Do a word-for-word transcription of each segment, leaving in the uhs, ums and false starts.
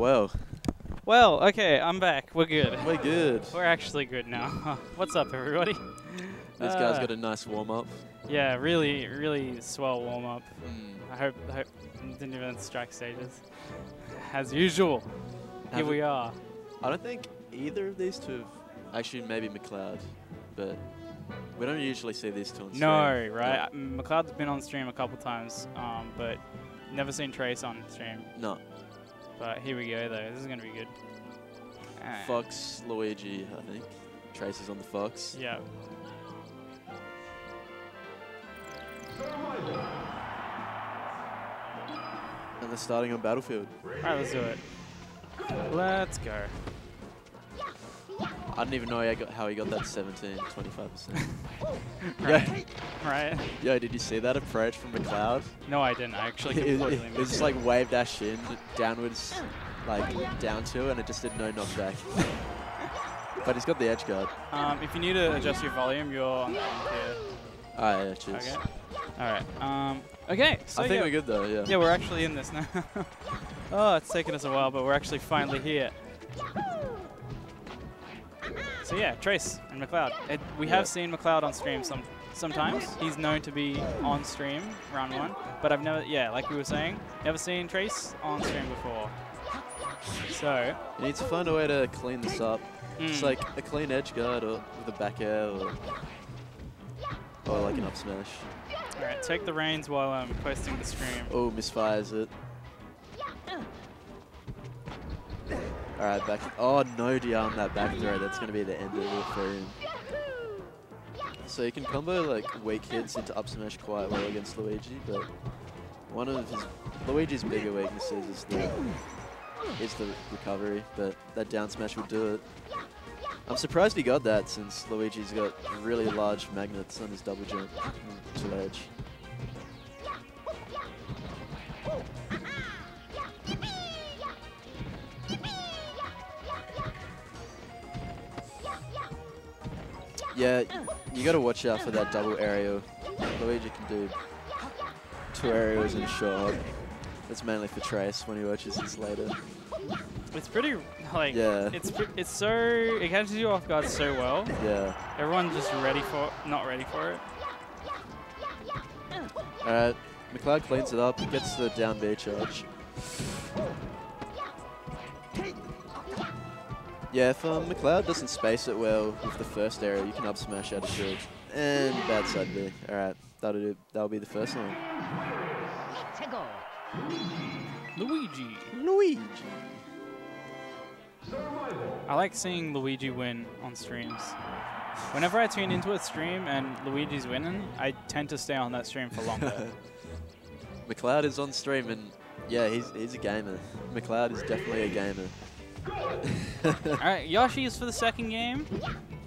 Well. Well, okay, I'm back. We're good. We're good. We're actually good now. What's up, everybody? This uh, guy's got a nice warm-up. Yeah, really, really swell warm-up. Mm. I hope, I hope didn't even strike stages. As usual, Haven't here we are. I don't think either of these two have... Actually, maybe McLeod, but... We don't usually see these two on stream. No, right? Yeah. McLeod's been on stream a couple times, um, but never seen Trace on stream. No. But here we go, though. This is going to be good. Right. Fox, Luigi, I think. Trace is on the Fox. Yeah. And they're starting on Battlefield. All right, let's do it. Let's go. I didn't even know he got, how he got that seventeen, twenty-five percent. Right. Yo, right. Yo, did you see that approach from McLeod? No, I didn't. I actually completely missed it. It was just like wave dash in, downwards, like down two, and it just did no knockback. But he's got the edge guard. Um, if you need to adjust your volume, you're on the end here. Alright, yeah, cheers. Okay. Alright. Um, okay. So I think yeah. we're good though, yeah. Yeah, we're actually in this now. Oh, it's taken us a while, but we're actually finally here. So yeah, Trace and McLeod. It, we yeah. have seen McLeod on stream some sometimes. He's known to be on stream round one, but I've never, yeah, like we were saying, never seen Trace on stream before. So you need to find a way to clean this up. Mm. It's like a clean edge guard, or with a back air, or or like an up smash. All right, take the reins while I'm posting the stream. Oh, misfires it. Alright, back. Oh, no D R on that back throw. That's going to be the end of the frame. So you can combo like weak hits into up smash quite well against Luigi, but one of his Luigi's bigger weaknesses is the is the recovery. But that down smash would do it. I'm surprised he got that since Luigi's got really large magnets on his double jump to edge. Yeah, you gotta watch out for that double aerial. Luigi can do two aerials in a shot. That's mainly for Trace when he watches this later. It's pretty, like, yeah. it's it's so, it catches you off guard so well. Yeah. Everyone's just ready for it, not ready for it. Alright, McLeod cleans it up, gets the down B charge. Yeah, if um, McLeod doesn't space it well with the first area, you can up smash out of shield. And bad side B. Alright, that'll do. That'll be the first one. Luigi. Luigi. I like seeing Luigi win on streams. Whenever I tune into a stream and Luigi's winning, I tend to stay on that stream for longer. McLeod is on stream and, yeah, he's, he's a gamer. McLeod is definitely a gamer. Alright, Yoshi is for the second game.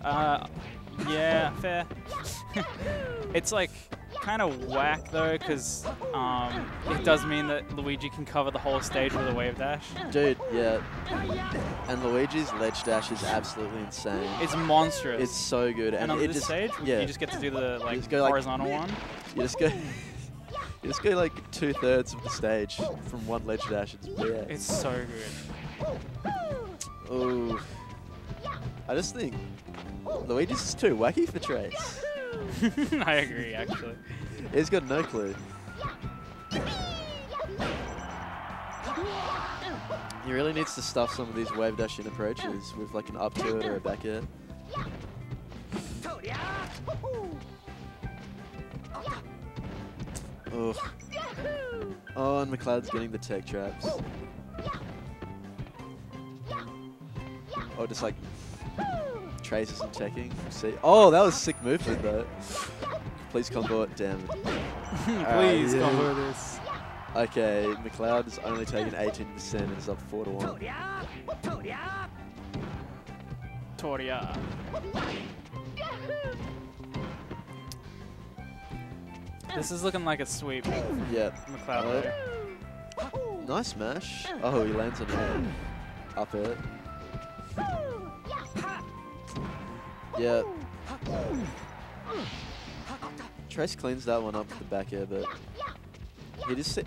Uh, yeah, fair. It's like kind of whack though, because um, it does mean that Luigi can cover the whole stage with a wave dash. Dude, yeah. And Luigi's ledge dash is absolutely insane. It's monstrous. It's so good. And, and on it this just, stage, yeah. you just get to do the like horizontal like, one. You just go. You just go like two thirds of the stage from one ledge dash. It's bad. It's so good. Oh, I just think Luigi's is too wacky for Trace. I agree, actually. He's got no clue. He really needs to stuff some of these wave dash in approaches with like an up to it or a back air. Oh. Oh, and McLeod's getting the tech traps. Oh, just like Traces and checking. See, oh, that was sick movement though. Please combo it, damn it. Please uh, yeah. combo this. Okay, McLeod is only taking eighteen percent and is up four to one. Toria. This is looking like a sweep. Yeah, McLeod. Uh, nice smash. Oh, he lands on him. Up it. Yeah. Trace cleans that one up with the back air, but he just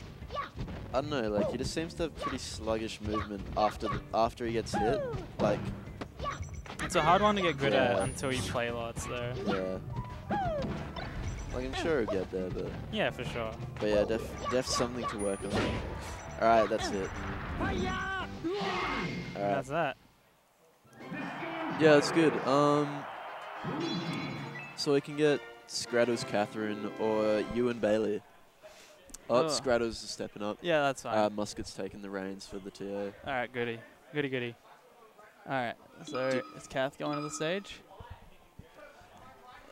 I don't know, like, he just seems to have pretty sluggish movement after the, after he gets hit. Like, it's a hard one to get good yeah. at until you play lots, though. Yeah. Like, I'm sure he'll get there, but... Yeah, for sure. But yeah, def, def something to work on. Alright, that's it. Alright. That's that. Yeah, that's good. Um, so we can get Scraddles, Catherine, or you and Bailey. Oh, oh. Scraddles is stepping up. Yeah, that's fine. Uh, Musket's taking the reins for the T O. Alright, goody. Goody, goody. Alright, so D is Kath going to the stage?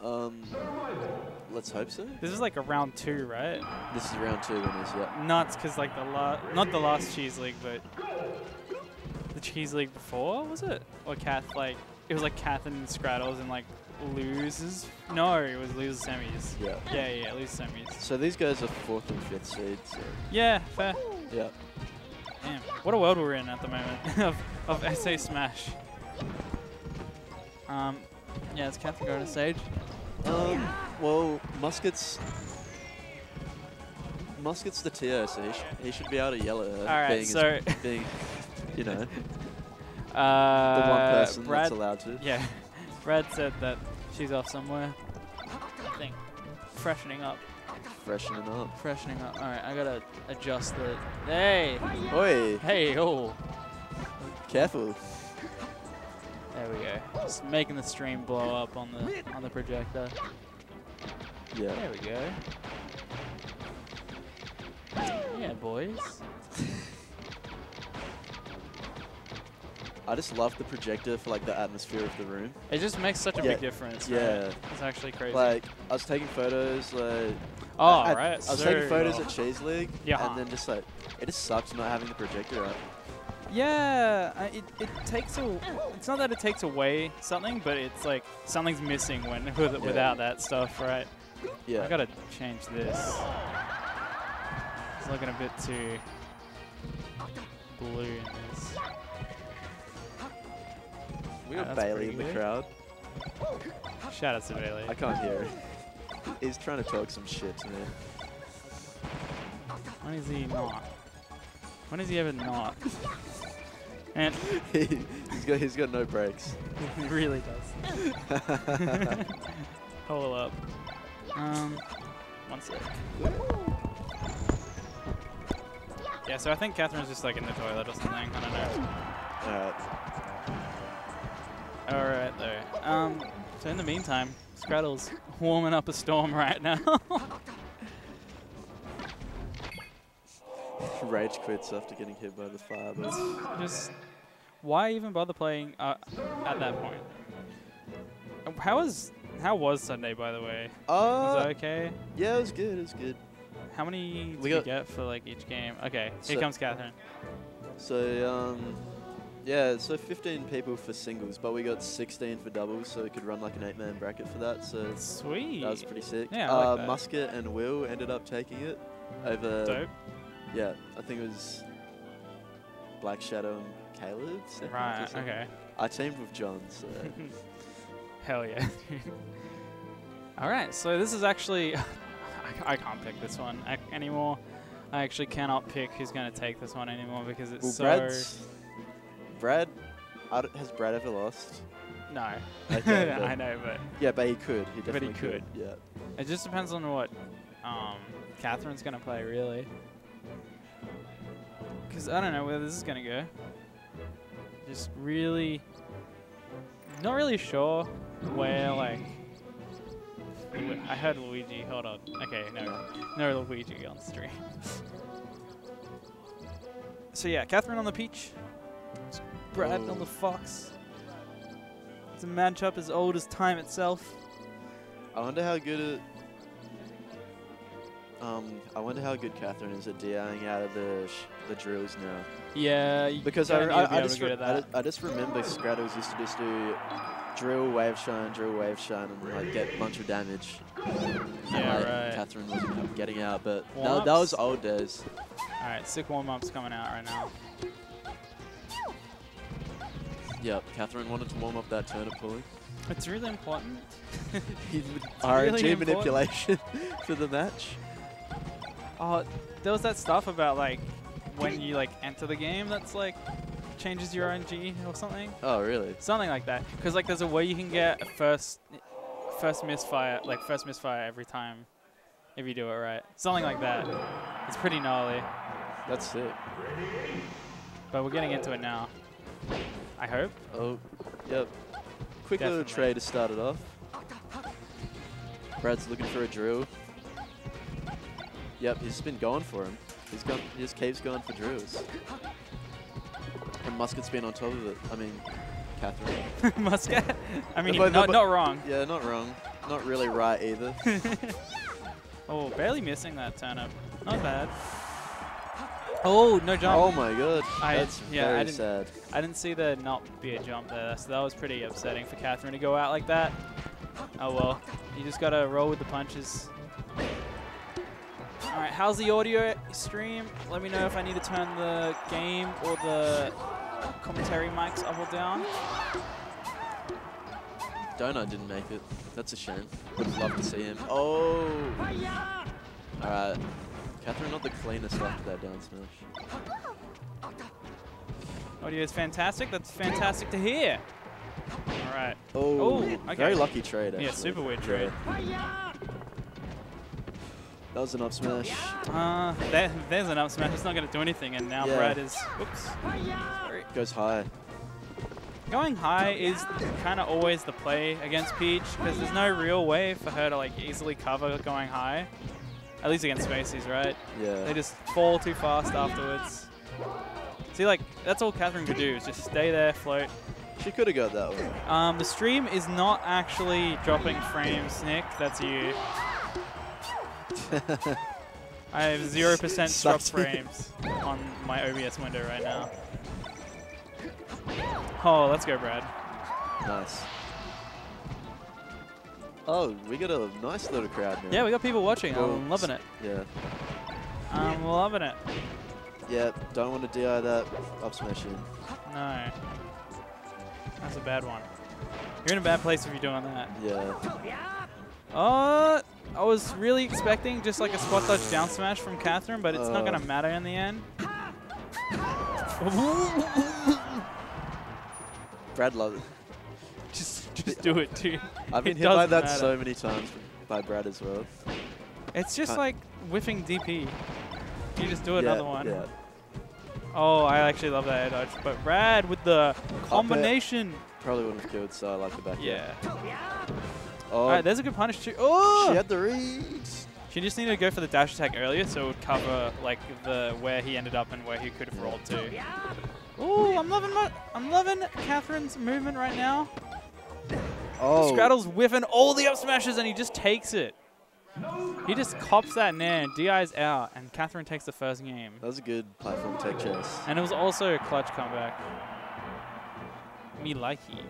Um, let's hope so. This is like a round two, right? This is round two winners, yeah. Nuts, because like the last, not the last Cheese League, but the Cheese League before, was it? Or Kath, like, it was like Kath and Scraddles and like losers. No, it was losers semis. Yeah. Yeah, yeah, losers semis. So these guys are fourth and fifth seeds. So. Yeah, fair. Yeah. Damn, what a world we're in at the moment of, of S A Smash. Um, yeah, is Catherine going to stage? Um, well, Musket's... Musket's the T O, so he, sh he should be able to yell at her. Alright, being so... His, being, you know, uh, the one person Brad, that's allowed to. Yeah, Brad said that she's off somewhere. I think. Freshening up. Freshening up. Freshening up. Alright, I gotta adjust the... Hey! Oi! Hey, oh! Careful. There we go. Just making the stream blow up on the on the projector. Yeah. There we go. Yeah, boys. I just love the projector for like the atmosphere of the room. It just makes such a yeah. big difference. Yeah. Right? It's actually crazy. Like, I was taking photos like... Oh, at, right. I was so taking photos well. at Cheese League. Yeah. And then just like, it just sucks not having the projector out. Yeah, uh, it, it takes a, it's not that it takes away something, but it's like something's missing when with, yeah. without that stuff, right? Yeah. I gotta change this. It's looking a bit too blue in this. We got oh, Bailey in the crowd. Shout out to Bailey. I can't hear him. He's trying to talk some shit to me. When is he not? When is he ever not? And he, he's got he's got no brakes. He really does. Hold up. Um, one sec. Yeah, so I think Catherine's just like in the toilet or something. I don't know. Alright. Alright though. Um, so in the meantime, Scraddle's warming up a storm right now. Rage quits after getting hit by the fireballs. Just, why even bother playing uh, at that point? How was how was Sunday, by the way? Uh, was it okay? Yeah, it was good. It was good. How many we did you get for like each game? Okay, here so, comes Catherine. So um, yeah, so fifteen people for singles, but we got sixteen for doubles, so we could run like an eight-man bracket for that. So sweet. That was pretty sick. Yeah, I like uh, that. Musket and Will ended up taking it over. Dope. Yeah, I think it was Black Shadow and Caleb. Right, okay. I teamed with John, so... Hell yeah. Alright, so this is actually... I, I can't pick this one I, anymore. I actually cannot pick who's going to take this one anymore because it's well, so... Brad's, Brad... I don't, has Brad ever lost? No. Okay, yeah, I know, but... Yeah, but he could. He definitely but he could. could. Yeah. It just depends on what um, Catherine's going to play, really. Because I don't know where this is going to go. Just really... Not really sure where, like... I heard Luigi. Hold on. Okay, no. No Luigi on stream. So yeah, Catherine on the Peach. Brad oh. on the Fox. It's a matchup as old as time itself. I wonder how good it... Um, I wonder how good Catherine is at DIing out of the sh the drills now. Yeah, you because I, I, I, just re I, I just remember Scraddles used to just do drill, wave shine, drill, wave shine, and like get a bunch of damage. Yeah, and, like, right. Catherine wasn't getting out, but no, that was old days. All right, sick warm ups coming out right now. Yep, Catherine wanted to warm up that turnip pulley. It's really important. R N G manipulation for the match. Oh, there was that stuff about like when you like enter the game that's like changes your R N G or something. Oh, really? Something like that. Because like there's a way you can get a first first misfire, like first misfire every time if you do it right. Something like that. It's pretty gnarly. That's sick. But we're getting into it now. I hope. Oh, yep. Quick Definitely. Little tray to start it off. Brad's looking for a drill. Yep, he's been going for him. He's gone, his cave's going for drills. And Musket's been on top of it. I mean, Catherine. Musket? I mean, no, not, not wrong. Yeah, not wrong. Not really right either. Oh, barely missing that turnip. Not bad. Oh, no jump. Oh my god. I, That's yeah, very I didn't, sad. I didn't see there not be a jump there, so that was pretty upsetting for Catherine to go out like that. Oh well. You just gotta roll with the punches. Alright, how's the audio stream? Let me know if I need to turn the game or the commentary mics up or down. Donut didn't make it. That's a shame. Would love to see him. Oh! Alright. Catherine, not the cleanest after that down smash. Audio is fantastic. That's fantastic to hear. All right. Oh, Ooh, okay. Very lucky trade, actually. Yeah, super weird trade. Yeah. That was an up smash. Uh, there, there's an up smash. It's not going to do anything, and now yeah. Brad is... Oops. Sorry. Goes high. Going high is kind of always the play against Peach, because there's no real way for her to like easily cover going high. At least against Spaceys, right? Yeah. They just fall too fast afterwards. See, like, that's all Catherine could do, is just stay there, float. She could have got that one. Um, the stream is not actually dropping frames, Nick. That's you. I have zero percent drop frames on my O B S window right now. Oh, let's go, Brad. Nice. Oh, we got a nice little crowd now. Yeah, we got people watching. Cool. I'm loving it. Yeah. I'm loving it. Yeah, don't want to D I that up smash in. No. That's a bad one. You're in a bad place if you're doing that. Yeah. Uh, I was really expecting just like a squat dodge down smash from Catherine, but it's uh. not going to matter in the end. Brad loves it. Just do it, dude. I've been hit by that matter. so many times by Brad as well. It's just Can't. like whiffing D P. You just do another yeah, one. Yeah. Oh, I actually love that air dodge. But Brad with the Clap combination. It. Probably wouldn't have killed, so I like the back. Yeah. Oh. All right, there's a good punish too. Oh! She had the reads. She just needed to go for the dash attack earlier, so it would cover like the where he ended up and where he could have rolled to. Oh, I'm loving my, I'm loving Catherine's movement right now. Oh. Scraddles whiffing all the up smashes and he just takes it. He just cops that nair, D I's out, and Catherine takes the first game. That was a good platform tech chase. And it was also a clutch comeback. Me likey.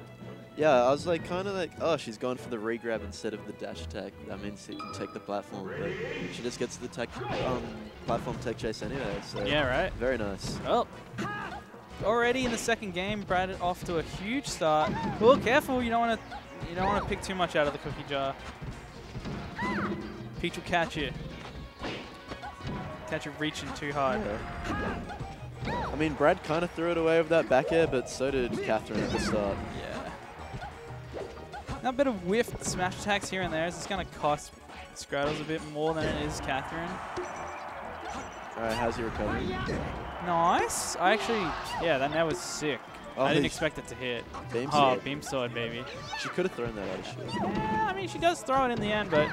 Yeah, I was like kind of like, oh, she's gone for the re-grab instead of the dash attack. That means he can take the platform, but she just gets the tech, um, platform tech chase anyway. So yeah, right. Very nice. Well. Already in the second game, Brad off to a huge start. Oh, careful! You don't want to, you don't want to pick too much out of the cookie jar. Peach will catch you. Catch you reaching too hard. Yeah. I mean, Brad kind of threw it away with that back air, but so did Catherine at the start. Yeah. Now a bit of whiffed smash attacks here and there is just going to cost Scraddles a bit more than it is Catherine. All right, how's your recovery? Nice. I actually, yeah, that nair was sick. Oh, I didn't expect it to hit. Beam oh, beam sword, baby. She could have thrown that out of shit. Yeah, I mean, she does throw it in the end, but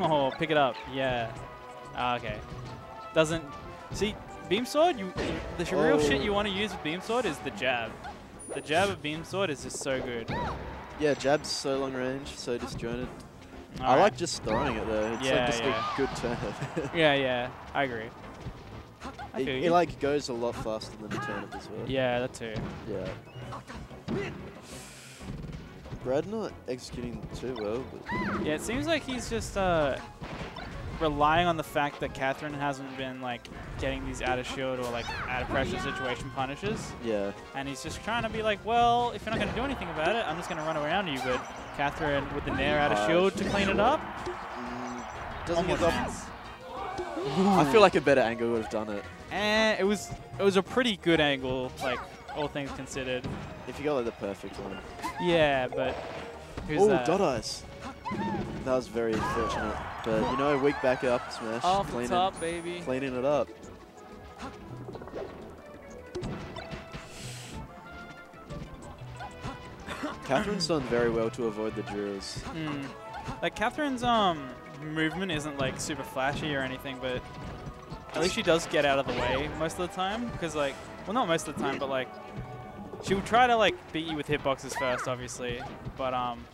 oh, pick it up. Yeah. Ah, okay. Doesn't see beam sword. You, the oh. real shit you want to use with beam sword is the jab. The jab of beam sword is just so good. Yeah, jab's so long range, so disjointed. All I right. like just throwing it though. It's yeah, like just yeah. a good turn. yeah, yeah, I agree. It, it like goes a lot faster than the turnip as well. Yeah, that too. Yeah. Brad not executing too well. But yeah, it seems like he's just uh, relying on the fact that Catherine hasn't been like getting these out of shield or like out of pressure situation punishes. Yeah. And he's just trying to be like, well, if you're not going to do anything about it, I'm just going to run around you. But Catherine with the nair out of shield to clean it up. Mm, doesn't Almost. get up. Ooh. I feel like a better angle would have done it. And it was it was a pretty good angle, like all things considered. If you got like the perfect one. Yeah, but who's Ooh, that? Oh, dot eyes. That was very unfortunate. But you know, weak back up smash. Off the top, baby. Cleaning it up. Catherine's done very well to avoid the drills. Mm. Like Catherine's um movement isn't like super flashy or anything, but at least she does get out of the way most of the time. Because like, well, not most of the time, but like, she will try to like beat you with hitboxes first, obviously. But um,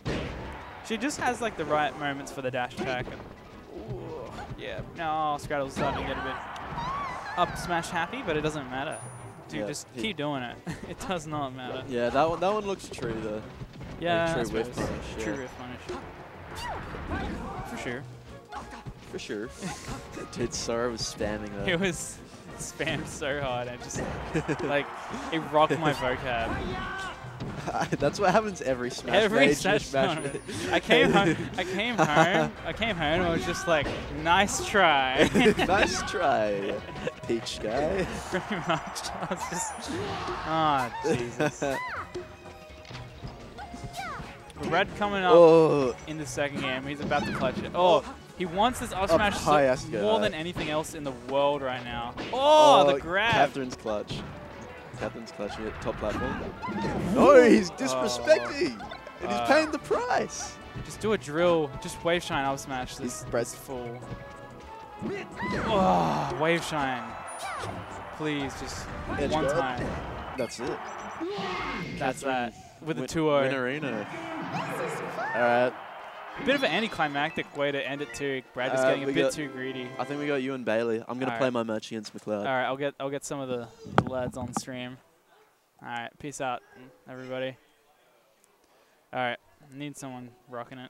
she just has like the right moments for the dash attack. And, ooh, yeah. No, Scraddle's starting to get a bit up smash happy, but it doesn't matter. Dude, yeah, just keep doing it. It does not matter. Yeah, that one. That one looks true though. Yeah, like, true whiff punish. Yeah. True whiff punish. For sure. For sure. Dude, Sora was spamming that. It was spammed so hard. I just like it rocked my vocab. That's what happens every smash. Every smash. I came home. I came home. I came home. And I was just like, nice try. Nice try. Peach guy. Pretty much. I was just. Ah, oh, Jesus. Brad coming up oh. in the second game. He's about to clutch it. Oh, he wants this up smash oh, so more than anything else in the world right now. Oh, oh the grab. Catherine's clutch. Catherine's clutching it. Top platform. No, he's disrespecting. Oh. And he's uh, paying the price. Just do a drill. Just wave shine up smash. This Brad's full. Oh, wave shine. Please, just Edge one guard. Time. That's it. That's that. With a two oh. Winnerino. All right. A bit of an anticlimactic way to end it too. Brad is uh, getting a bit got, too greedy. I think we got you and Bailey. I'm gonna right. play my match against McLeod. All right, I'll get I'll get some of the, the lads on stream. All right, peace out, everybody. All right, I need someone rocking it.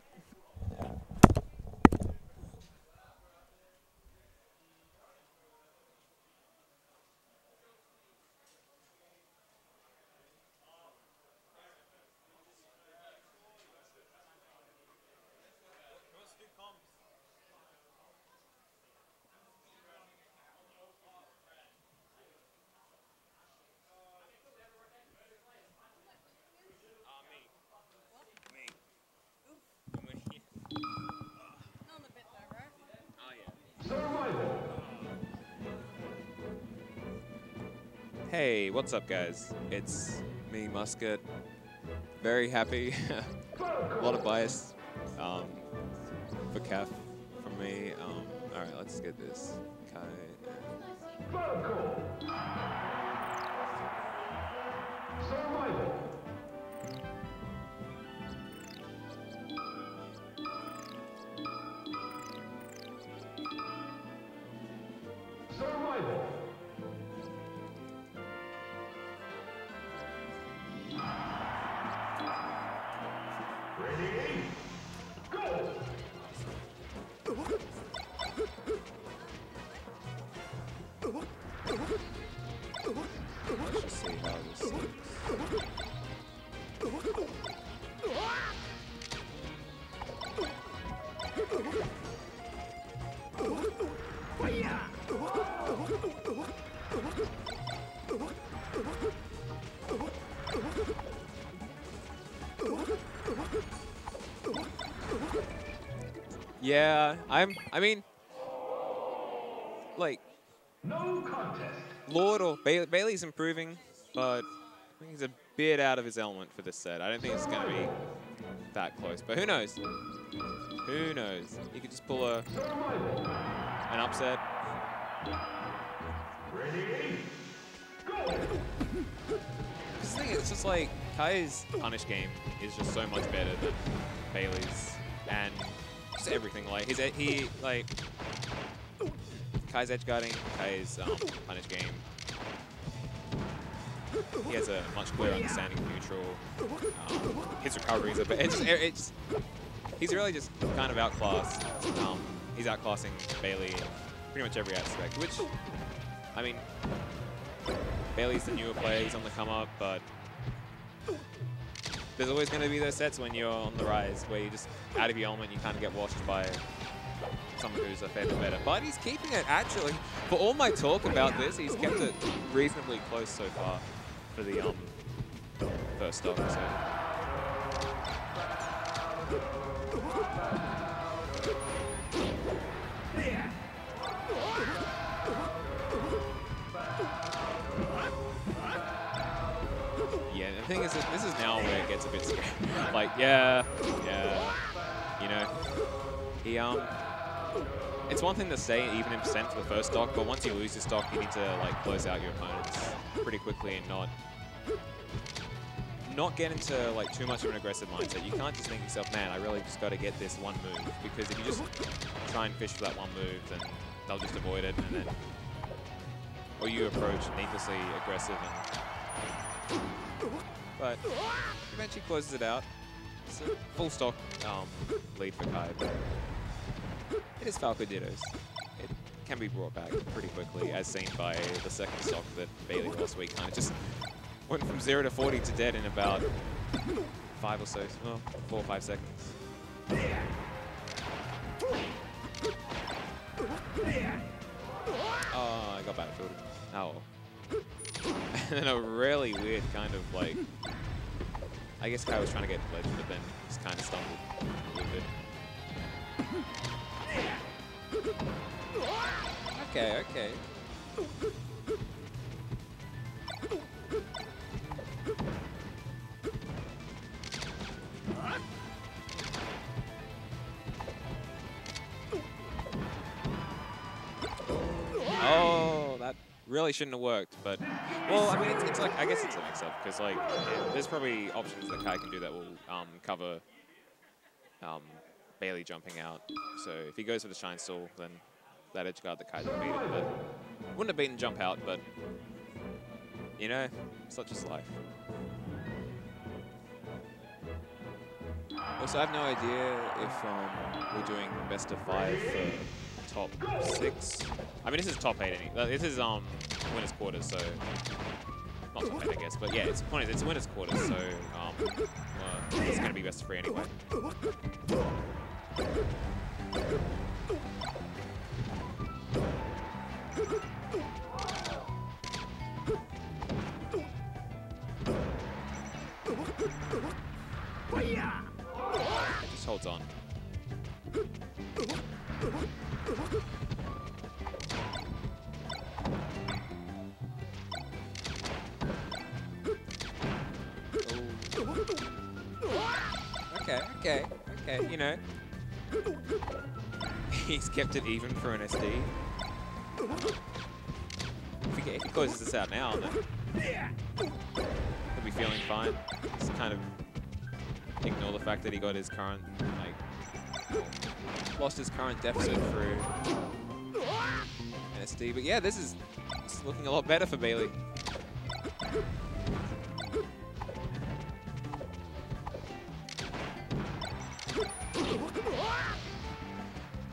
Hey, what's up, guys? It's me, Musket. Very happy. A lot of bias um, for Caf from me. Um, all right, let's get this. Kai. Yeah, I'm, I mean, like, no contest. Lord or Bailey, Bailey's improving, but I think he's a bit out of his element for this set. I don't think it's going to be that close, but who knows? Who knows? He could just pull a, an upset. Ready, go. This thing, it's just like, Kai's punish game is just so much better than Bailey's, and just everything, like, he's, he, like, Kai's edge guarding, Kai's um, punish game. He has a much clearer understanding of neutral. Um, his recoveries are, but it's, just, it's, he's really just kind of outclassed. Um, he's outclassing Bailey in pretty much every aspect, which, I mean, Bailey's the newer player, he's on the come up, but there's always going to be those sets when you're on the rise where you're just out of your element, you kind of get washed by someone who's a fair bit better. But he's keeping it, actually. For all my talk about this, he's kept it reasonably close so far for the um first stock. So. Yeah, the thing is, this is now where it gets a bit scary. Like, yeah, yeah, you know, he um, it's one thing to stay even in percent for the first stock, but once you lose your stock, you need to like close out your opponents pretty quickly and not. not get into like too much of an aggressive mindset. You can't just think to yourself, man, I really just got to get this one move, because if you just try and fish for that one move, then they'll just avoid it, and then or you approach needlessly aggressive, and but eventually closes it out. It's a full stock um, lead for Kai. It is Falco Dittos. It can be brought back pretty quickly, as seen by the second stock that Bailey last week kind of just. Went from zero to forty to dead in about five or so, well, four or five seconds. Oh, I got battlefielded. Oh. And then a really weird kind of like, I guess Kai was trying to get the ledge, but then just kind of stumbled a little bit. Okay, okay. Really shouldn't have worked, but well, I mean, it's, it's like I guess it's a mix-up because like yeah, there's probably options that Kai can do that will um, cover um, Bailey jumping out. So if he goes for the shine stall, then that edge guard that Kai didn't beat it, but wouldn't have beaten jump out. But you know, such is life. Also, I have no idea if um, we're doing best of five for top six. I mean, this is top eight. This is um winners quarters, so not top eight, I guess. But yeah, it's point is it's winners quarters, so um uh, it's gonna be best of three anyway. It just holds on. Okay, okay, okay, you know. He's kept it even for an S D. If he, if he closes this out now, then he'll be feeling fine. Just kind of ignore the fact that he got his current, like, lost his current deficit through an S D. But yeah, this is, this is looking a lot better for Bailey.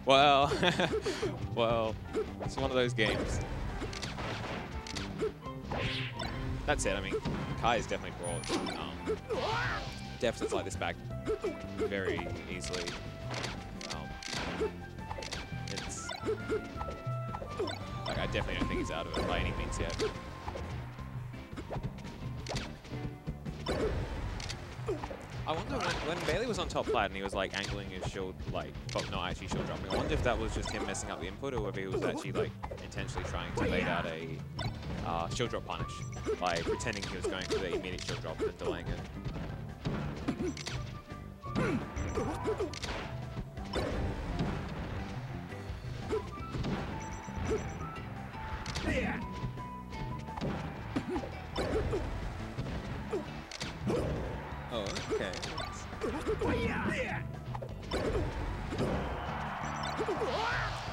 Well, well, it's one of those games. That's it, I mean, Kai has definitely brought um, deficits like this back very easily. Um, it's, like, I definitely don't think he's out of it by any means yet. I wonder when, when Bailey was on top plat and he was like angling his shield, like, but not actually shield dropping. I wonder if that was just him messing up the input, or if he was actually like intentionally trying to bait out a uh, shield drop punish by pretending he was going for the immediate shield drop and delaying it. Oh, okay.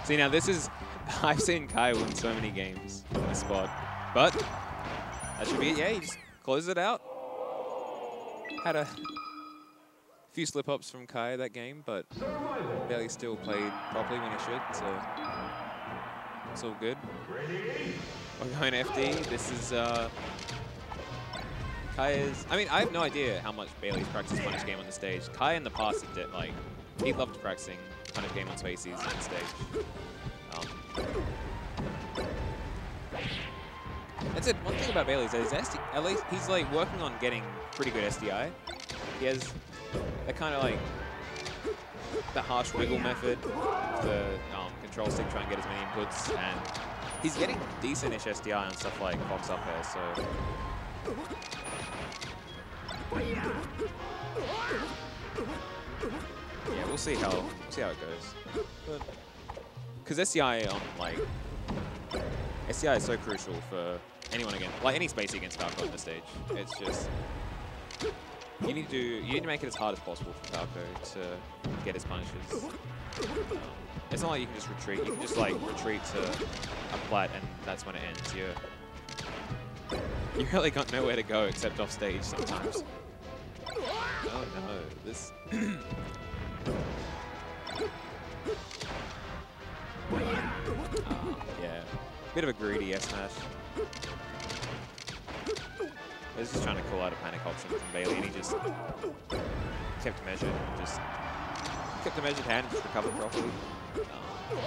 See, now this is... I've seen Kai win so many games in this spot. But that should be it. Yeah, he just closes it out. Had a few slip-ups from Kai that game, but Bailey still played properly when he should, so it's all good. We're going F D. This is... Uh, Kai is, I mean, I have no idea how much Bailey's practiced punish game on the stage. Kai in the past did, like, he loved practicing kind of game on Spacey's on stage. Um, that's it. One thing about Bailey is that his S D, at least he's like working on getting pretty good S D I. He has that kind of like the harsh wiggle method, the um, control stick, try and get as many inputs, and he's getting decent-ish S D I on stuff like Fox up there. So. Yeah, we'll see how we'll see how it goes. Because S D I on like S D I is so crucial for anyone against, like any Spacey against Falco on the stage. It's just you need to do, you need to make it as hard as possible for Falco to get his punishes. Um, it's not like you can just retreat. You can just like retreat to a plat and that's when it ends. Yeah. You really got nowhere to go except off stage sometimes. Oh no, this. Oh, yeah, bit of a greedy S smash. I was just trying to call out a panic option from Bailey, and he just kept measured, just kept a measured hand and just recovered properly. Um,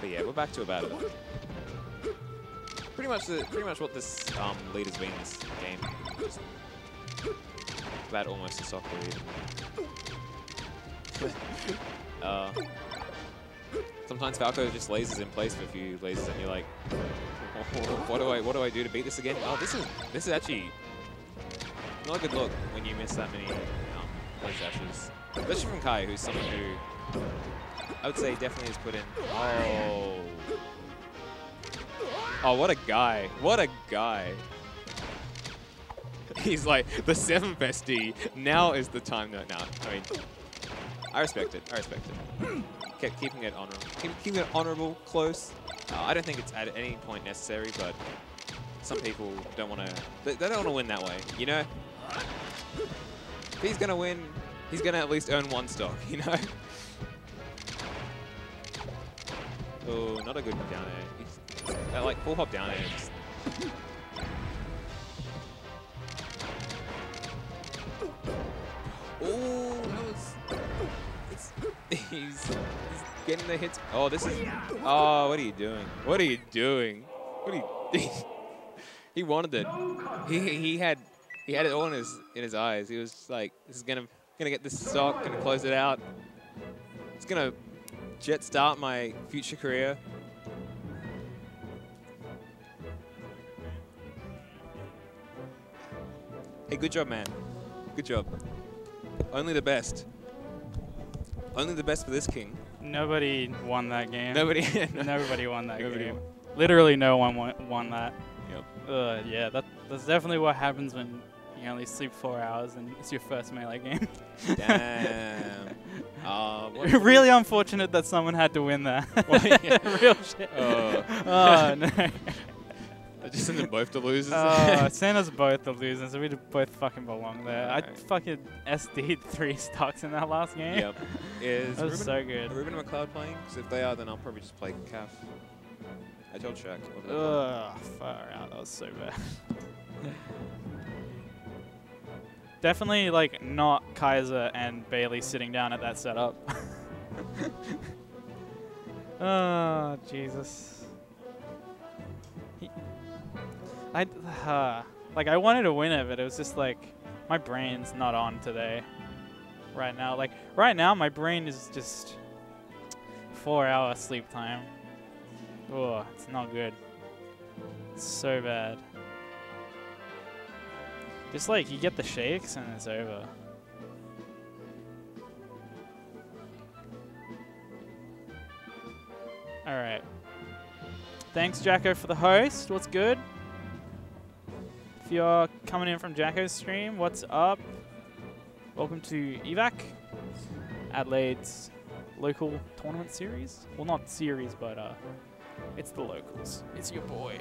but yeah, we're back to about it. Pretty much, the, pretty much what this um, lead has been this game. Just about almost a soccer lead. uh, sometimes Falco just lasers in place for a few lasers, and you're like, oh, "What do I, what do I do to beat this again?" Oh, this is, this is actually not a good look when you miss that many um, place dashes, especially from Kai, who's someone who I would say definitely has put in. Oh. Oh, what a guy. What a guy. He's like, the seventh S D, now is the time that, no, I mean, I respect it, I respect it. Kept keeping it honorable, keep, keeping it honorable, close. Uh, I don't think it's at any point necessary, but some people don't want to, they, they don't want to win that way, you know? If he's going to win, he's going to at least earn one stock, you know? Oh, not a good down air. He's, Uh, like full hop down airs. Oh, that was. It's, he's, he's getting the hits. Oh, this is. Oh, what are you doing? What are you doing? What are you? He wanted it. He he had he had it all in his in his eyes. He was just like, this is gonna gonna get this stock, gonna close it out. It's gonna jet start my future career. Hey, good job, man. Good job. Only the best. Only the best for this king. Nobody won that game. Nobody. no. Nobody won that Nobody game. Won. Literally, no one won, won that. Yep. Uh, yeah, that, that's definitely what happens when you only sleep four hours and it's your first Melee game. Damn. uh, really unfortunate that someone had to win that. Well, yeah. Real shit. Oh, oh no. I just sent them both to losers. Oh, sent us both to losers. We both fucking belong there. No. I fucking S D'd three stocks in that last game. Yep. Is that was Ruben, so good. Are Ruben and McLeod playing? Because if they are, then I'll probably just play Calf. I told Shaq. Oh, far out. That was so bad. Definitely, like, not Kaiser and Bailey sitting down at that setup. Oh, Jesus. I, uh, like, I wanted to win it, but it was just like, my brain's not on today, right now. Like, right now, my brain is just four hour sleep time. Oh, it's not good. It's so bad. Just like, you get the shakes and it's over. All right. Thanks, Jacko, for the host. What's good? If you're coming in from Jacko's stream, what's up? Welcome to EVAC, Adelaide's local tournament series. Well, not series, but uh, it's the locals. It's your boy.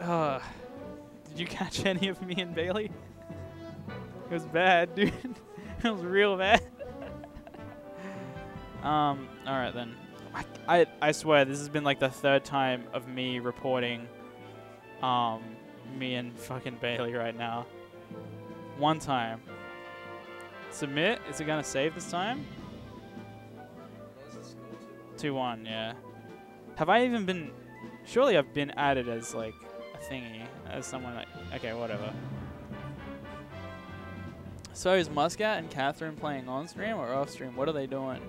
Uh, did you catch any of me and Bailey? It was bad, dude. It was real bad. um. All right, then. I, I, I swear, this has been like the third time of me reporting um... me and fucking Bailey right now. One time. Submit. Is it going to save this time? two one, yeah. Have I even been... Surely I've been added as, like, a thingy. As someone like... Okay, whatever. So is Muscat and Catherine playing on stream or off stream? What are they doing?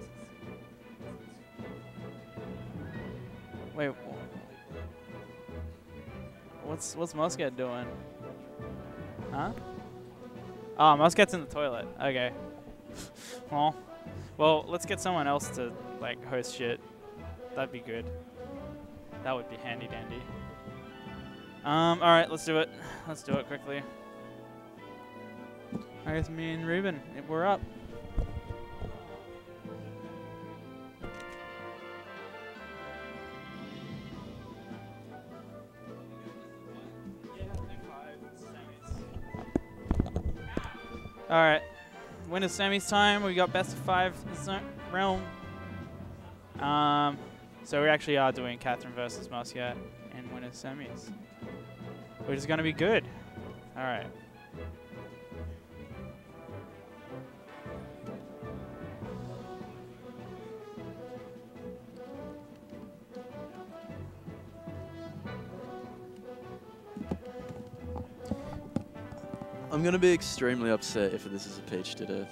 Wait. What's what's Muscat doing? Huh? Ah, oh, Muscat's in the toilet. Okay. Well, well, let's get someone else to like host shit. That'd be good. That would be handy dandy. Um. All right, let's do it. Let's do it quickly. I guess me and Ruben, we're up. All right, winner semis time. We got best of five realm. Um, so we actually are doing Catherine versus Musket in winner semis, which is going to be good. All right. I'm going to be extremely upset if this is a Peach did.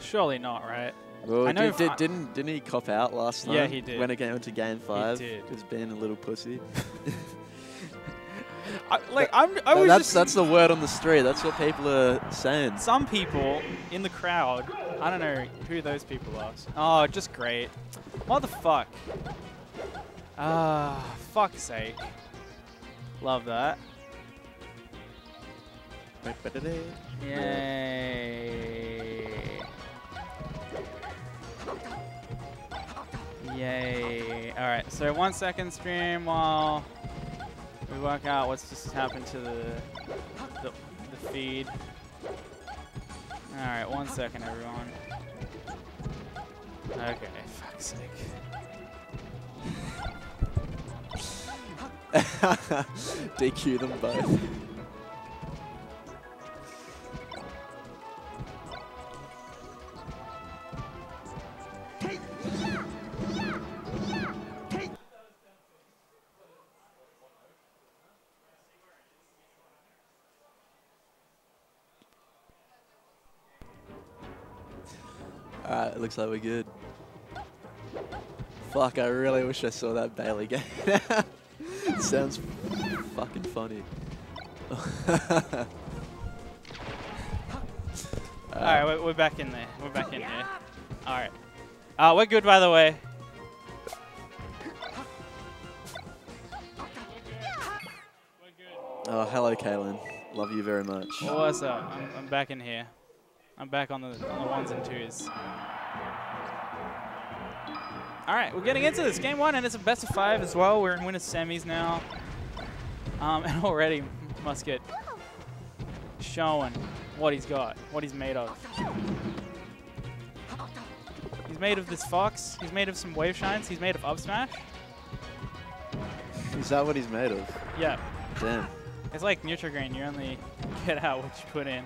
Surely not, right? Well, I know did, did, didn't, didn't he cop out last time? Yeah, he did. When it came to game five? He did. Just being a little pussy. I, like, I'm, I was that's, just that's the word on the street. That's what people are saying. Some people in the crowd, I don't know who those people are. Oh, just great. Motherfuck. Ah, fuck's sake. Love that. Yay. Yay. Alright, so one second stream while we work out what's just happened to the the, the feed. Alright, one second everyone. Okay, fuck's sake. D Q them both. Alright, it looks like we're good. Fuck, I really wish I saw that Bailey game. It sounds fucking funny. Alright, we're, we're back in there. We're back in there. Alright. Uh, we're good, by the way. Oh, hello, Kaylin. Love you very much. Oh, what's up? I'm, I'm back in here. I'm back on the, on the ones and twos. All right, we're getting into this. Game one, and it's a best of five as well. We're in winner semis now. Um, and already Musket showing what he's got, what he's made of. He's made of this Fox. He's made of some wave shines. He's made of up smash. Is that what he's made of? Yeah. Damn. It's like Nutrigrain. You only get out what you put in.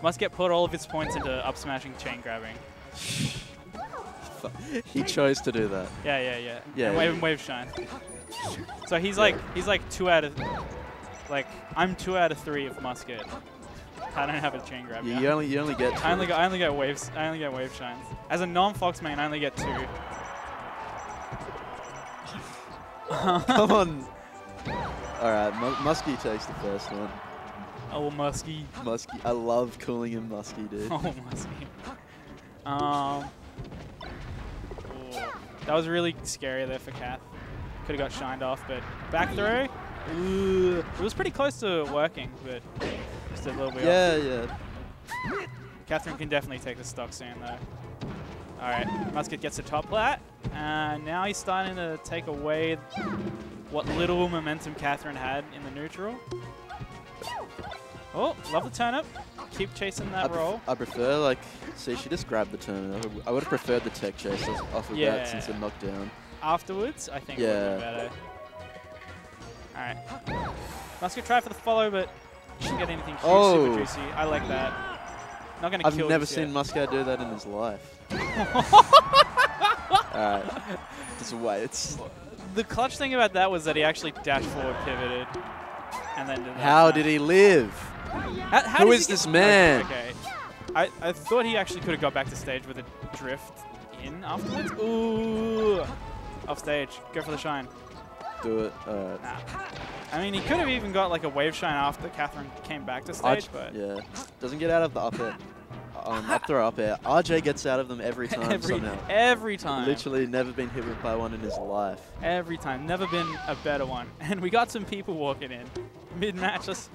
Musket put all of his points into up smashing chain grabbing. He chose to do that. Yeah, yeah, yeah. Yeah. And wave and wave shine. So he's like he's like two out of like I'm two out of three of Musket. I don't have a chain grab. Yeah, you only you only get two. I only got I only get waves I only get wave shines. As a non Fox main, I only get two. Come on. Alright, Muskie takes the first one. Oh, Musky. Musky. I love calling him Musky, dude. Oh, Musky. Um, that was really scary there for Kath. Could have got shined off, but back throw. Ooh, it was pretty close to working, but just a little bit yeah, off. Yeah, yeah. Catherine can definitely take the stock soon, though. All right, Musket gets a top plat, and now he's starting to take away what little momentum Catherine had in the neutral. Oh, love the turnip. Keep chasing that I roll. I prefer, like, see, she just grabbed the turnip. I would have preferred the tech chase off of yeah. that since it knocked down. Afterwards, I think yeah. it would be better. All right. Musket try for the follow, but she didn't get anything cute, oh. super juicy. I like that. Not gonna I've kill never seen Musket do that in his life. Alright. Just wait. It's the clutch thing about that was that he actually dash forward pivoted. And then did how that. Did he live? How, how Who is this man? Okay. I, I thought he actually could have got back to stage with a drift in afterwards. Ooh. Off stage. Go for the shine. Do it. Alright. Nah. I mean, he could have even got like a wave shine after Catherine came back to stage, but... Yeah. Doesn't get out of the up air. Um, up throw up air. R J gets out of them every time every, somehow. Every time. Literally never been hit with by one in his life. Every time. Never been a better one. And we got some people walking in. Mid-match. Just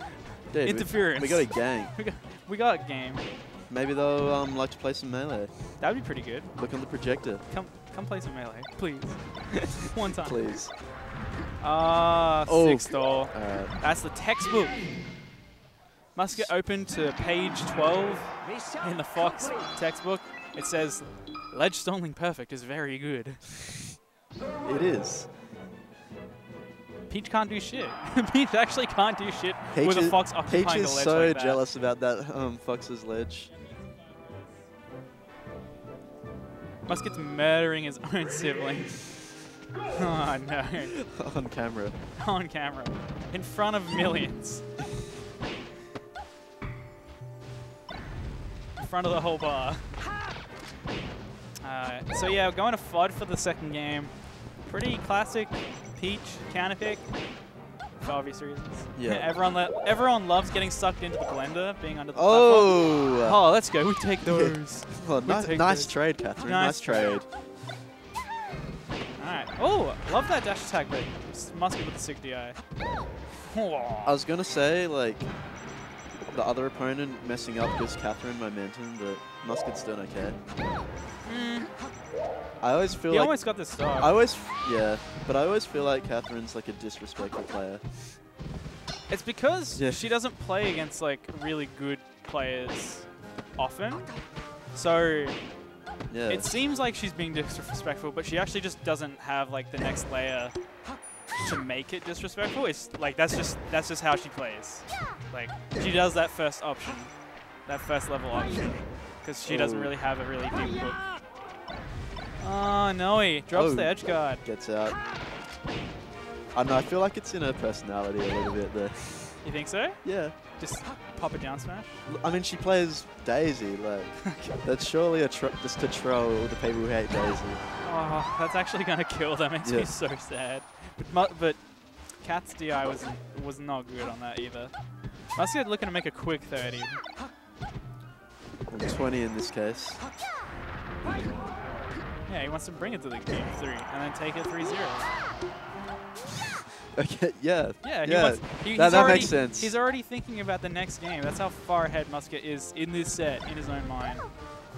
Dude, interference. We, we got a gang. we, got, we got a game. Maybe they'll um, like to play some Melee. That would be pretty good. Look on the projector. Come come play some Melee. Please. One time. Please. Ah, oh, six doll. Uh, That's the textbook. Musket open to page twelve in the Fox textbook. It says, ledge stalling perfect is very good. It is. Peach can't do shit. Peach actually can't do shit Peach with a Fox occupying Peach the ledge like that. Peach is so jealous about that um, Fox's ledge. Musket's murdering his own siblings. Oh no. On camera. On camera. In front of millions. In front of the whole bar. Uh, so yeah, we're going to F O D for the second game. Pretty classic Peach counter pick. For obvious reasons. Yeah. everyone lo everyone loves getting sucked into the blender, being under the oh. platform. Oh, let's go. We take those. Yeah. Well, we nice take nice those. trade, Catherine. Nice, nice trade. Alright. Oh, love that dash attack, but Musket with the sick D I. I was gonna say, like, the other opponent messing up gives Catherine momentum, but Musket's doing okay. Mm. I always feel he like... He almost got the star. I always... Yeah, but I always feel like Catherine's, like, a disrespectful player. It's because yeah. she doesn't play against, like, really good players often. So... Yeah. It seems like she's being disrespectful, but she actually just doesn't have like the next layer to make it disrespectful. It's like that's just that's just how she plays. Like she does that first option, that first level option, because she Ooh. doesn't really have a really deep hook. Oh no, he drops oh, the edge guard. Gets out. I know. I feel like it's in her personality a little bit there. You think so? Yeah. Just pop a down smash? I mean, she plays Daisy, like, that's surely a tr just to troll the people who hate Daisy. Oh, that's actually going to kill them. It's yeah. so sad. But, but Cat's D I was was not good on that either. Musket looking to make a quick thirty. twenty in this case. Yeah, he wants to bring it to the game three and then take it three zero. Okay, yeah. Yeah, he yeah. Wants, he, that, that already, makes sense. He's already thinking about the next game. That's how far ahead Musket is in this set, in his own mind.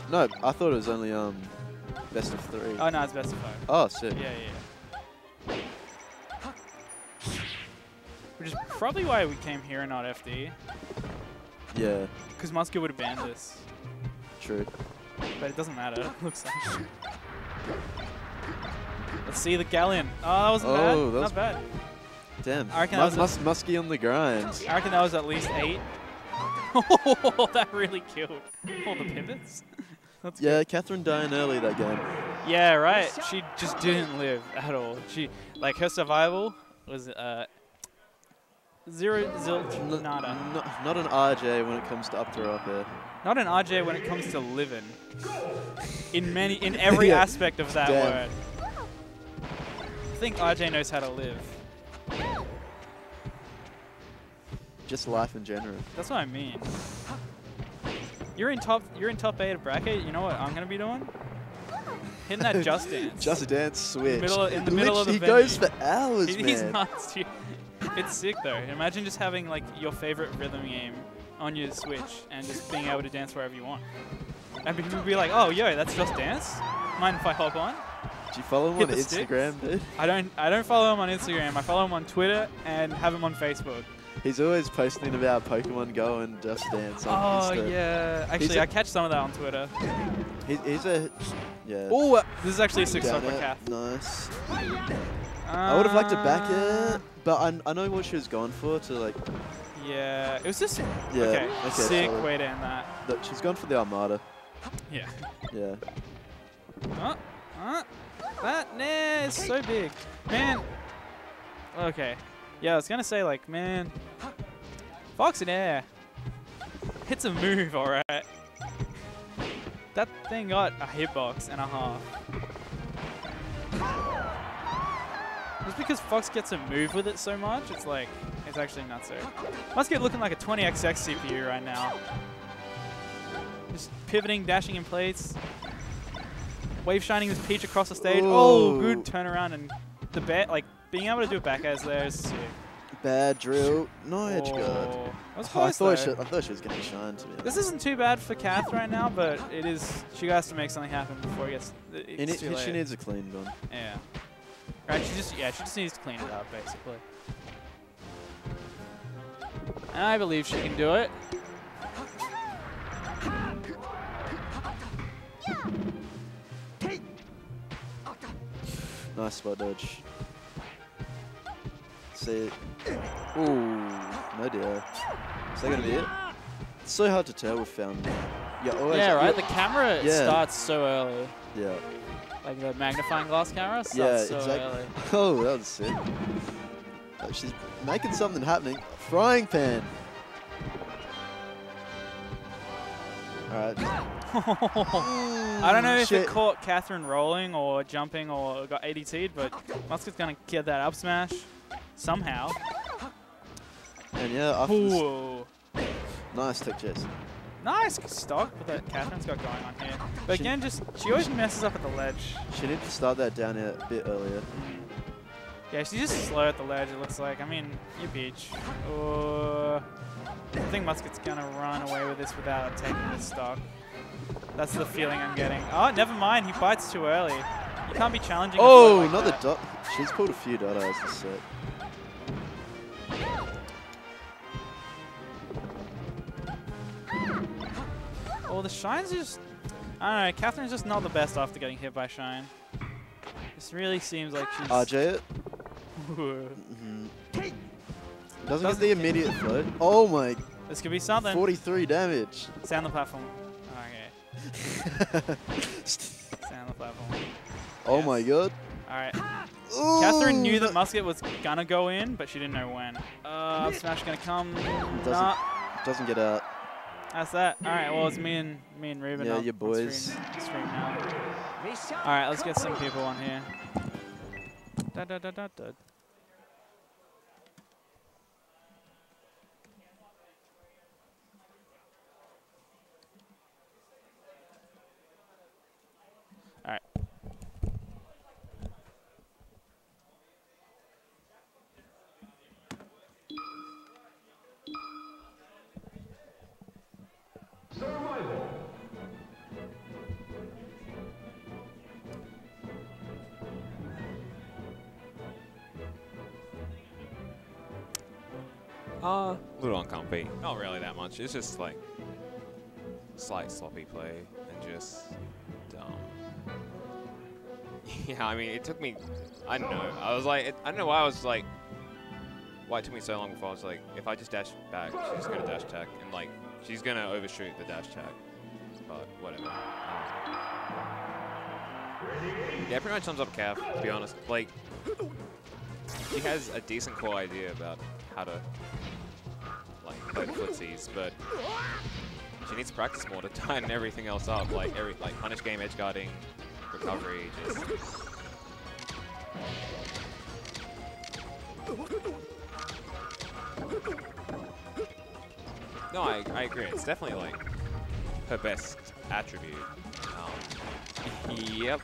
No, I thought it was only um, best of three. Oh, no, it's best of five. Oh, sick. Yeah, yeah. Which is probably why we came here and not F D. Yeah. Because Musket would have banned this. True. But it doesn't matter, it looks like. Let's see the galleon. Oh, that wasn't oh, bad. That was Not bad. Damn. I reckon that was Musky on the grind. I reckon that was at least eight. Oh, that really killed all the pivots. That's yeah, good. Catherine dying early that game. Yeah, right. She just didn't live at all. She, like, her survival was uh, zero, zilch, nada. Not, not an R J when it comes to up throw up air. Not an R J when it comes to living. In many, in every yeah. aspect of that Damn. word. I think R J knows how to live. Just life in general. That's what I mean. You're in top. You're in top eight of bracket. You know what I'm gonna be doing? Hitting that Just Dance. Just Dance switch. Middle, in the middle of the. He venue. goes for hours, he, man. He's nuts, dude. It's sick though. Imagine just having like your favorite rhythm game on your Switch and just being able to dance wherever you want. And people would be like, "Oh, yo, that's Just Dance. Mind if I hop on?" Do you follow him Hit on Instagram, sticks? dude? I don't. I don't follow him on Instagram. I follow him on Twitter and have him on Facebook. He's always posting about Pokemon Go and Just Dance on Instagram. Oh, Insta. yeah. Actually, a, I catch some of that on Twitter. He, he's a... Yeah. Oh, uh, this is actually a six-star for Kath. Nice. Uh, I would have liked to back it, but I, I know what she was going for to, like, Yeah, it was just yeah, okay. okay sick sorry. way to end that. Look, she's gone for the Armada. Yeah. Yeah. Oh, oh, that nair is so big. Man. Okay. Yeah, I was going to say, like, man, Fox in air. Hits a move, all right. That thing got a hitbox and a half. Just because Fox gets a move with it so much, it's like, it's actually nuts. Musket looking like a twenty X X C P U right now. Just pivoting, dashing in plates. Wave shining with Peach across the stage. Ooh. Oh, good turnaround and the bet, like being able to do a back airs there is sick. Bad drill, no edge guard. Oh, oh, I, thought she, I thought she was going to shine to me. This isn't too bad for Kath right now, but it is. She has to make something happen before it gets. It's too late. She needs a clean gun. Yeah. Right. She just yeah. She just needs to clean it up basically. And I believe she can do it. Nice spot dodge. See it. Ooh, no deal. Is that going to be it? It's so hard to tell with Fountain. Yeah, always yeah right? The camera yeah. starts so early. Yeah. Like the magnifying glass camera starts yeah, so exactly. early. Oh, that was sick. Like she's making something happening. Frying pan. Alright. I don't know if Shit. it caught Catherine rolling or jumping or got A D T'd, but Musket's going to get that up smash somehow. And yeah, after Ooh. This nice tech chest. Nice stock that Catherine's got going on here. But she again, just she always messes up at the ledge. She needed to start that down here a bit earlier. Yeah, she's just slow at the ledge, it looks like. I mean, you Peach. Uh, I think Musket's going to run away with this without taking the stock. That's the feeling I'm getting. Oh, never mind. He bites too early. You can't be challenging. Oh, like another dot. She's pulled a few dot eyes this set. Oh, the shine's just. I don't know. Catherine's just not the best after getting hit by shine. This really seems like she's. R J it. mm-hmm. Doesn't, Doesn't get the immediate float. Oh my. This could be something. forty-three damage. Sound the platform. Stand on the platform. Oh yes. my god. Alright. Catherine knew that Musket was gonna go in, but she didn't know when. Uh, smash gonna come. Doesn't, nah. doesn't get out. That's that. Alright, well, it's me and me and Ruben. Yeah, your boys. Alright, let's get some people on here. Da, da, da, da, da. Uh, little uncomfy. Not really that much. It's just like slight sloppy play and just dumb. Yeah, I mean, it took me. I don't know. I was like, it, I don't know why I was like, why it took me so long before I was like, if I just dash back, she's gonna dash attack, and like, she's gonna overshoot the dash attack. But whatever. Yeah, pretty much sums up Cap. To be honest, like, she has a decent core idea about how to. Play footsies, but she needs to practice more to tighten everything else up, like every like punish game, edge guarding, recovery, just No, I I agree. It's definitely like her best attribute. Um, yep.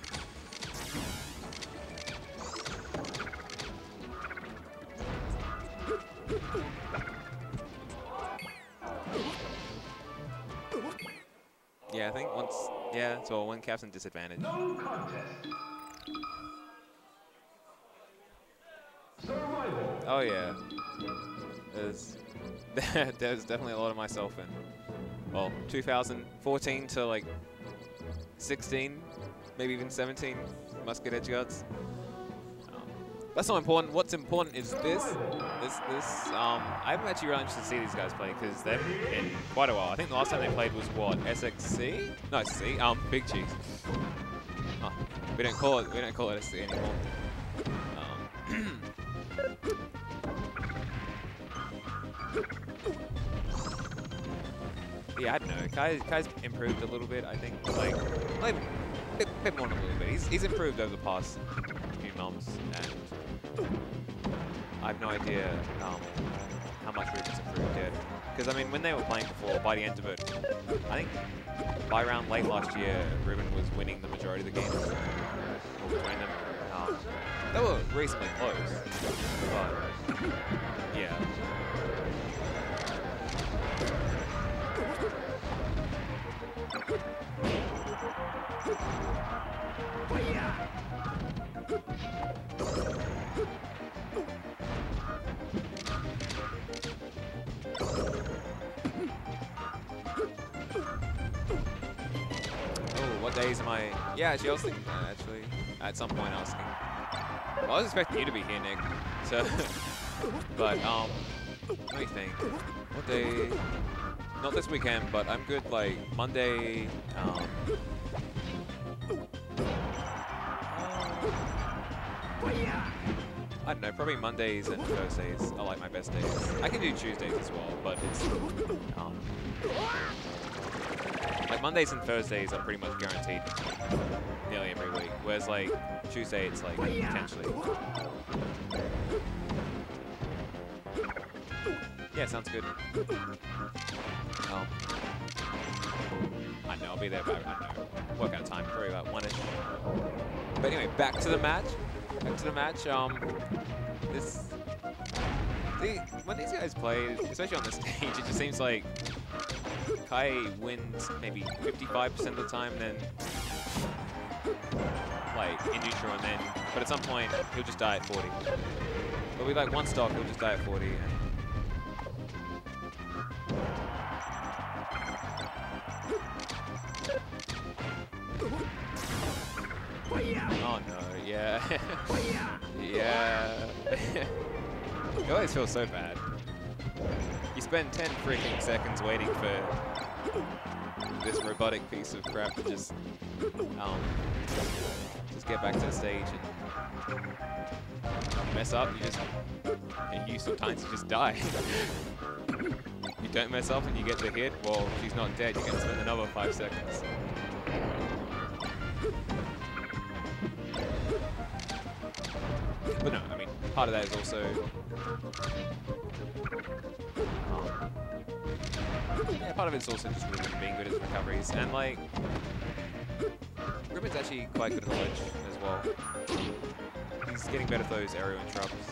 Yeah, I think once, yeah, so when Cap's in disadvantage. No oh, yeah. There's, there's definitely a lot of myself in, well, two thousand fourteen to like sixteen, maybe even seventeen Musket edge guards. Um, That's not important. What's important is this, this, this. Um, I'm actually really interested to see these guys play because they've been quite a while. I think the last time they played was what, S X C? No, C. Um, Big Cheese. Oh, we don't call it. We don't call it S C anymore. Um, yeah, I don't know. Kai, Kai's improved a little bit. I think, like, like a bit, bit more than a little bit. He's, he's improved over the past few months. And I have no idea um, how much Ruben's improved yet. Because, I mean, when they were playing before, by the end of it, I think by around late last year, Ruben was winning the majority of the games. Or winning them. Um, they were reasonably close. But, yeah. Days am I? Yeah, actually, I was thinking that actually at some point asking. Well, I was expecting you to be here, Nick. So, but um, let me think. What day? Not this weekend, but I'm good. Like Monday. Um, I don't know. Probably Mondays and Thursdays are like my best days. I can do Tuesdays as well, but it's um. Like, Mondays and Thursdays are pretty much guaranteed nearly every week, whereas, like, Tuesday it's, like, potentially. Yeah, sounds good. Um, I don't know, I'll be there by, I don't know, work out of time, probably about one-ish. But anyway, back to the match. Back to the match, um, this... The, when these guys play, especially on the stage, it just seems like Kai wins maybe fifty-five percent of the time, then like in neutral, and then but at some point he'll just die at forty. But we like one stock, he'll just die at forty. And oh no, yeah, yeah. It always feels so bad. You spend ten freaking seconds waiting for this robotic piece of crap to just, um, just get back to the stage and mess up. You just, and you sometimes you just die. You don't mess up and you get the hit. Well, if she's not dead, you're gonna spend another five seconds. But no, I mean, part of that is also. Um, Yeah, part of it's also just Ruben being good at his recoveries, and like, Ruben's actually quite good at the ledge as well. He's getting better at those aerial interrupts.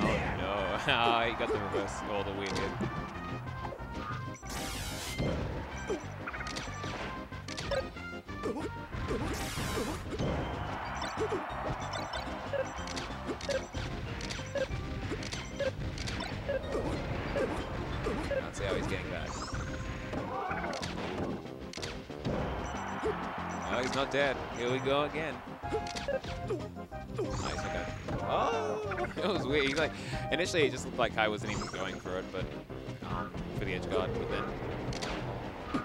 Oh no, ah, he got the reverse, or the weird hit. Let's see how he's getting back. Oh, he's not dead. Here we go again. Nice, okay. Oh, it was weird. He, like, initially, it just looked like Kai wasn't even going for it, but um, for the edge guard. But then,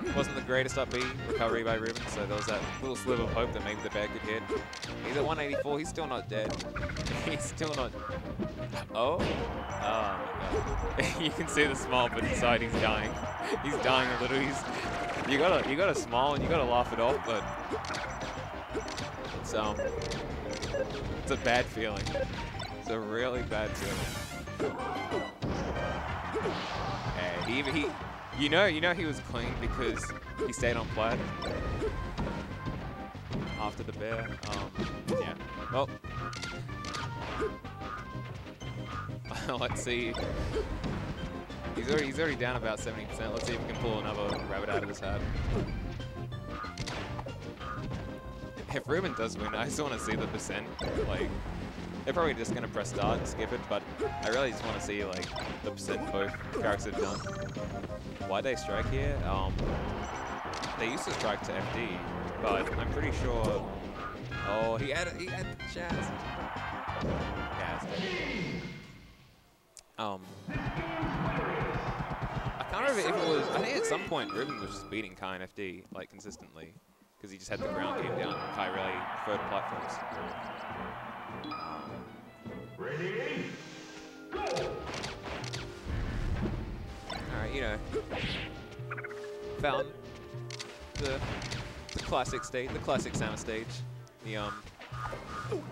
it wasn't the greatest up B recovery by Ruben, so there was that little sliver of hope that maybe the bear could hit. He's at one eighty-four. He's still not dead. He's still not. Oh. Oh my god. You can see the smile, but inside he's dying. He's dying a little. He's you gotta you gotta smile and you gotta laugh it off, but it's um it's a bad feeling. It's a really bad feeling. And even he, you know, you know he was clean because he stayed on plat after the bear. Um, yeah. Well. Let's see. He's already, he's already down about seventy percent. Let's see if we can pull another rabbit out of his hat. If Ruben does win, I just want to see the percent. Like, they're probably just going to press start and skip it, but I really just want to see, like, the percent both characters have done. Why'd they strike here? Um, They used to strike to F D, but I'm pretty sure. Oh, he had he had Jazz. Jazz did. Um, I can't remember if it was. I think at some point Ruben was just beating Kai and F D like consistently because he just had the ground game down. And Kai really preferred platforms. Ready? Go! Alright, you know, Fountain, the, the classic stage, the classic Samus stage, the um, oh,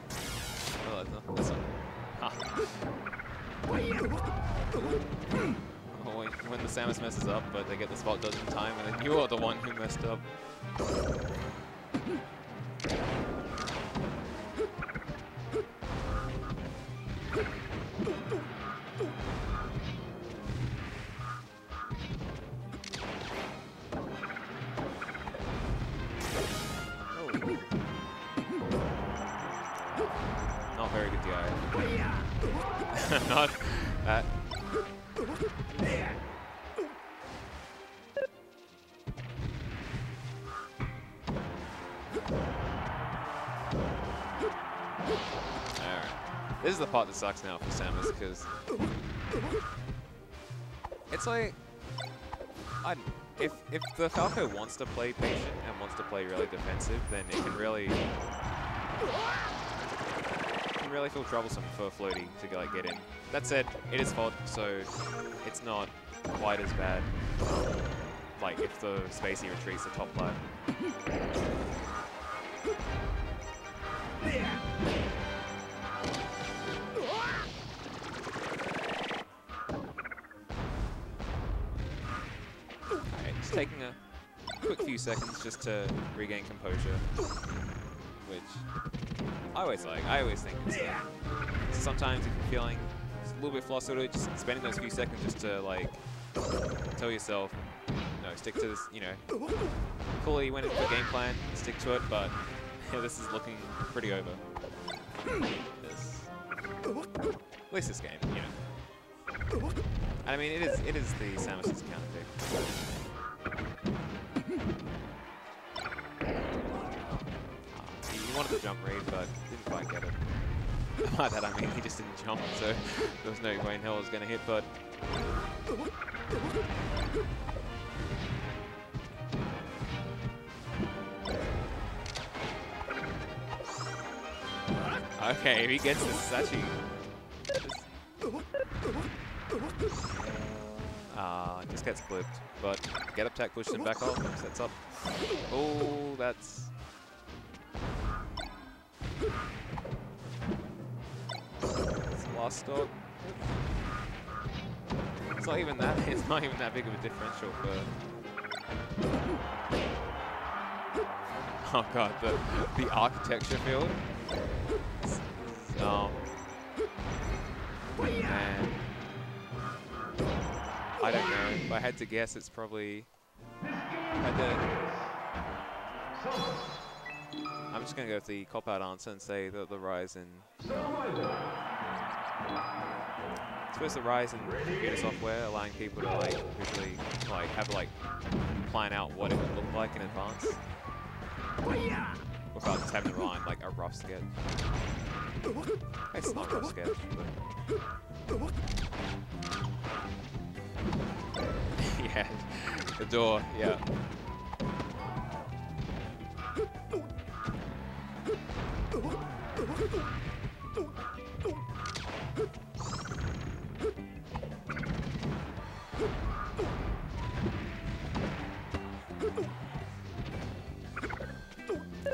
that's, that's not, ah. Oh, when, when the Samus messes up, but they get the spot dodge in time, and then you are the one who messed up. Not that. Alright. This is the part that sucks now for Samus, because it's like, I, if, if the Falco wants to play patient and wants to play really defensive, then it can really... really feel troublesome for Floaty to like get in. That said, it is F O D, so it's not quite as bad. Like if the Spacey retreats the top line. Alright, just taking a quick few seconds just to regain composure, which I always like, I always think it's uh, sometimes if you're feeling just a little bit flustered, just spending those few seconds just to like tell yourself, no, stick to this, you know, coolly went into the game plan, stick to it, but yeah, this is looking pretty over. This. At least this game, you know. And I mean, it is, it is the Samus' counter pick. He wanted to jump read, but didn't quite get it. By that I mean he just didn't jump, so there was no way in hell it was going to hit, but... Okay, if he gets this, Sachi. Ah, just... Uh, just gets clipped, but get up tech pushes him back off, sets up. Oh, that's... It's last stop. It's not even that. It's not even that big of a differential for. Oh god, the the architecture field. Um. Man. I don't know. If I had to guess, it's probably. Had to. I'm just going to go with the cop-out answer and say the, the rise in... Suppose the rise in computer software, allowing people to like, visually, like, have like, plan out what it would look like in advance. Without just having to run like a rough sketch. It's not a rough sketch, but... Yeah, the door, yeah.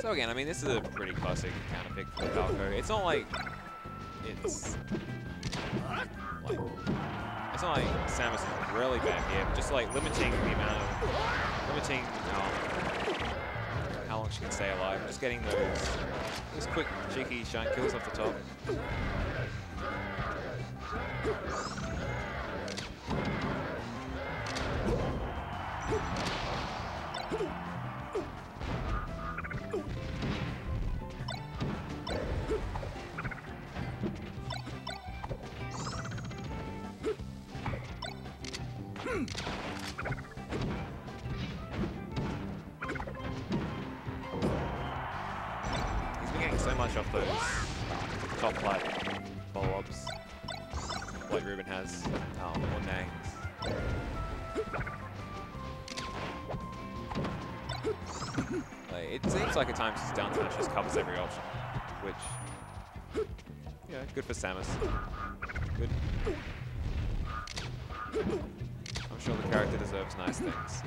So again, I mean, this is a pretty classic counter pick for Falco. It's not like it's like, it's not like Samus is really bad here, but just like limiting the amount of limiting. Um, How long she can stay alive. Just getting those, those quick, cheeky shine kills off the top. much off those top like follow-ups like Ruben has, um, or Nangs. Like, it seems like at times his down smash just covers every option, which, yeah, good for Samus. Good. I'm sure the character deserves nice things.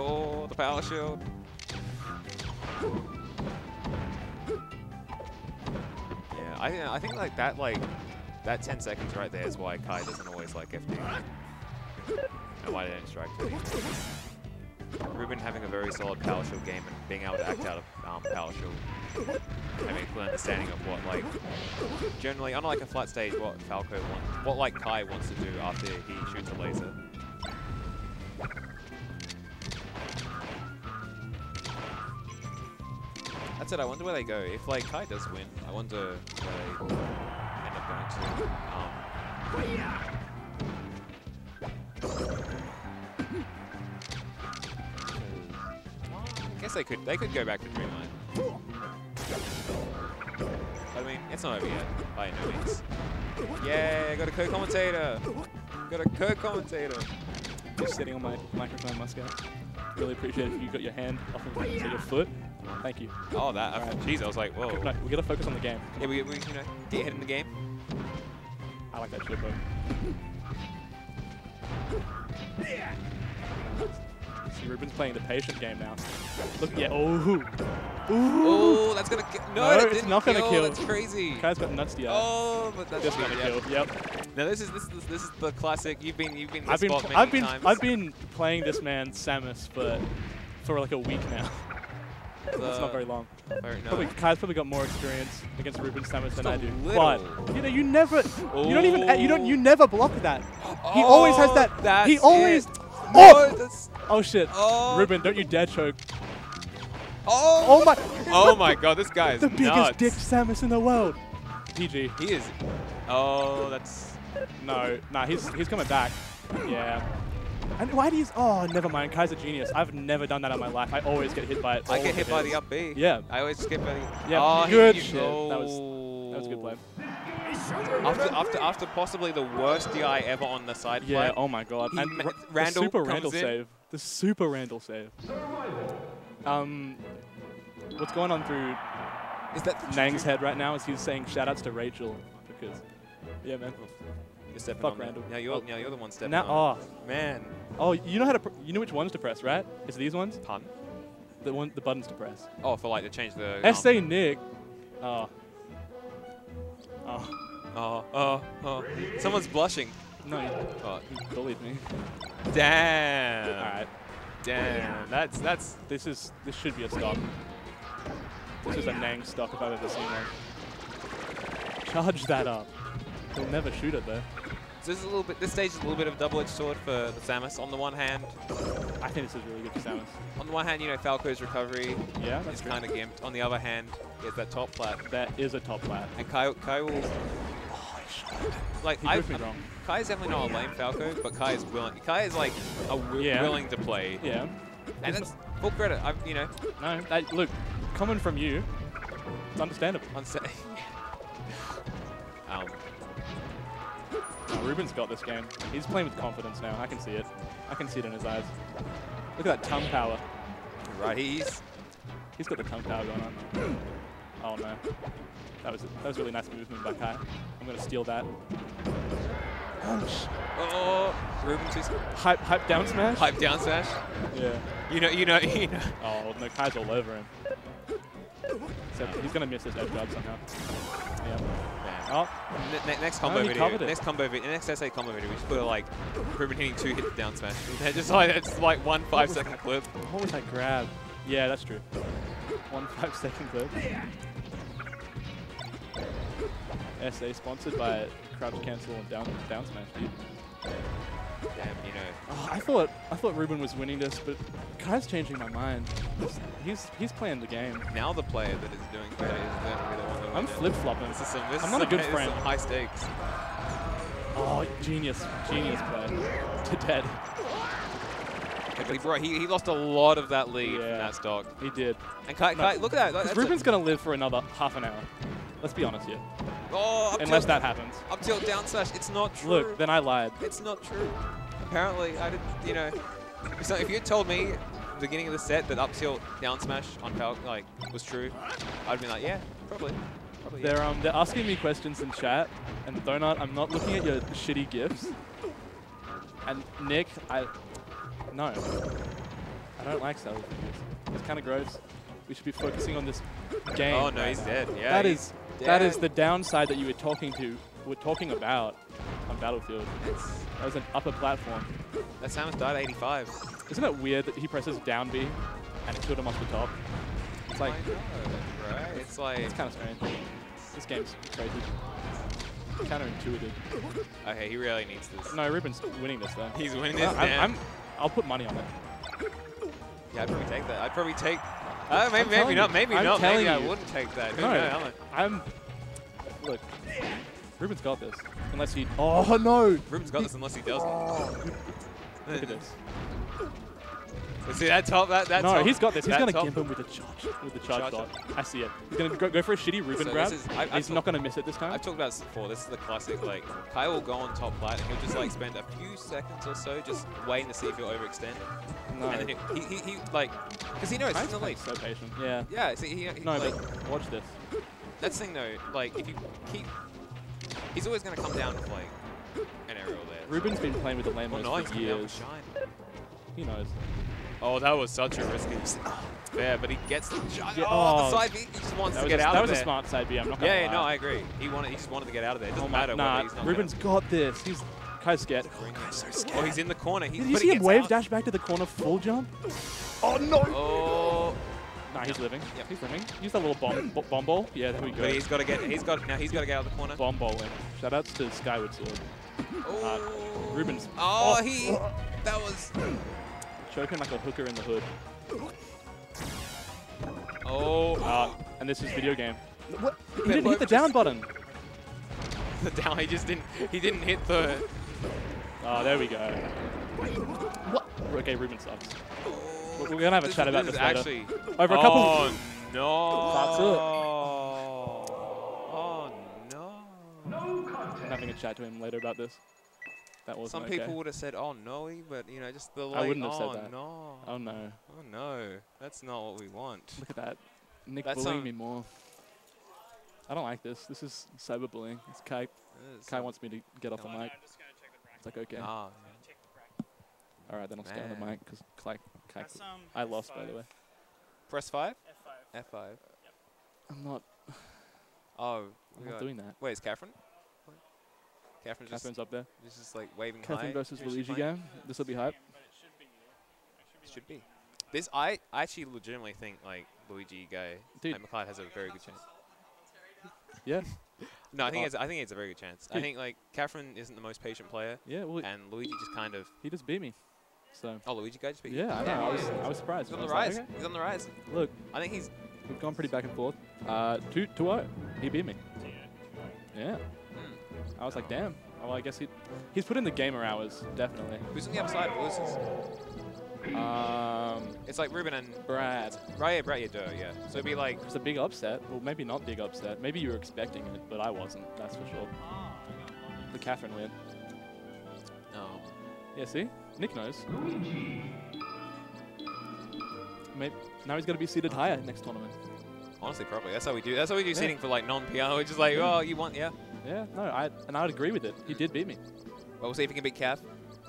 Oh, the power shield. Yeah, I I think like that like that ten seconds right there is why Kai doesn't always like F D and why they don't strike three. Ruben having a very solid power shield game and being able to act out of um, power shield, having a clear understanding of what like generally, unlike a flat stage, what Falco wants, what like Kai wants to do after he shoots a laser. That's it. I wonder where they go. If like Kai does win, I wonder where they end up going to. Um, They could they could go back to Dreamland. I mean, it's not over yet, by no means. Yeah, got a co-commentator! Got a co-commentator! Just sitting on my microphone, Musket. Really appreciate it if you got your hand off of me to your foot. Thank you. Oh, that. Jeez, right. I was like, whoa. No, we gotta focus on the game. Yeah, we, we you know, get your head in the game. I like that shit, bro. Yeah. See, Ruben's playing the patient game now. Look, yeah. Oh, oh, that's gonna kill. No, no that it's not gonna kill. kill. That's crazy. Kai's got nuts to you. Oh, but that's just gonna yep. kill. Yep. Now this is this is this is the classic. You've been you've been. This I've been spot many I've been times. I've been playing this man Samus for for like a week now. That's uh, not very long. Very probably, no. Kai's probably got more experience against Ruben Samus than I do. Little. But you know, you never. Oh. You don't even. You don't. You never block that. He oh, always has that. That's he always. It. Oh! No, oh shit. Oh. Ruben, don't you dare choke. Oh, oh my Oh my god, this guy is the biggest nuts. dick Samus in the world. P G. He is. Oh, that's no. Nah, he's he's coming back. Yeah. And why do you Oh, never mind. Kai's a genius. I've never done that in my life. I always get hit by it. I get hit by the up B. Yeah. I always skip by the Yeah, oh, good shit. Go. That was That was a good play. After, after, after possibly the worst D I ever on the side play. Yeah, oh my god. And the Randall super Randall in. save. The super Randall save. Um, what's going on through is that Nang's head right now is he's saying shoutouts to Rachel. Because, yeah, man. You're stepping Fuck on Randall. Now you're, oh. now you're the one stepping now, on. Oh. Man. Oh, you know how to, pr you know which ones to press, right? It's these ones? Pun. The one, the buttons to press. Oh, for like to change the... S A um, Nick. Oh. Oh, oh, oh, oh. Someone's blushing. No, you oh. bullied me. Damn. All right. Damn. That's, that's, this is, this should be a stop. This is a Nang stop if I've ever seen one. Charge that up. He'll never shoot it though. So this is a little bit, this stage is a little bit of a double-edged sword for the Samus. On the one hand, I think this is really good for Samus. On the one hand, you know, Falco's recovery yeah, that's is kind of gimped. On the other hand, it's that top plat. That is a top plat. And Kai, Kai will... Oh, shit. Like, I, me wrong. Kai is definitely not a lame Falco, but Kai is willing. Kai is, like, a wi yeah. willing to play. Yeah. And it's that's full credit, I've, you know. No, that, look, coming from you, it's understandable. Understandable. um... Oh, Ruben's got this game. He's playing with confidence now. I can see it. I can see it in his eyes. Look at that tongue power. Right, he's... He's got the tongue power going on. Oh, no. That was a, that was really nice movement by Kai. I'm going to steal that. Oh, oh, Ruben's just... Hype, hype down smash? Hype down smash? Yeah. You know, you know, you know. Oh, no, Kai's all over him. Except he's going to miss this edge guard somehow. Yeah. Oh. Ne ne next combo no, video. Next combo video. Next S A combo video. We just put like Ruben hitting two hits down smash. They're just like it's like one five second that? clip. What was that grab? Yeah, that's true. One five second clip. Yeah. S A sponsored by Crouch Cancel and down down smash, dude. Damn, you know. Oh, I thought I thought Ruben was winning this, but Kai's changing my mind. He's he's playing the game. Now the player that is doing that is the one that I'm flip flopping. This is some, this I'm not a good friend. High stakes. Oh, genius, genius play to dead. He, he lost a lot of that lead yeah. from that stock. He did. And Kai, Kai no. look at that. Ruben's going to live for another half an hour. Let's be honest here. Oh, unless that happens. Up tilt down slash. It's not true. Look, then I lied. It's not true. Apparently, I didn't, you know. So if you had told me at the beginning of the set that up tilt down smash on Falcon like was true, I'd have been like, yeah, probably. probably they're, yeah. Um, they're asking me questions in chat. And Donut, I'm not looking at your shitty gifs. And Nick, I... No, I don't like selling figures. It's kind of gross. We should be focusing on this game. Oh no, right he's now. dead. Yeah, that is dead. that is the downside that you were talking to, were talking about on Battlefield. That was an upper platform. That Samus died at eighty-five. Isn't it weird that he presses down B and it killed him off the top? It's like, I know, right? It's like it's kind of strange. This game's crazy. Counterintuitive. Okay, he really needs this. No, Ruben's winning this though. He's winning this. I'm, I'm, I'll put money on it. Yeah, I'd probably take that. I'd probably take... Uh, maybe maybe not, maybe you. not. Maybe you. I wouldn't take that. Who no, knows? I'm... Look, Ruben's got this. Unless he... Oh, no! Ruben's got this unless he doesn't. Oh. Look at this. See, that top, that, that no, top. No, he's got this. He's going to gimp him with a charge, with the charge, charge dot. I see it. He's going to go, go for a shitty Ruben so grab. Is, I, he's talk, not going to miss it this time. I've talked about this before. This is the classic, like, Kai will go on top light and he'll just, like, spend a few seconds or so just waiting to see if he'll overextend. No. And then he, he, he, he like, because he knows Kai's he's in the lead. so patient. Yeah. Yeah, see, he, he No, like, but watch this. That's the thing, though. Like, if you keep, he's always going to come down with, like, an aerial there. Ruben's so. been playing with the Lambos well, no, for years. He knows. Oh, that was such a risky there, but he gets the shot. Yeah. Oh, the side B, he just wants to get a, out of there. That was a smart side B, I'm not going to Yeah, yeah no, I agree. He wanted, he just wanted to get out of there. It doesn't oh my, matter nah, whether he's not Ruben's got this. He's Kai's scared. Oh, Kai's so scared. Oh, he's in the corner. He's, Did you see him wave out. dash back to the corner full jump? Oh, no. Oh. Nah, he's living. Yep. He's living. Use that little bomb, bomb ball. Yeah, there we go. But he's got to get, he's got, now he's got to get out of the corner. Bomb ball in. Shoutouts to Skyward Sword. Uh, Ruben's. Oh, off. he, that was. Choking like a hooker in the hood. Oh. Uh, and this is video game. What? He They're didn't hit the down button. The down, he just didn't, he didn't hit the... Oh, there we go. What? Okay, Ruben sucks. We're going to have a this chat about this, this later. Actually... Over a couple... Oh, no. That's it. Oh, no. No contact. I'm having a chat to him later about this. Some okay. people would have said, "Oh no," but you know, just the late, I wouldn't have oh, said that. No. Oh no. Oh no. That's not what we want. Look at that. Nick That's bullying me more. I don't like this. This is cyberbullying. It's Kai. It Kai wants me to get off no, the mic. No, it's like okay. Nah, all right, then I'll stay on the mic because Kai. Kai um, I lost F five. By the way. Press five. F five. F five. Yep. I'm not. Oh, I'm not doing that. Wait, is Catherine? Catherine's, Catherine's just up there. This is like waving Catherine high. versus Luigi game. This will be hype. It should be. This I, I actually legitimately think like Luigi guy Dude. and McLeod has a very good chance. Yeah. No, I think it's, I think it's a very good chance. Dude. I think like Catherine isn't the most patient player. Yeah. Well, and Luigi just kind of. He just beat me. So. Oh, Luigi guy just beat you. Yeah, I know. Yeah, I was yeah. I was surprised. He's on the rise. Like, okay. He's on the rise. Look, I think he's. We've gone pretty back and forth. Uh, two two zero. He beat me. Yeah. I was like, damn. Oh, well, I guess he he's put in the gamer hours, definitely. Who's on the upside? Um, it's like Ruben and Brad. Right, yeah, Brad, you do, yeah. So it'd be like it's a big upset. Well, maybe not big upset. Maybe you were expecting it, but I wasn't. That's for sure. The Catherine win. No. Yeah, see, Nick knows. Maybe now he's gonna be seated higher next tournament. Honestly, probably. That's how we do. That's how we do yeah. seating for like non-P R. We're just like, oh, you want, yeah. Yeah, no, I and I would agree with it. He did beat me. Well, we'll see if he can beat Cav.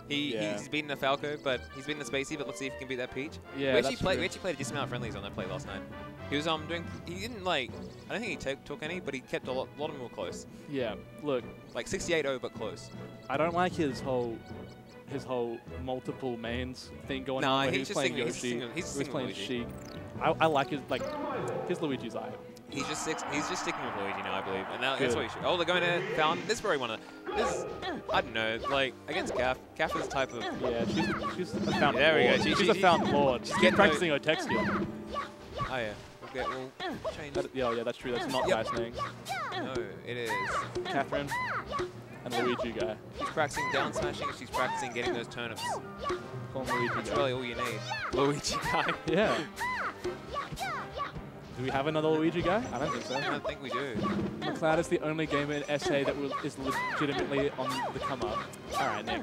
He, yeah. He's beaten a Falco, but he's beaten a Spacey, but let's see if he can beat that Peach. Yeah, we, actually play, we actually played a decent amount of friendlies on that play last night. He was um doing, he didn't like, I don't think he took any, but he kept a lot, a lot of them were close. Yeah, look. Like sixty-eight oh, but close. I don't like his whole, his whole multiple mains thing going nah, on. Nah, he's, he's just playing Yoshi, single, he's, he's playing Sheik. I, I like his, like, his Luigi's eye. He's just six, he's just sticking with Luigi now, I believe, and that, that's what he should. Oh, they're going to Fountain. This is probably one of this. I don't know, like against Gaff. Gaff is a type of yeah. She's she's a Fountain. There we go. She, she's she, a Fountain Lord. She's getting practicing her tech skill. Oh yeah. Okay, we'll change. That, yeah, oh, yeah, that's true. That's not yep. nice, Nangs. No, it is. Catherine. and Luigi guy. She's practicing down smashing and she's practicing getting those turnips. Call him Luigi. That's guy. Really all you need. Luigi guy. Yeah. Do we have another Luigi guy? I don't think so. I don't think we do. McLeod is the only gamer in S A that will, is legitimately on the come up. All right, Nick.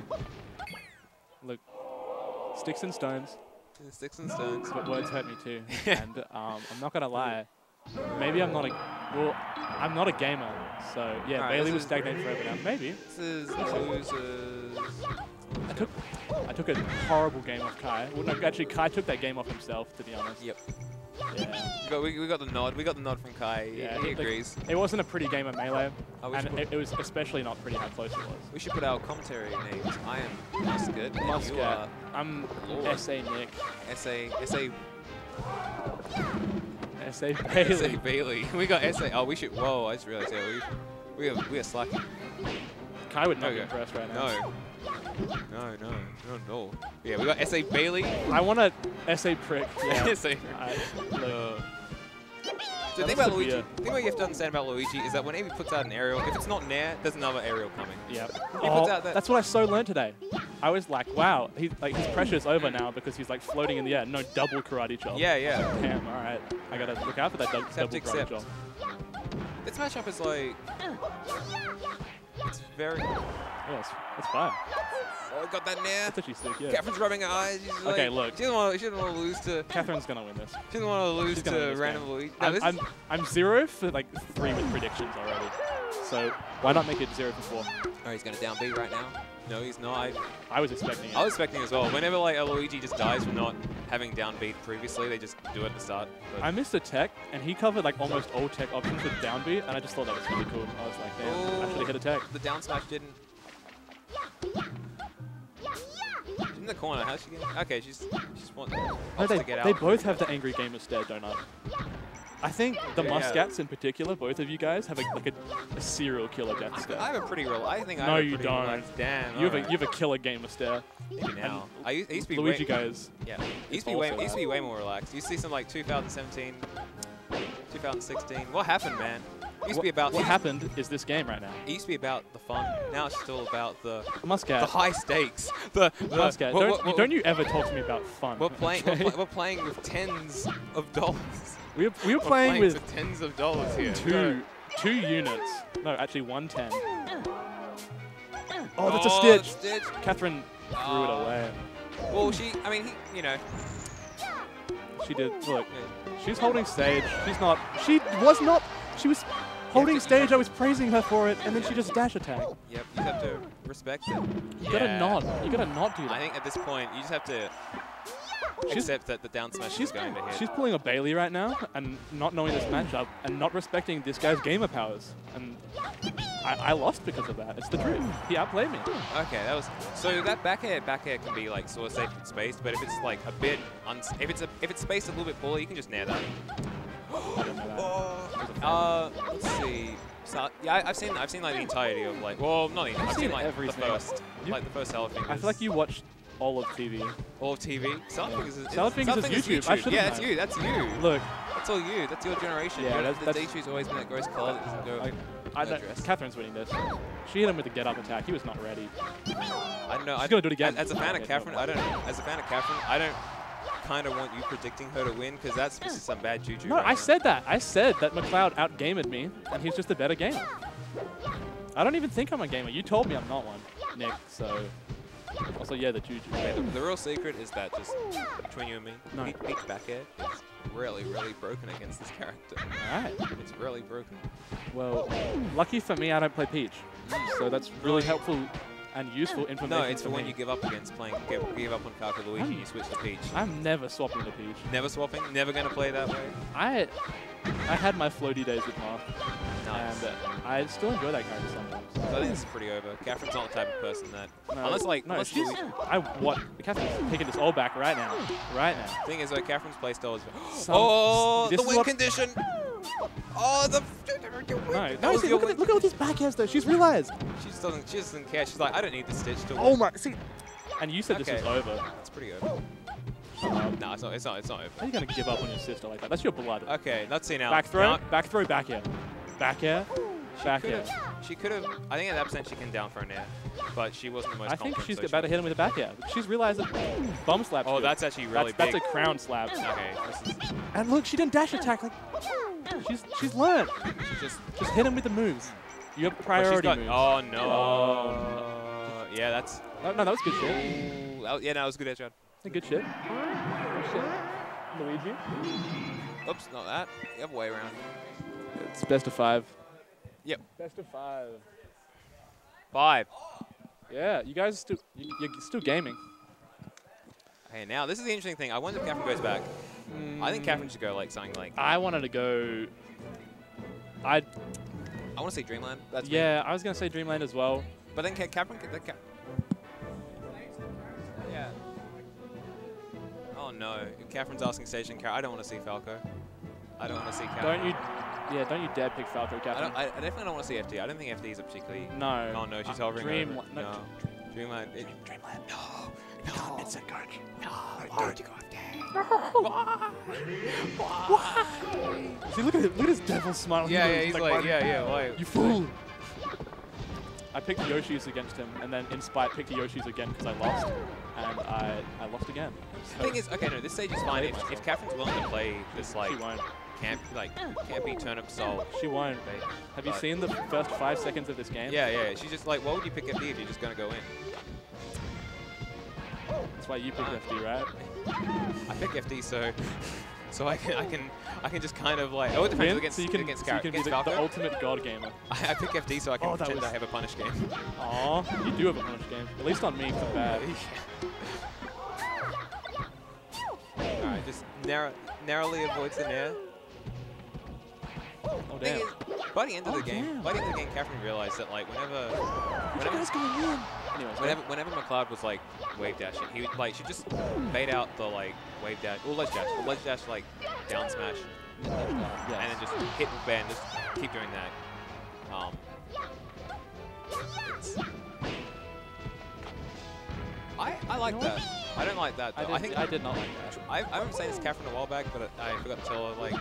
Look, sticks and stones. Sticks and stones. But words hurt me too. And um, I'm not gonna lie. Maybe I'm not a well. I'm not a gamer. So yeah, right, Bailey was stagnated forever now. Maybe. This is losers. I took I took a horrible game off Kai. Well, no, actually, Kai took that game off himself. To be honest. Yep. Yeah. We got, we, we got the nod. We got the nod from Kai. Yeah, he, he agrees. The, it wasn't a pretty game at Melee, oh, and it, it was especially not pretty how close it was. We should put our commentary names. I am Musket. Musket. You are I'm Lord. S A Nick. S A S A S A Bailey. S A Bailey. We got S A. Oh, we should. Whoa! I just realized. Yeah, we we are we are slacking. Kai would not okay. be impressed right now. No. No, no, no, no. Yeah, we got S A Bailey. I want a S A prick. Yeah. S A prick. Right. Uh, so the thing about Luigi, the thing what you have to understand about Luigi is that whenever he puts out an aerial, if it's not Nair, there's another aerial coming. Yeah. Oh, that. That's what I so learned today. I was like, wow, he, like his pressure's over now because he's like floating in the air. No double karate chop. Yeah, yeah. Like, damn, all right. I got to look out for that double, double karate chop. This matchup is like... It's very... Yeah, it's, it's fine. Oh, got that Nair. That's actually sick, yeah. Catherine's rubbing her eyes. She's like, okay, look. She doesn't want to lose to... Catherine's going to win this. She doesn't want to lose to random Luigi. No, I'm, I'm, I'm zero for like three with predictions already. So why not make it zero for four? Oh, he's going to down B right now. No, he's not. I, I was expecting it. I was expecting it as well. Whenever like a Luigi just dies from not having down B previously, they just do it at the start. But I missed a tech, and he covered like almost all tech options with down B, and I just thought that was really cool. I was like, damn, I should have hit a tech. The down smash didn't. She's in the corner. How's she getting? Okay, she's just wants no, to get out. They both have the angry gamer stare, don't I? I think the yeah, Muskets yeah. in particular, both of you guys, have a, like a, a serial killer death stare. I have a pretty real. I think I no, have a you don't. Relaxed. Damn. You have, right. a, you have a killer gamer stare. Maybe now. I used, I used to be Luigi way, guys. Yeah. It used to be way. Used to be way more relaxed. You see some like two thousand seventeen, two thousand sixteen. What happened, man? It used to be about what happened is this game right now. It used to be about the fun. Now it's still about the Muscat. The high stakes. The, the Muscat. What, don't, what, what, don't you ever talk to me about fun? We're playing. Okay. We're, pl we're playing with tens of dollars. We were, we were, we're playing, playing with, with tens of dollars here. Two, no. two units. No, actually one ten. Oh, that's oh, a stitch. Stitch. Catherine threw oh. it away. Well, she. I mean, he, you know. She did. Look, yeah. she's holding stage. She's not. She was not. She was holding stage, I was praising her for it, and then she just dash attacked. Yep, you have to respect it. You yeah. gotta not. You gotta not do that. I think at this point, you just have to she's, accept that the down smash is going to hit. She's pulling a Bailey right now, and not knowing this matchup, and not respecting this guy's gamer powers. And I, I lost because of that. It's the truth. He outplayed me. Okay, that was... So that back air, back air can be, like, sort of safe and spaced, but if it's, like, a bit... Uns if, it's a, if it's spaced a little bit poorly, you can just nair that. I don't know that. Uh, let's see. So, yeah, I've seen I've seen like the entirety of like well, not even. I've, I've seen, seen like everything. the first, you, like the first Salad Fingers. I feel like you watched all of T V. All of T V. Salad yeah. Fingers is, is, Salad Fingers is YouTube. YouTube. I should. Yeah, known. that's you. That's you. Look, that's all you. That's your generation. Yeah, that's, the D two's always been that gross color that doesn't go. I, I don't, Catherine's winning this. She hit him with a get up attack. He was not ready. I don't know. She's I, gonna do it again. As a fan of Catherine, I don't. As a fan of Catherine, I don't. Kind of want you predicting her to win because that's just some bad juju. No, right I now. said that. I said that McLeod outgamed me, and he's just a better gamer. I don't even think I'm a gamer. You told me I'm not one, Nick. So also, yeah, the juju. Okay, the, the real secret is that just between you and me, no. Peach back air is really, really broken against this character. All right, it's really broken. Well, lucky for me, I don't play Peach, so that's really helpful. And useful information. No, it's for when me. you give up against playing, give, give up on Kaka Luigi I'm, and you switch to Peach. I'm never swapping to Peach. Never swapping? Never going to play that way? I I had my floaty days with Mark. Nice. And uh, I still enjoy that character sometimes. So I think this is pretty over. Catherine's not the type of person that... No, unless, like... No, unless she's... I, what, Catherine's picking this all back right now. Right now. The thing is, like, Catherine's playstyle is... Some, oh, the win condition! Oh, the... No, no see, look, at, look at all these back airs, though. She's realized. She just doesn't, she doesn't care. She's like, I don't need this stitch to win. Oh, my. See. And you said okay. this was over. It's pretty over. Um, no, it's not, it's not. It's not over. How are you going to give up on your sister like that? That's your blood. Okay, let's see now. Back throw. Now. Back throw, back air. Back air. back air. She could have, I think at that percent she can down for an air, but she wasn't the most I think she's so about she to hit him with a back air. She's realized that bum slap. Oh, good. That's actually really that's, big. That's a crown slap. Okay. And look, she didn't dash attack. Like, she's she's learned. Just, just hit him with the moves. You have priority got, moves. Oh, no. Oh. Yeah, that's... No, no, that was good shit. That was, yeah, no, that was good air shot. Good shit. Good shit. Luigi. Oops, not that. The other way around. It's best of five. Yep. Best of five. Five. Yeah, you guys are still, you're still gaming. Okay, now this is the interesting thing. I wonder if Catherine goes back. Mm. I think Catherine should go like something like. I wanted to go. I. I want to say Dreamland. That's yeah, me. I was gonna say Dreamland as well. But then Catherine. Yeah. Oh no! If Catherine's asking station. I don't want to see Falco. I don't want to see Catherine. Don't you? Yeah, don't you dare pick Falco, Catherine. I, I, I definitely don't want to see F D. I don't think F D is a particularly... No. Oh, no, she's uh, hovering Dream over. No. no. Dreamland. Dream, Dreamland. No. No. It's a coach. No. Don't you go F D. No. Why? Why? Why? See, look at him. Look at his devil smile. Yeah, yeah, he's like, like yeah, yeah, why? You fool. I picked the Yoshi's against him, and then in spite, picked the Yoshi's again because I lost, and I, I lost again. So the thing is, okay, no, this stage is fine. If, if Catherine's willing to play this, like... She won't. Can't like can't be turnip soul. She won't. Babe. Have but you seen the first five seconds of this game? Yeah, yeah. She's just like, why would you pick F D if you're just gonna go in? That's why you picked uh, F D, right? I pick F D so so I can I can I can just kind of like oh it depends against so you can, against, so you can against be the, the ultimate god gamer. I, I pick F D so I can oh, pretend I have a punish game. Aw, you do have a punish game. At least on me, for bad. All right, just narrow, narrowly avoids the nair. Oh, damn. Is, by the end of oh, the game, damn. by the end of the game, Catherine realized that like whenever, whenever, win? Anyways, whenever, whenever McLeod was like wave dashing, he would like she just bait out the like wave dash or ledge dash, or ledge dash like down smash, yes. and then just hit and bend, just keep doing that. Um, I I like that. I don't like that. Though. I, did, I think I did not like that. I I remember saying this to Catherine a while back, but I, I forgot to tell her like.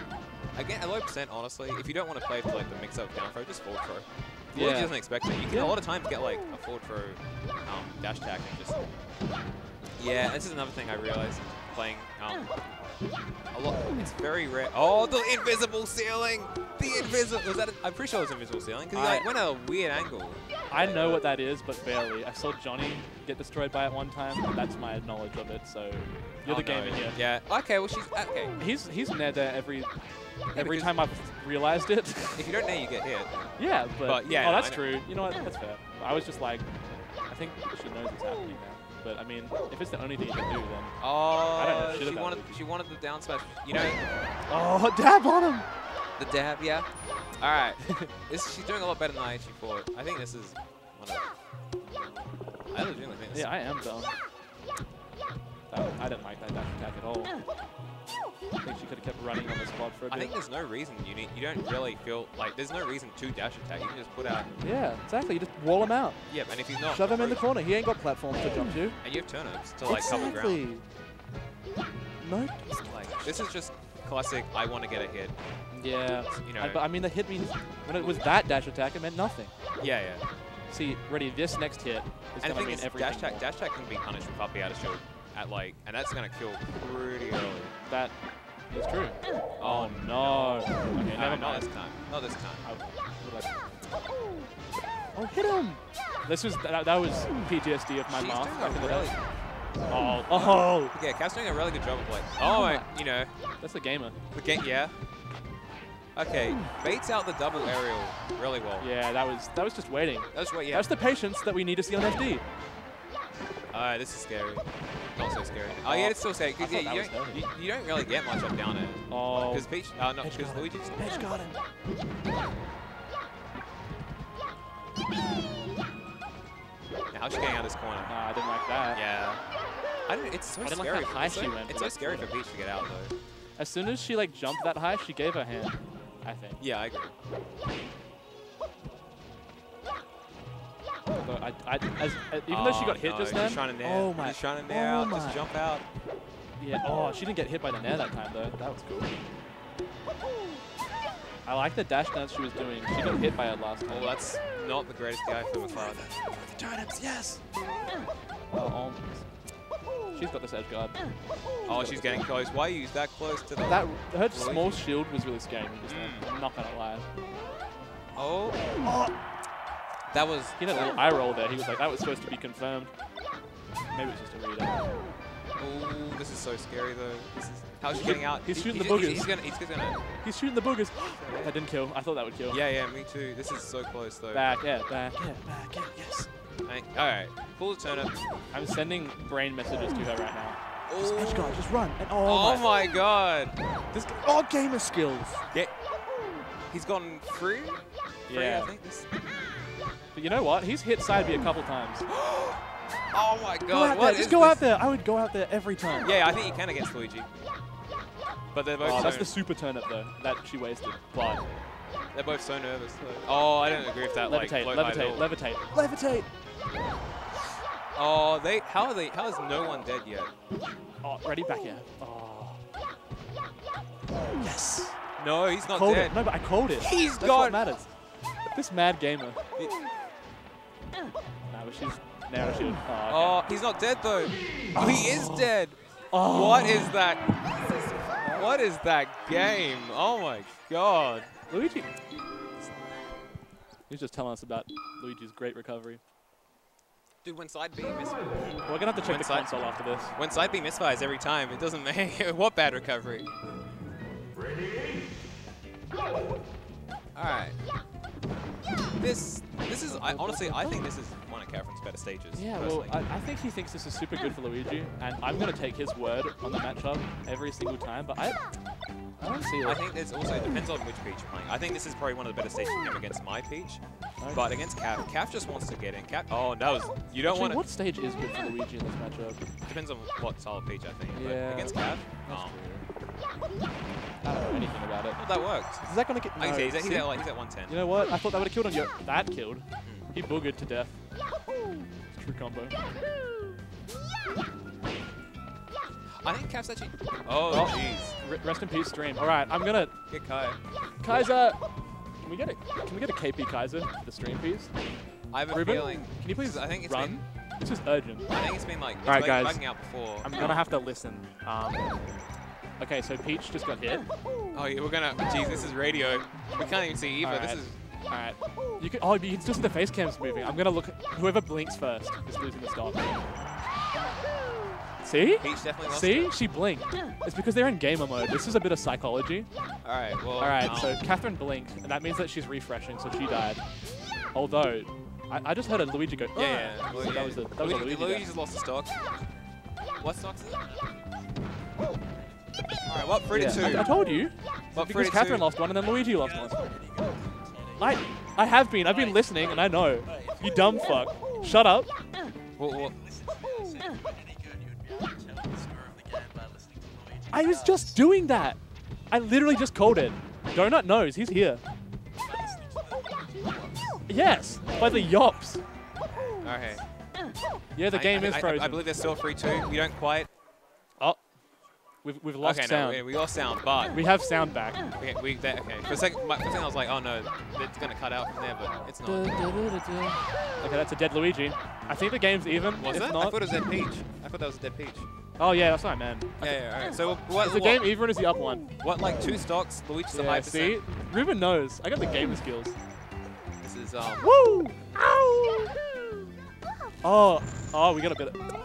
Again, at low percent, honestly, if you don't want to play for like the mix-up down throw, just forward throw. Yeah. Luigi doesn't expect it. You can yeah. a lot of times get like a forward throw um, dash attack and just... Yeah, this is another thing I realized playing um, a lot. It's very rare. Oh, the invisible ceiling! The invisible... Was that a, I'm pretty sure it was invisible ceiling because like went at a weird angle. I know what that is, but barely. I saw Johnny get destroyed by it one time, and that's my knowledge of it, so... You're oh, the no. gamer here. Yeah. Okay, well, she's... Okay. He's, he's near there every... Yeah, Every time I've realized it. If you don't know, you get hit. Yeah, but, but yeah, oh, no, that's true. You know what? That's fair. I was just like, I think she knows what's happening now. But I mean, if it's the only thing you can do, then oh, I don't know shit she about wanted, it. She wanted the down smash. You know. Oh, dab on him. The dab, yeah. All right, this, she's doing a lot better than I actually thought. I think this is one of. I legitimately think this. Yeah, I am dumb. That, I didn't like that dash attack at all. I think she could have kept running on this spot for a bit. I think there's no reason you need, you don't really feel, like, there's no reason to dash attack. You can just put out... Yeah, exactly. You just wall him out. Yeah, and if he's not... Shove him in the corner. He ain't got platforms to jump to. And you have turnips to, like, exactly. cover ground. No. Like, this is just classic, I want to get a hit. Yeah. You know. I, but, I mean, the hit means, when it was that dash attack, it meant nothing. Yeah, yeah. See, ready, this next hit is going to mean everything. Dash attack, dash attack can be punished with puppy out of shield. At like, and that's gonna kill pretty early. That is true. Oh no! Okay, no, not this time. Not this time. Oh, hit him! This was that, that was P T S D of my mom. Really oh, oh! Yeah, Cat's doing a really good job of like, oh, I, you know, that's the gamer. The game, yeah. Okay, baits out the double aerial really well. Yeah, that was that was just waiting. That's what. Yeah. That's the patience that we need to see on F D. Alright, this is scary. Not so scary. Oh, oh yeah, it's still scary. Cause yeah, you, don't, you, you don't really get much up down it. Oh. Because Peach, uh, no, because Luigi just... Peach got him. Now, how's she getting out of this corner? No, I didn't like that. Yeah. I don't, it's so I didn't scary. Like how high she so, went. It's so scary for Peach to get out, though. As soon as she, like, jumped that high, she gave her hand, I think. Yeah, I agree. I, I, as, uh, even oh, though she got hit no, just then, trying to nair. oh my, just trying to nair oh out, my. just jump out. Yeah. Oh, she didn't get hit by the nair that time though. That was cool. I like the dash dance she was doing. She got hit by it last time. Oh, that's not the greatest D I for McLeod. The turnips, yes! Oh, um, she's got this edge guard. Oh, she's, she's getting close. Why are you that close to the... That, her Luigi. Small shield was really scary. Mm. I'm not going to lie. Oh. oh. That was... He had a little eye roll there. He was like, that was supposed to be confirmed. Maybe it's just a readout. Ooh, this is so scary though. This is, how's he getting out? He's he, shooting he, the boogers. He's, he's, gonna, he's, gonna he's shooting the boogers. That didn't kill. I thought that would kill. Yeah, yeah, me too. This is so close though. Back, yeah, back, yeah, back, yeah, yes. Alright, pull the turnip. I'm sending brain messages to her right now. Ooh. Just edge guard, just run. And oh, oh my, my god. This all oh, gamer skills. Yeah. He's gone free? free yeah. I think this. But you know what? He's hit side B a couple times. Oh my god, what is this? Just go out there. I would go out there every time. Yeah, I think you can against Luigi. But they're both oh, so that's the super turnip though, that she wasted. But they're both so nervous though. Oh, I don't agree with that. Levitate, like, levitate, levitate, levitate. Levitate. Oh, they how are they how is no one dead yet? Oh, ready back here. Oh. Yes. No, he's not dead. It. No, but I called it. He's that's gone. What matters. This mad gamer. It, nah, but she's Now oh, okay. oh, he's not dead though. Oh, he is dead. Oh. What is that? What is that game? Oh my god. Luigi. He's just telling us about Luigi's great recovery. Dude, when side B misfires. We're gonna have to check when the side console after this. When side B misfires every time, it doesn't matter. What bad recovery? Ready? Go. All right. This, this is, I, honestly, I think this is one of Catherine's better stages. Yeah, personally. well, I, I think he thinks this is super good for Luigi, and I'm going to take his word on the matchup every single time, but I, I don't see it. I think it's also, it depends on which Peach you're playing. I think this is probably one of the better stages we've ever against my Peach, okay. but against Cap, Cap just wants to get in. Cap, oh, no, you don't want to. What stage is good for Luigi in this matchup? Depends on what style of Peach, I think. Yeah. But against Cap, oh. I don't know anything about it. Well, that worked. Is that going to get... No. Okay, he's, at, he's, at, like, he's at one ten. You know what? I thought that would have killed on you. That killed. Mm. He boogered to death. It's a true combo. I think Cap's actually... Oh, jeez. Rest in peace, Dream. All right, I'm going to... Get Kai. Kaiser. Can we get a, can we get a K P Kaiser for the stream, please? I have a Ruben, feeling... Can you please I think it's run? Been, this is urgent. I think it's been, like, it's All right, like guys. bugging out before. I'm going to have to listen. Um... Okay, so Peach just got hit. Oh, yeah, we're gonna. Jeez, this is radio. We can't even see either. All right. This is. All right. You can. Oh, you can still see the face cams moving. I'm gonna look. Whoever blinks first is losing the start. See? Peach definitely lost see? It. She blinked. It's because they're in gamer mode. This is a bit of psychology. All right. Well. All right. No. So Catherine blinked, and that means that she's refreshing, so she died. Although, I, I just heard a Luigi go. Oh. Yeah. yeah. So yeah. That was the. That Luigi, was a Luigi. Luigi's death. Lost the stock. What stocks is it? Alright, what three yeah. to two? I, I told you. What because Catherine two? Lost one and then Luigi lost one. Like, I have been. I've been listening and I know. You dumb fuck. Shut up. What, what? I was just doing that. I literally just called it. Donut knows. He's here. Yes, by the yops. Okay. Yeah, the game I, I, is frozen. I, I believe there's still three two. We don't quite. We've, we've lost okay, sound. Okay, no, we, we lost sound, but... We have sound back. Okay, we, that, okay. For a second, my, for a second I was like, oh no, it's going to cut out from there, but it's not. Da, da, da, da, da. Okay, that's a dead Luigi. I think the game's even. Was it? Not, I thought it was a dead Peach. I thought that was a dead Peach. Oh yeah, that's right, man. Yeah, yeah, all right. So what, is the what, game even or is the up one? What, like two stocks? Luigi's yeah, a high percent. See? Ruben knows. I got the gamer skills. This is, um... Woo! Ow! Oh, oh, we got a bit of...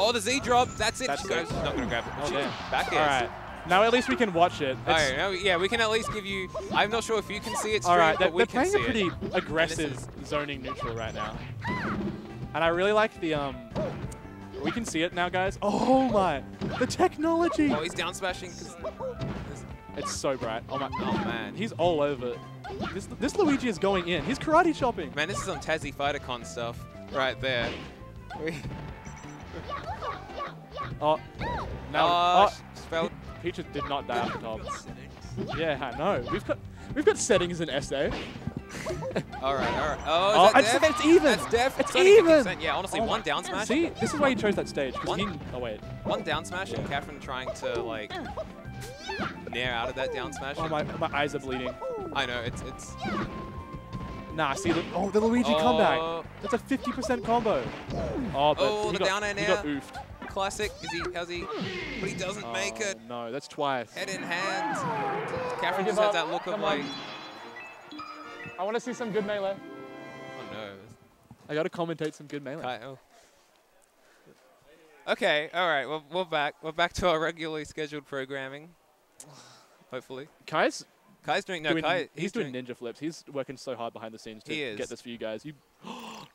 Oh, the Z drop. That's it. That's she's not going to grab it. Oh, yeah. Back is. All right. Now at least we can watch it. All right. Now, yeah, we can at least give you. I'm not sure if you can see it. Straight, all right. They're, but we they're can playing see a pretty it. aggressive zoning neutral right now. And I really like the um. We can see it now, guys. Oh my! The technology. Oh, he's down smashing. It's so bright. Oh my. Oh man. He's all over. This this Luigi is going in. He's karate chopping. Man, this is some Tassie FighterCon stuff right there. Oh, no. Oh, oh. Peach did not die off the top. Yeah, I know. We've got we've got settings in S A. Alright, alright. Oh, is that oh, it's even. That's def. It's, it's even. Yeah, honestly, oh one down smash. See, this is why he chose that stage. One, he, oh, wait. One down smash and Catherine trying to, like... nair out of that down smash. Oh, my, my eyes are bleeding. I know, it's... it's. Nah, see, the, oh, the Luigi oh. comeback. That's a fifty percent combo. Oh, but oh, the got, down air nair. He got oofed. Classic. Is he, how's he? But he doesn't oh, make it. No, that's twice. Head in hand. Catherine just had that look Come of like... I want to see some good melee. Oh, no. I got to commentate some good melee. Kai, oh. Okay, all right, we're, we're back. We're back to our regularly scheduled programming, hopefully. Kai's... Kai's doing... No, doing, Kai... He's, he's doing, doing ninja flips. He's working so hard behind the scenes to get this for you guys. You,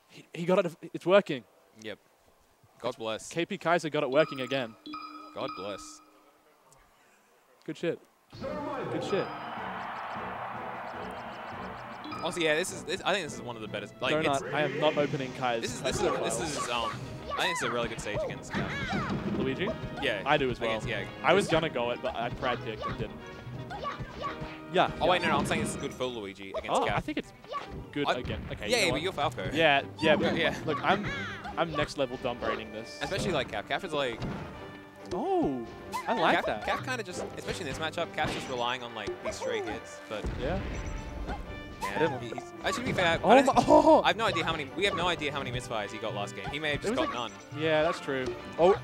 he, he got it. It's working. Yep. God bless. K P Kaiser got it working again. God bless. Good shit. Good shit. Also, yeah, this is. This, I think this is one of the better. Like, Donut, it's, I am not opening Kai's. This is. This is, this is. Um, I think it's a really good stage against Kai. Luigi. Yeah. I do as well. Against, yeah. I was gonna go it, but I pride picked and didn't. Yeah. Oh yeah. wait, no, no, I'm saying it's good for Luigi against oh, Cat. I think it's good I, again. Okay. Yeah, you know yeah but you're Falco. Yeah, yeah, but yeah. Look, I'm, I'm next level dumb braining this. Especially so. like Cap. Cap is like. Oh, I like Cap, that. Cap kind of just, especially in this matchup, Cap's just relying on like these straight hits, but. Yeah. Yeah. He's, I should be fair. Oh I, my, oh. I have no idea how many. We have no idea how many misfires he got last game. He may have just got like, none. Yeah, that's true. Oh.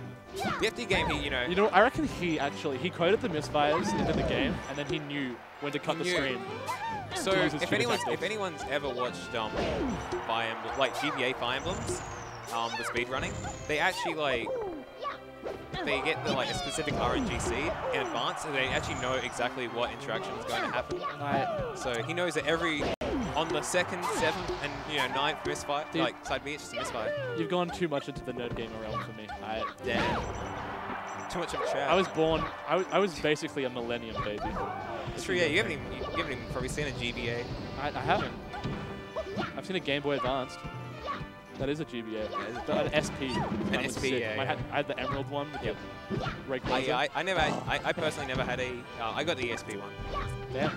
The F D game, he, you know... You know, I reckon he actually, he coded the misfires into the game, and then he knew when to cut the screen. So, if anyone's, if anyone's ever watched, um, Fire Emblem, like, G B A Fire Emblems, um, the speedrunning, they actually, like, they get, the, like, a specific R N G seed in advance, and they actually know exactly what interaction is going to happen. Right. So, he knows that every... On the second, seventh, and you know ninth misfire, Dude, like side B, it's just a misfire. You've gone too much into the nerd gamer realm for me. I, yeah. Too much of a chat. I was born. I was. I was basically a millennium baby. That's true. Yeah, you haven't even. You haven't even probably seen a G B A. I, I haven't. I've seen a Game Boy Advanced. That is a G B A. Yeah, an S P. An S P. Yeah. I had, I had the Emerald one. With yep. The I, I, I never. I, I personally never had a. Uh, I got the E S P one. Damn.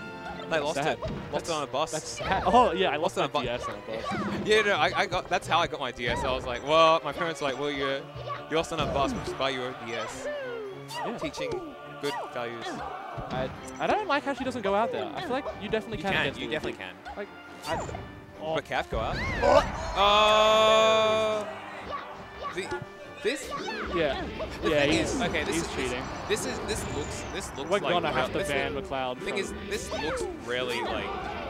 I lost sad. it. Lost that's, it on a bus. That's sad. Oh yeah, I lost, lost it on a bus. D S on a bus. yeah, no, I, I got. That's how I got my D S. I was like, well, my parents were like, well, you, you lost on a bus, we'll just buy you a D S. Yeah. Teaching good values. I, I don't like how she doesn't go out there. I feel like you definitely you can. can. You definitely can. Like, I, oh. But Kath go out. Oh. Uh, the, This? Yeah. The yeah, he's, is, okay, this he's is, cheating. This, this is this looks this looks We're like gonna have to ban McLeod. The thing is, this looks really like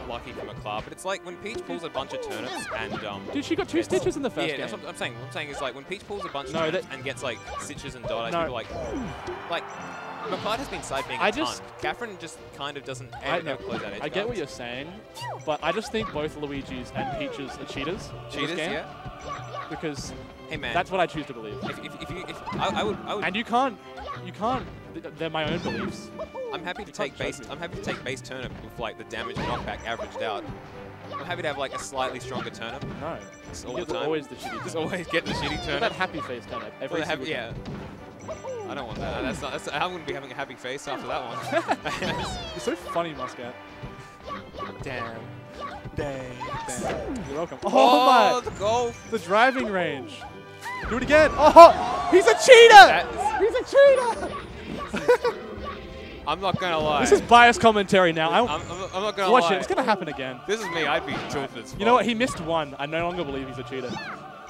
lucky for McLeod, but it's like when Peach pulls a bunch of turnips and um. Dude, she got two stitches in the first yeah, game. Yeah, that's what I'm saying. What I'm saying is like when Peach pulls a bunch of no, turnips and gets like stitches and dot, no. people like like McLeod has been sidepicking a ton. Catherine just kind of doesn't I, no, close that edge. I get what you're saying, but I just think both Luigi's and Peach's are cheaters. Cheaters, in this game yeah. Because. Hey man, that's what I choose to believe. If, if, if you, if I, I, would, I would. And you can't, you can't. They're my own beliefs. I'm happy you to take base. I'm happy to take base turnip with like the damage knockback averaged out. I'm happy to have like a slightly stronger turnip. No, it's all the time. Always the shitty. Turnip. Just always get the shitty turnip. Get that happy face turnip. Every well, happy, yeah. I don't want that. That's not. That's, I wouldn't be having a happy face after that one. You're so funny, Musket. Damn. Dang, dang. You're welcome. Oh, oh my! The golf. The driving range. Do it again. Oh, he's a cheater! He's a cheater! I'm not gonna lie. This is biased commentary now. I'm, I'm, I'm not gonna watch lie. Watch it. It's gonna happen again. This is me. I'd be tilted as fuck. You know what? He missed one. I no longer believe he's a cheater.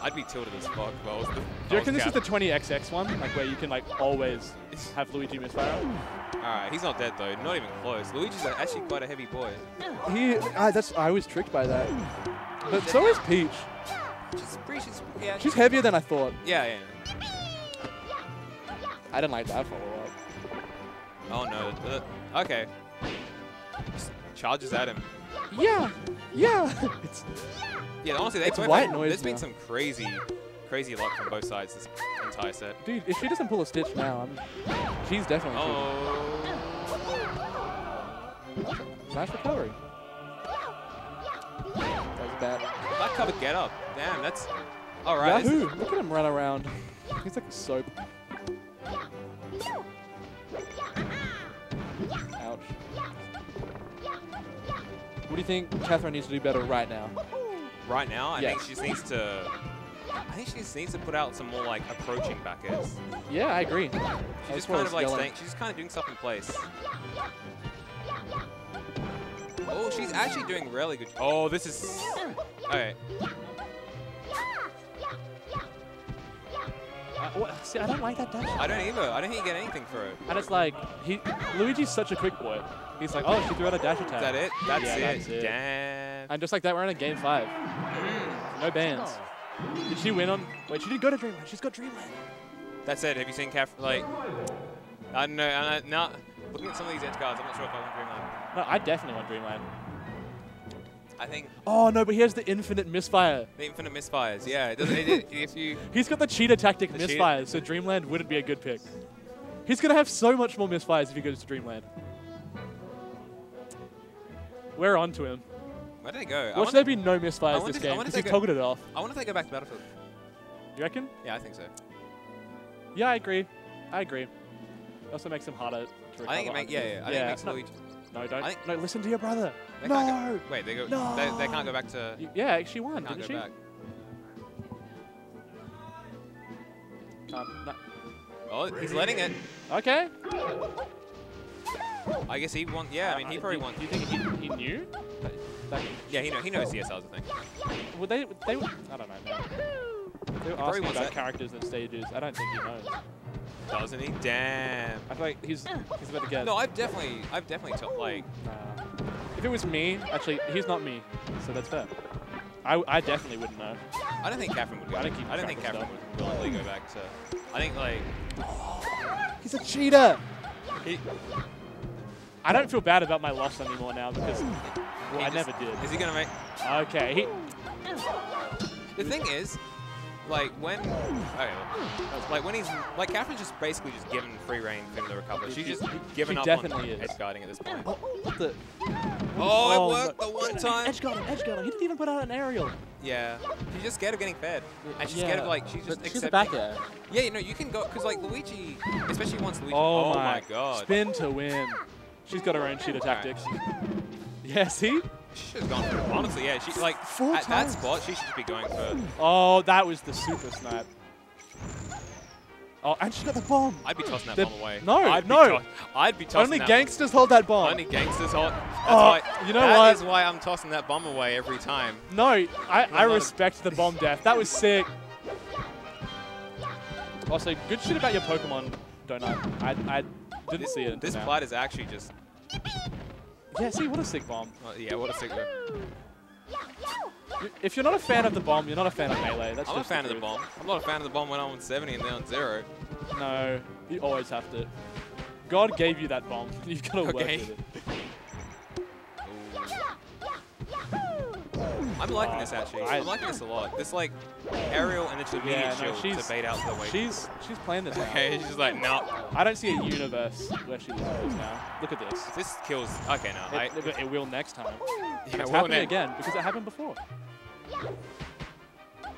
I'd be tilted as fuck. Well, the, do you reckon this is the twenty X X one, like where you can like always have Luigi misfire? Alright, he's not dead though, not even close. Luigi's actually quite a heavy boy. He, I, that's, I was tricked by that. But he's so is Peach. She's, pretty, she's, yeah, she's heavier than I thought. Yeah, yeah. I didn't like that follow-up. Oh no, uh, okay. Just charges at him. Yeah, yeah. it's, yeah, honestly, they it's white noise there's now. been some crazy... Crazy luck from both sides this entire set. Dude, if she doesn't pull a stitch now, I'm, she's definitely oh. Nice recovery. That was bad. That covered get up. Damn, that's... All right. Yahoo! Look at him run around. He's like a soap. Ouch. What do you think Catherine needs to do better right now? Right now? I yes. think she needs to... I think she just needs to put out some more like approaching back airs. Yeah, I agree. She's I just kind of like staying, she's just kind of doing stuff in place. Oh, she's actually doing really good. Oh, this is okay. Uh, what? See, I don't like that dash. I don't either. I don't think you get anything for it. And it's like, he, Luigi's such a quick boy. He's like, oh, she threw out a dash attack. Is that it? That's, yeah, it. that's it. Damn. And just like that, we're in a game five. Mm. No bans. Did she win on? Wait, she did go to Dreamland. She's got Dreamland. That's it. Have you seen Catherine? Like, I don't know. I'm not looking at some of these end cards. I'm not sure if I want Dreamland. No, I definitely want Dreamland. I think. Oh no! But here's the infinite misfire. The infinite misfires. Yeah, it doesn't. It, it, if you. He's got the cheetah tactic the misfires, cheetah. so Dreamland wouldn't be a good pick. He's gonna have so much more misfires if he goes to Dreamland. We're on to him. Where did he go? Watch there be no misfires this game because he toggled it off. I wonder if they go back to Battlefield. You reckon? Yeah, I think so. Yeah, I agree. I agree. It also makes him harder to recover. I think it makes. Yeah, yeah. I yeah, think it makes Luigi. No, don't. I think no, listen to your brother. They no. Can't go, wait, they go. No. They, they can't go back to. Yeah, she won. They can't didn't go she? Back. Um, no. Oh, he's letting it. Okay. I guess he won. Yeah, uh, I mean, he probably won. Do you think he, he knew? That, yeah, he know. He knows C S L's a thing. Would they? Would they? I don't know. Man. They were asking about that. characters and stages. I don't think he knows. Doesn't he? Damn. I feel like he's he's about to get. No, I've definitely I've definitely took like. Nah. If it was me, actually, he's not me, so that's fair. I I definitely wouldn't know. I don't think Catherine would go. I don't, keep I don't think Catherine would willingly go back to. I think like. Oh, he's a cheater. He, I don't feel bad about my loss anymore now because well, I just, never did. Is he gonna make? Okay. He, the thing is. Like when, okay, like when he's like Catherine's just basically just given free reign for him to recover. She's just given she up on is. edge guarding at this point. Oh, what the? Oh, oh it worked the one time. Edge guarding, edge guarding. He didn't even put out an aerial. Yeah, she's just scared of getting fed, and she's yeah. scared of like she's just. But she's a back air. Yeah, you know you can go because like Luigi, especially once Luigi. Oh, oh my god. Spin to win. She's got her own cheater tactics. Right. Yeah, see. She should have gone for it. Honestly, yeah. She, like, Four at times. that spot, she should be going for it. Oh, that was the super snap. Oh, and she got the bomb. I'd be tossing that the, bomb away. No, I'd no. Be I'd be tossing Only that gangsters bomb. hold that bomb. Only gangsters hold. That's oh, why, you know that what? That is why I'm tossing that bomb away every time. No, I, I respect the bomb death. That was sick. Also, good shit about your Pokemon, Donut. I, I didn't this, see it. This now. Plight is actually just... Yeah, see, what a sick bomb. Oh, yeah, what a sick bomb. If you're not a fan of the bomb, you're not a fan of Melee. That's I'm just a fan the of the bomb. I'm not a fan of the bomb when I'm on seventy and then on zero. No, you always have to. God gave you that bomb. You've got to work okay. with it. I'm liking wow. this, actually. I, I'm liking this a lot. This, like, aerial and the immediate yeah, no, shield to bait out the way. She's, she's playing this now. Okay, she's like, no. Nah. I don't see a universe where she loses now. Look at this. This kills. Okay, no. It, I, it will next time. Yeah, it's well, happening man. again, because it happened before.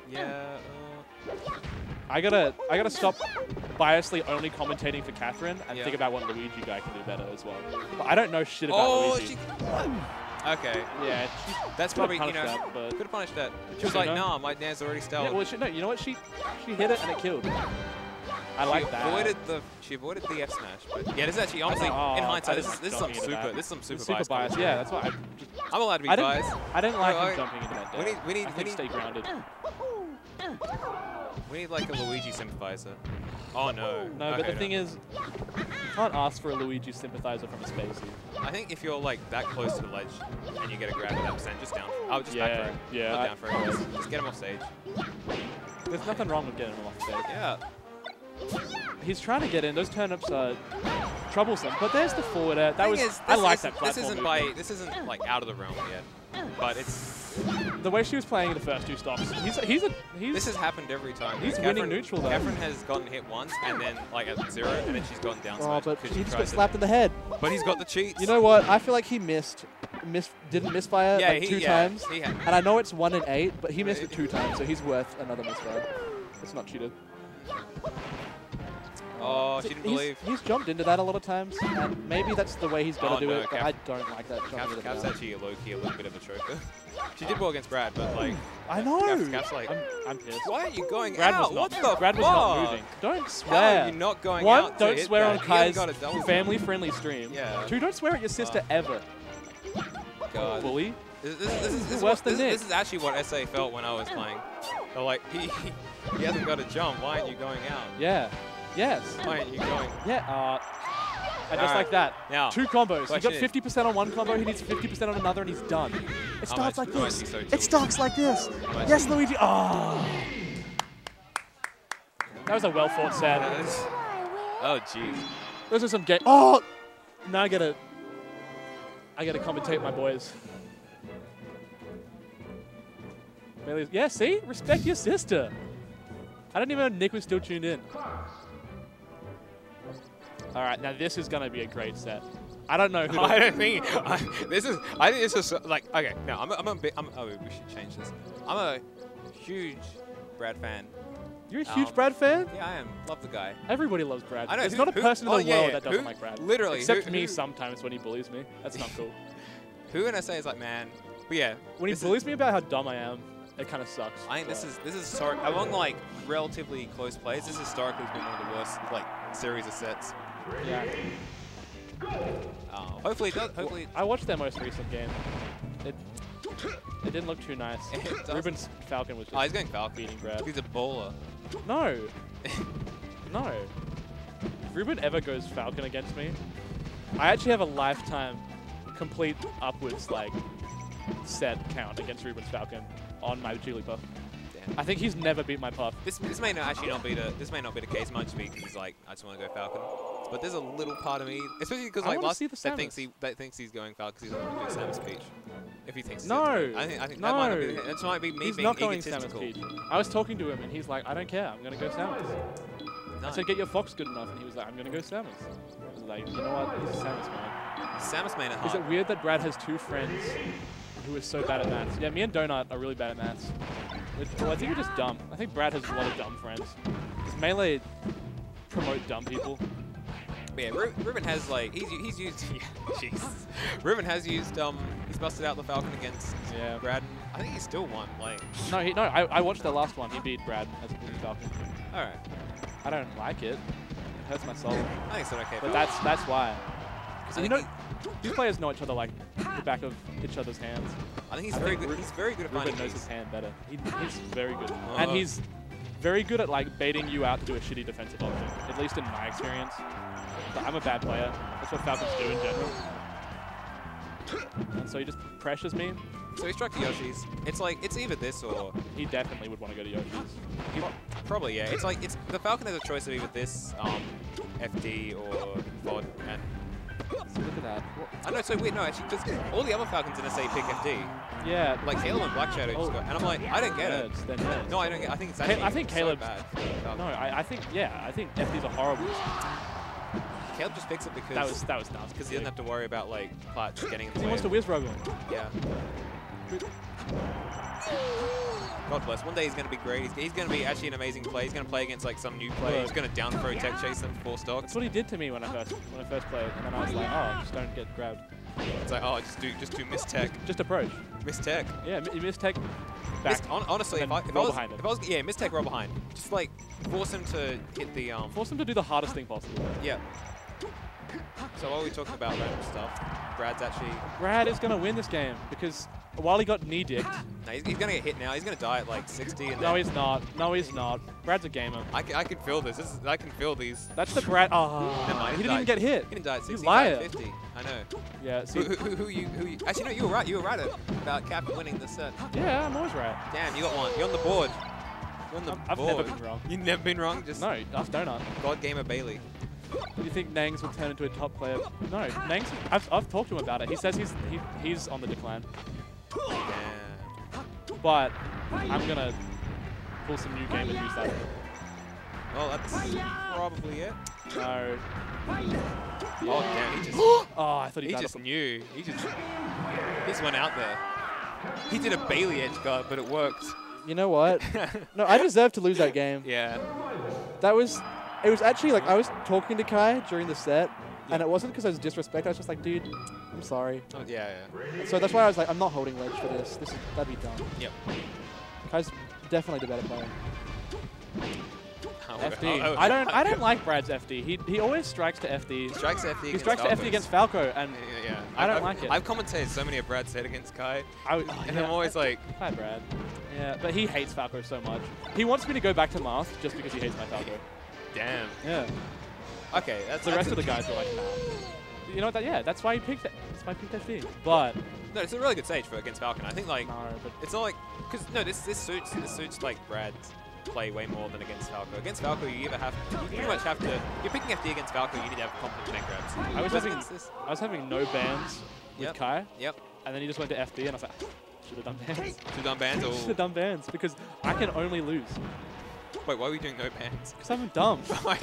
Yeah. Uh, I gotta, I gotta stop biasly only commentating for Catherine and yeah. think about what Luigi guy can do better as well. But I don't know shit about oh, Luigi. She Okay. Yeah. She That's probably, you know, that, but could have punished that. She was like, know. nah, my Nan's already stalled. Yeah, well, she, no, you know what? She she hit it and it killed. I she like that. Avoided the, she avoided the F smash. But yeah, this is actually, honestly, oh, in hindsight, this is, this is some super, this is some super, super bias. Yeah, that's why I just, I'm allowed to be I biased. I didn't like no, him I, jumping into that. Deck. We need, we need, I we need, stay grounded. We need like a Luigi sympathizer. Oh no. No, okay, but the no. thing is, you can't ask for a Luigi sympathizer from a Spacey. I think if you're like that close to the ledge and you get a grab at that percent, just down. I would just yeah, back throw. Yeah. Not I, down throw. Just, just get him off stage. There's nothing wrong with getting him off stage. Yeah. He's trying to get in. Those turnips are troublesome. But there's the forward air. That was. Is, I like that platform. This isn't by. This isn't like out of the realm yet. But it's. The way she was playing the first two stops, he's a, he's a he's this has happened every time. He's Catherine, winning neutral though. Catherine has gotten hit once and then like at zero, and then she's gone down. Oh, but he's got slapped in the head. But he's got the cheats. You know what? I feel like he missed, missed, didn't misfire yeah, like he, two yeah, times. He had. And I know it's one and eight, but he missed it two times, so he's worth another misfire. It's not cheated. Oh, Oh, she didn't he's, believe. He's jumped into that a lot of times, and maybe that's the way he's got to oh, do no, it, but Cap I don't like that. Cap's, Cap's actually low-key a little bit of a choker. She did well against Brad, but like... I know! Cap's, Cap's like, I'm, I'm pissed. Why are you going Brad out? What the Brad was not moving. Don't swear. You're not going One, out don't swear that. on Kai's family-friendly stream. Yeah. Two, don't swear at your sister uh, ever. God. Bully. This, this, this, this, this, this, Worse what, than this, this is actually what S A felt when I was playing. They're like, he, he hasn't got a jump, why aren't you going out? Yeah. Yes. Why aren't you going? Yeah. Uh, and All just right. like that. Now, two combos. He got fifty percent on one combo, he needs fifty percent on another, and he's done. It starts like this. So it starts like this. Yes, Luigi. Oh. That was a well thought set. Oh, jeez. Those are some game. Oh! Now I gotta. I gotta commentate my boys. Yeah, see? Respect your sister. I didn't even know Nick was still tuned in. All right, now this is going to be a great set. I don't know who... I don't think... I, this is... I think this is... Like, okay, no, I'm a, I'm a bit... I'm, oh, we should change this. I'm a huge Brad fan. You're a huge um, Brad fan? Yeah, I am. Love the guy. Everybody loves Brad. I know, There's who, not a who, person who, in the oh, world yeah, that doesn't who, like Brad. Literally. Except who, me who, sometimes when he bullies me. That's not cool. Who in S A is like, man... But yeah. When he bullies me about how dumb I am, it kind of sucks. I think this is this is sorry. I won like relatively close plays. This historically has been one of the worst like series of sets. Yeah. Oh, hopefully, it does, hopefully. Well, I watched their most recent game. It it didn't look too nice. Ruben's Falcon was. Just oh, he's going Falcon. Beating Brad. He's a bowler. No. No. If Ruben ever goes Falcon against me, I actually have a lifetime complete upwards like set count against Ruben's Falcon. On my Jigglypuff. Damn. I think he's never beat my puff. This this may not actually not be the this may not be the case much because he's like I just want to go Falcon, but there's a little part of me, especially because like last that thinks he that thinks he's going Falcon because he doesn't want to do Samus Peach. If he thinks no, I think I think no. that might not be that might be me he's being not going egotistical. Samus Peach. I was talking to him and he's like I don't care, I'm gonna go Samus. No. I said get your Fox good enough and he was like I'm gonna go Samus. I was like you know what, he's a Samus man. Samus man at heart. Is it weird that Brad has two friends? Who is so bad at maths. Yeah, me and Donut are really bad at maths. Well, I think we're just dumb. I think Brad has a lot of dumb friends. Does Melee promote dumb people? Yeah, Ru Ruben has like, he's, he's used, yeah, jeez. Ruben has used, um, he's busted out the Falcon against yeah. Brad. I think he still won, like. No, he, no I, I watched the last one. He beat Brad as a Falcon. All right. I don't like it. It hurts my soul. I think it's not okay. But that's, that's why. So you know, these players know each other like the back of each other's hands. I think he's I very think good. Ruben, he's very good at Ruben finding knows his hand better. He, he's very good, oh. and he's very good at like baiting you out to do a shitty defensive option. At least in my experience, but I'm a bad player. That's what Falcons do in general. And so he just pressures me. So he struck the Yoshi's. It's like it's either this or he definitely would want to go to Yoshi's. He, probably yeah. It's like it's the Falcon has a choice of either this, um, F D or F O D and. So look at that. What? I know, it's so weird. No, actually, just all the other Falcons in S A pick F D. Yeah. Like Caleb and Black Shadow oh. just got, and I'm like, I don't get nerds, it. They're nerds. No, I don't get. I think it's actually I think Caleb's so bad. No, I, I think yeah, I think F Ds are horrible. Caleb just picks it because that was that was nuts because he doesn't have to worry about like parts getting. In the he way wants to whiz Ruben. Yeah. God bless. One day he's going to be great. He's, he's going to be actually an amazing player. He's going to play against like some new player. He's going to down throw tech chase them full stock. That's what he did to me when I first when I first played, and then I was like, oh, just don't get grabbed. It's like, oh, just do just do miss tech. Just, just approach. Miss tech. Yeah, you miss tech. Back. Missed, on, honestly, if I, if, I was, if I was yeah, miss tech, roll behind. Just like force him to hit the um. Force him to do the hardest thing possible. Yeah. So while we talking about random stuff, Brad's actually. Brad is going to win this game because. While he got knee-dicked. No, he's, he's going to get hit now. He's going to die at like sixty. And no, he's not. No, he's not. Brad's a gamer. I, I can feel this. this is, I can feel these. That's the Brad. Oh, no, he, he didn't died. even get hit. He didn't die at sixty. You liar. He died at fifty. I know. Yeah. See. Who, who, who, you, who you? Actually, no, you were right. You were right about Cap winning the set. Yeah, I'm always right. Damn, you got one. You're on the board. You're on the I've board. I've never been wrong. You've never been wrong? Just no, us Donut. God gamer Bailey. Do you think Nangs will turn into a top player? No, Nangs, I've, I've talked to him about it. He says he's he, he's on the decline. Yeah. But I'm gonna pull some new game and use that. Well, that's probably it. No. Oh damn! He just. Oh, I thought he. He just up. knew. He just. He just went out there. He did a Bailey edge guard, but it worked. You know what? No, I deserve to lose that game. Yeah. That was. It was actually like I was talking to Kai during the set, yeah. and it wasn't because I was disrespectful. I was just like, dude, I'm sorry. Oh, yeah, yeah. So that's why I was like, I'm not holding ledge for this. This is, that'd be dumb. Yep. Kai's definitely the better player. F D. Oh, oh, I don't. I don't like Brad's F D. He he always strikes to F D. Strikes F D. He strikes to F D against Falco, and yeah, yeah. I don't I've, like it. I've commentated so many of Brad's set against Kai, I, oh, and yeah. I'm always like, hi Brad. Yeah, but he hates Falco so much. He wants me to go back to Mask just because he hates my Falco. Damn. Yeah. Okay, that's the that's rest of the guys were like, nah. You know what? That, yeah, that's why he picked. That. That's why he picked F D. But. No, it's a really good stage for against Falcon. I think like no, but it's not like because no, this this suits this suits like Brad's play way more than against Falco. Against Falco, you either have to, you pretty much have to. You're picking F D against Falco. You need to have competent neck grabs. I was having this. I was having no bands with yep. Kai. Yep. And then he just went to F D, and I was like, should have done bands. Should have done bands. Or should have done bands because I can only lose. Wait, why are we doing no bands? Because I'm dumb. I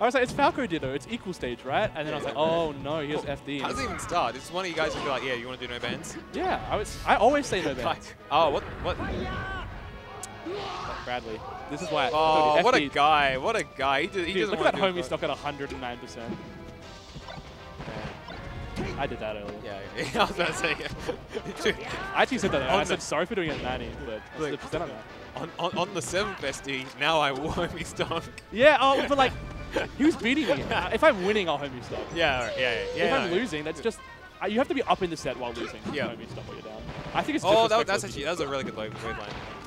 was like, it's Falco Ditto, it's equal stage, right? And then yeah, I was like, oh no, here's well, F D. How does it even start? It's one of you guys who be like, yeah, you want to do no bands? Yeah, I was. I always say no bands. Oh, what? What? Bradley. This is why. Oh, what a guy! What a guy! He, does, he Dude, doesn't look at that homie stock at one hundred nine percent. I did that earlier. Yeah, yeah. I was about to say. Yeah. I actually said that. Earlier. I said sorry for doing it at ninety, but I was upset on that. On, on, on the seventh bestie, now I will homie stock. Yeah, oh, but like, he was beating me. If I'm winning, I'll homie stock. Yeah, yeah, yeah. yeah if no, I'm losing, that's just, uh, you have to be up in the set while losing to yeah. homie stock while you're down. I think it's Oh, that, that's actually, that was a really good low wave line.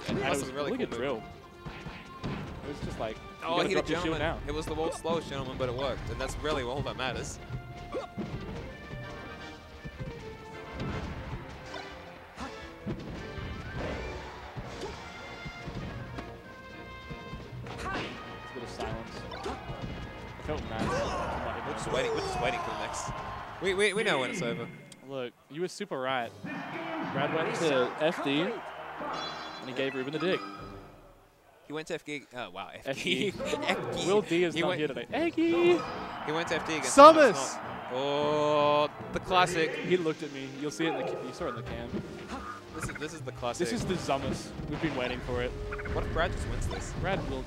And that was a really, really cool good move. drill. It was just like, oh, he gentleman. Now. It was the world's slowest gentleman, but it worked. And that's really all that matters. We're just waiting. We're just waiting for the next. We we we know when it's over. Look, you were super right. Brad went to F D, and he gave Ruben the dick. He went to F D. Oh wow, F D. F D. Will D is he not here today. Eggie. He went to F D against Samus. Oh, the classic. He looked at me. You'll see it. In the, you saw it in the cam. This is this is the classic. This is the Samus. We've been waiting for it. What if Brad just wins this? Brad will.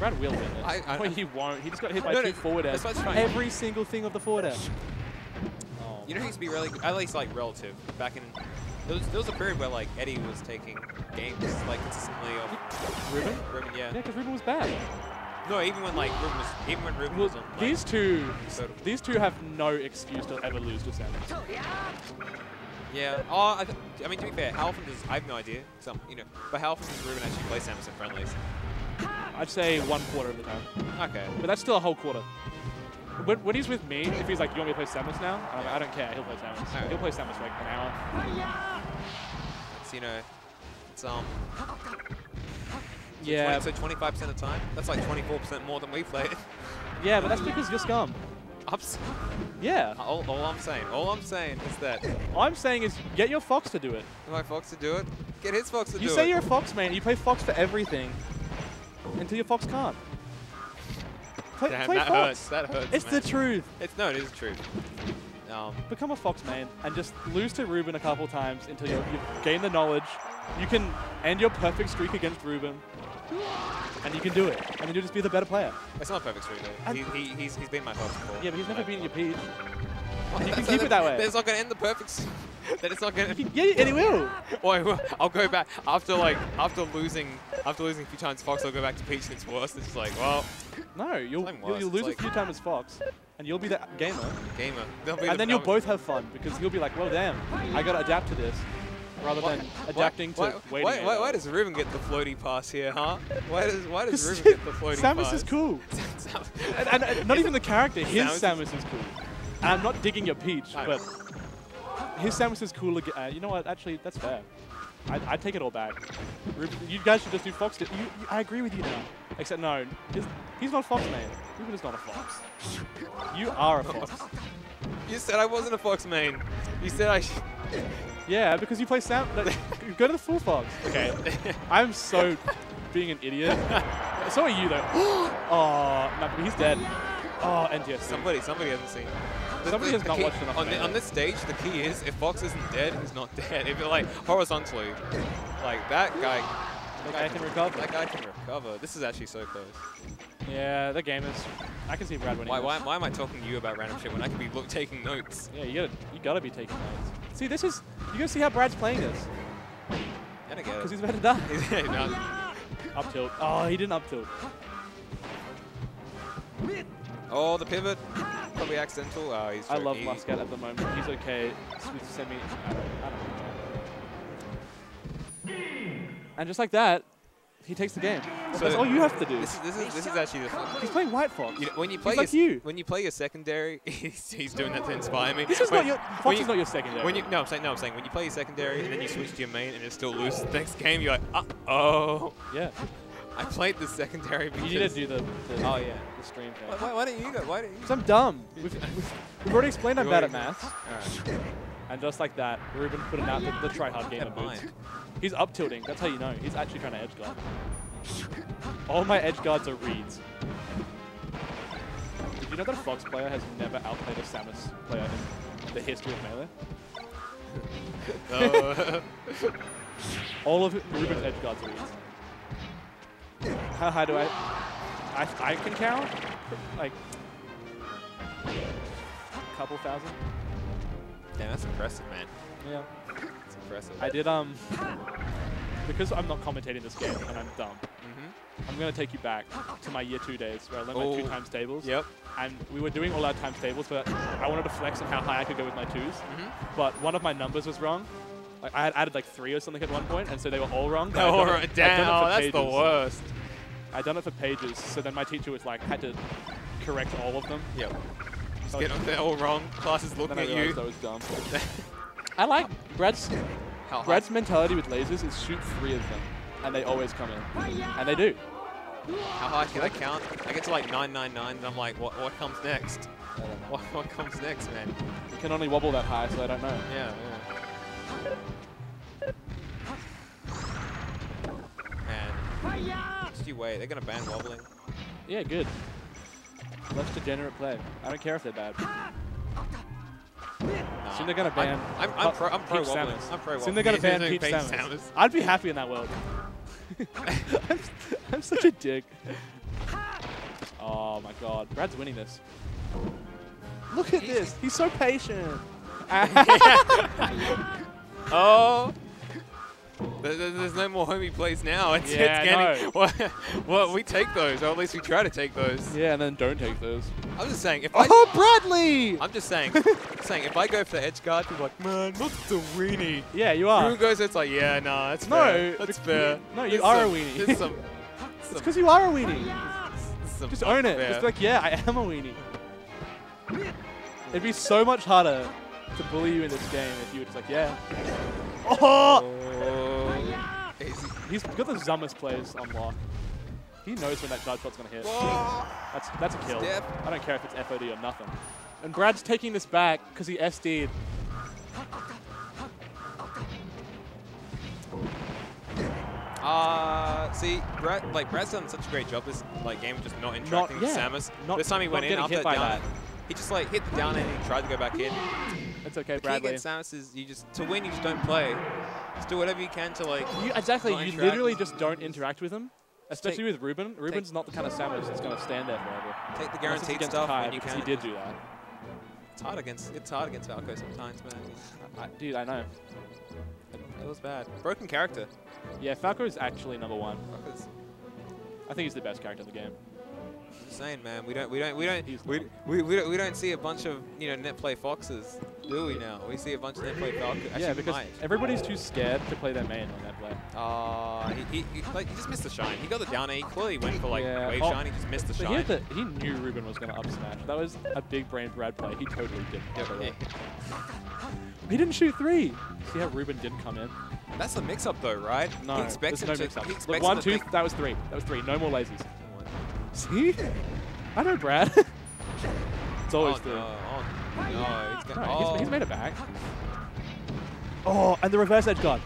Brad will win it. I, I, Wait, he won't. He just got hit by no, two no, forward airs. Every single thing of the forward air. Oh. You know who used to be really good? At least, like, relative. Back in... There was, there was a period where, like, Eddie was taking games, like, consistently off... Ruben? Ruben, yeah. Yeah, because Ruben was bad. No, even when, like, Ruben was... Even when Ruben well, was on, like, these two... Total. These two have no excuse to ever lose to Samus. Yeah. Oh, I, I mean, to be fair, how often does... I have no idea. Some, you know. But how often does Ruben actually play Samus in friendlies? I'd say one quarter of the time. Okay. But that's still a whole quarter. When, when he's with me, if he's like, you want me to play Samus now? Um, yeah. I don't care, he'll play Samus. Right. He'll play Samus for like an hour. It's, you know, it's, um... Yeah. So twenty-five percent so of the time? That's like twenty-four percent more than we played. Yeah, but that's because you're scum. Ups. Yeah. All, all I'm saying, all I'm saying is that... All I'm saying is get your Fox to do it. Get my Fox to do it? Get his Fox to you do it. You say you're a Fox, man. You play Fox for everything. Until your Fox can't. Play, Damn, play that Fox. hurts. That hurts. It's man. the truth. It's no, it is the truth. Um, Become a Fox main and just lose to Ruben a couple times until you gain the knowledge. You can end your perfect streak against Ruben, and you can do it. And then you'll just be the better player. It's not a perfect streak though. He, he, he's, he's been my Fox before. Yeah, but he's never been your Peach. Well, and you can so keep that, it that way. That's not going to end the perfect. That it's not gonna. Yeah, and it will. Or I'll go back after like after losing after losing a few times Fox. I'll go back to Peach and it's worse. It's just like, well, no, you'll you'll, you'll lose like a few times Fox, and you'll be the gamer. Gamer. Be and the then you'll both have fun because you'll be like, well, damn, I gotta adapt to this, rather what? than adapting what? to why, waiting. Why, why does Ruben get the floaty pass here, huh? Why does why does Ruben get the floaty Samus pass? Samus is cool. and, and, and not even the character. His Samus is, Samus is cool. And I'm not digging your Peach, no. but. His Samus is cool again. Uh, you know what? Actually, that's fair. I, I take it all back. Ruben, you guys should just do Fox. You, you, I agree with you now. Except no, his, he's not a Fox main. Ruben is not a Fox. You are a Fox. You said I wasn't a Fox main. You said I. Sh yeah, because you play Sam. Like, go to the full Fox. Okay. I'm so being an idiot. So are you though. Oh, no, but he's dead. Oh, N T S C. Somebody, somebody hasn't seen. Somebody has not watched enough. On, the, on this stage, the key is if Fox isn't dead, he's not dead. If it like horizontally, like that guy, that, that guy can, can recover. That guy can recover. This is actually so close. Yeah, the game is. I can see Brad winning. Why, why, why am I talking to you about random shit when I could be look, taking notes? Yeah, you gotta, you gotta be taking notes. See, this is. You gotta see how Brad's playing this. And again. Because he's about to die. Yeah, no. Up tilt. Oh, he didn't up tilt. Oh, the pivot. Probably accidental. Oh, he's I love Musket at the moment. He's okay with semi. I don't, I don't know. And just like that, he takes the game. So that's all you have to do. This is, this is, this is actually the fun. He's playing White Fox. You know, when you play he's your, like you. When you play your secondary, he's, he's doing that to inspire me. This is when, not your, Fox you, is not your secondary. When you, no, I'm saying, no, I'm saying when you play your secondary and then you switch to your main and it's still loose, the next game you're like, uh oh. Yeah. I played the secondary because... You need to do the, the oh yeah, the stream thing. Why, why, why don't you go? Why don't you? Because I'm dumb. We've, we've, we've already explained I'm bad at maths. Right. And just like that, Ruben put out the, the try-hard game of boots. He's up tilting. That's how you know. He's actually trying to edge guard. All my edge guards are reads. Did you know that a Fox player has never outplayed a Samus player in the history of Melee? Oh. All of Ruben's edge guards are reads. How high do I, I? I can count? Like, a couple thousand? Damn, that's impressive, man. Yeah. It's impressive. I did, um, because I'm not commentating this game and I'm dumb, mm-hmm. I'm going to take you back to my year two days where I learned oh. my two times tables. Yep. And we were doing all our times tables, but I wanted to flex on how high I could go with my twos. Mm-hmm. But one of my numbers was wrong. Like, I had added like three or something at one point, and so they were all wrong. Oh, all right. Damn, oh, that's the worst. I'd done it for pages, so then my teacher was like, had to correct all of them. Yep. Just get them, they're all wrong. Class is looking at you. I was dumb. I like Brad's, Brad's mentality with lasers is shoot three of them, and they always come in. And they do. How high can I count? I get to like nine nine nine, and I'm like, what, what comes next? I don't know. What, what comes next, man? You can only wobble that high, so I don't know. Yeah, yeah. Man, just you wait. They're gonna ban wobbling. Yeah, good. Less degenerate play. I don't care if they're bad. Nah, soon they're gonna ban. I'm, I'm, I'm pro, I'm pro wobbling. I'm pro wobbling. Soon they're gonna ban Peach Samus. Samus. I'd be happy in that world. I'm, I'm such a dick. Oh my god, Brad's winning this. Look at this. He's so patient. Oh. There's no more homie plays now. It's, yeah, it's getting. No. Well, well, we take those, or at least we try to take those. Yeah, and then don't take those. I'm just saying. If oh, I, Bradley! I'm just saying. saying if I go for the edge guard, people are like, man, not the weenie. Yeah, you are. Who goes? It's like, yeah, nah, that's no, fair. That's fair. No, you there's are some, a weenie. Some, it's because you are a weenie. Some just own it. Fair. Just be like, yeah, I am a weenie. It'd be so much harder to bully you in this game if you were just like, yeah. Oh! He's got the Zummers plays on lock. He knows when that charge shot's gonna hit. Whoa. That's that's a kill. Step. I don't care if it's F O D or nothing. And Brad's taking this back because he S D'd. Uh, see, Brad, like Brad's done such a great job this like game, just not interacting not, yeah. with Samus. Not, this time he went in after that down. That. He just like hit the down and he tried to go back in. That's okay, the Bradley. The key against Samus is you just to win. You just don't play. Just do whatever you can to like. You, exactly. You literally just don't interact with him, especially take, with Ruben. Ruben's not the kind of Samus that's going to stand there forever. Take the guaranteed stuff Kai, when you can. He did do that. It's hard against. It's hard against Falco sometimes, man. I, dude, I know. It was bad. Broken character. Yeah, Falco is actually number one. Falco's I think he's the best character in the game. Insane, man. We don't, we don't, we don't, we, we, we don't, we don't see a bunch of you know net play Foxes, do we? Now we see a bunch of net play Falcons. Yeah, because might. everybody's too scared to play their main on that play. Ah, uh, he, he, he, like, he just missed the shine. He got the down A. He clearly went for like yeah. wave oh. shine. He just missed the shine. He, the, he knew Ruben was gonna up smash. That was a big brain Brad play. He totally did. Yeah. He didn't shoot three. See how Ruben didn't come in. That's the mix up though, right? No, he there's no mix up. Look, one, two. That was three. That was three. No more lazies. See? I know Brad. It's always the... Oh, no. Oh, no. He's, gonna, oh. he's, he's made it back. Oh, and the reverse edge guard.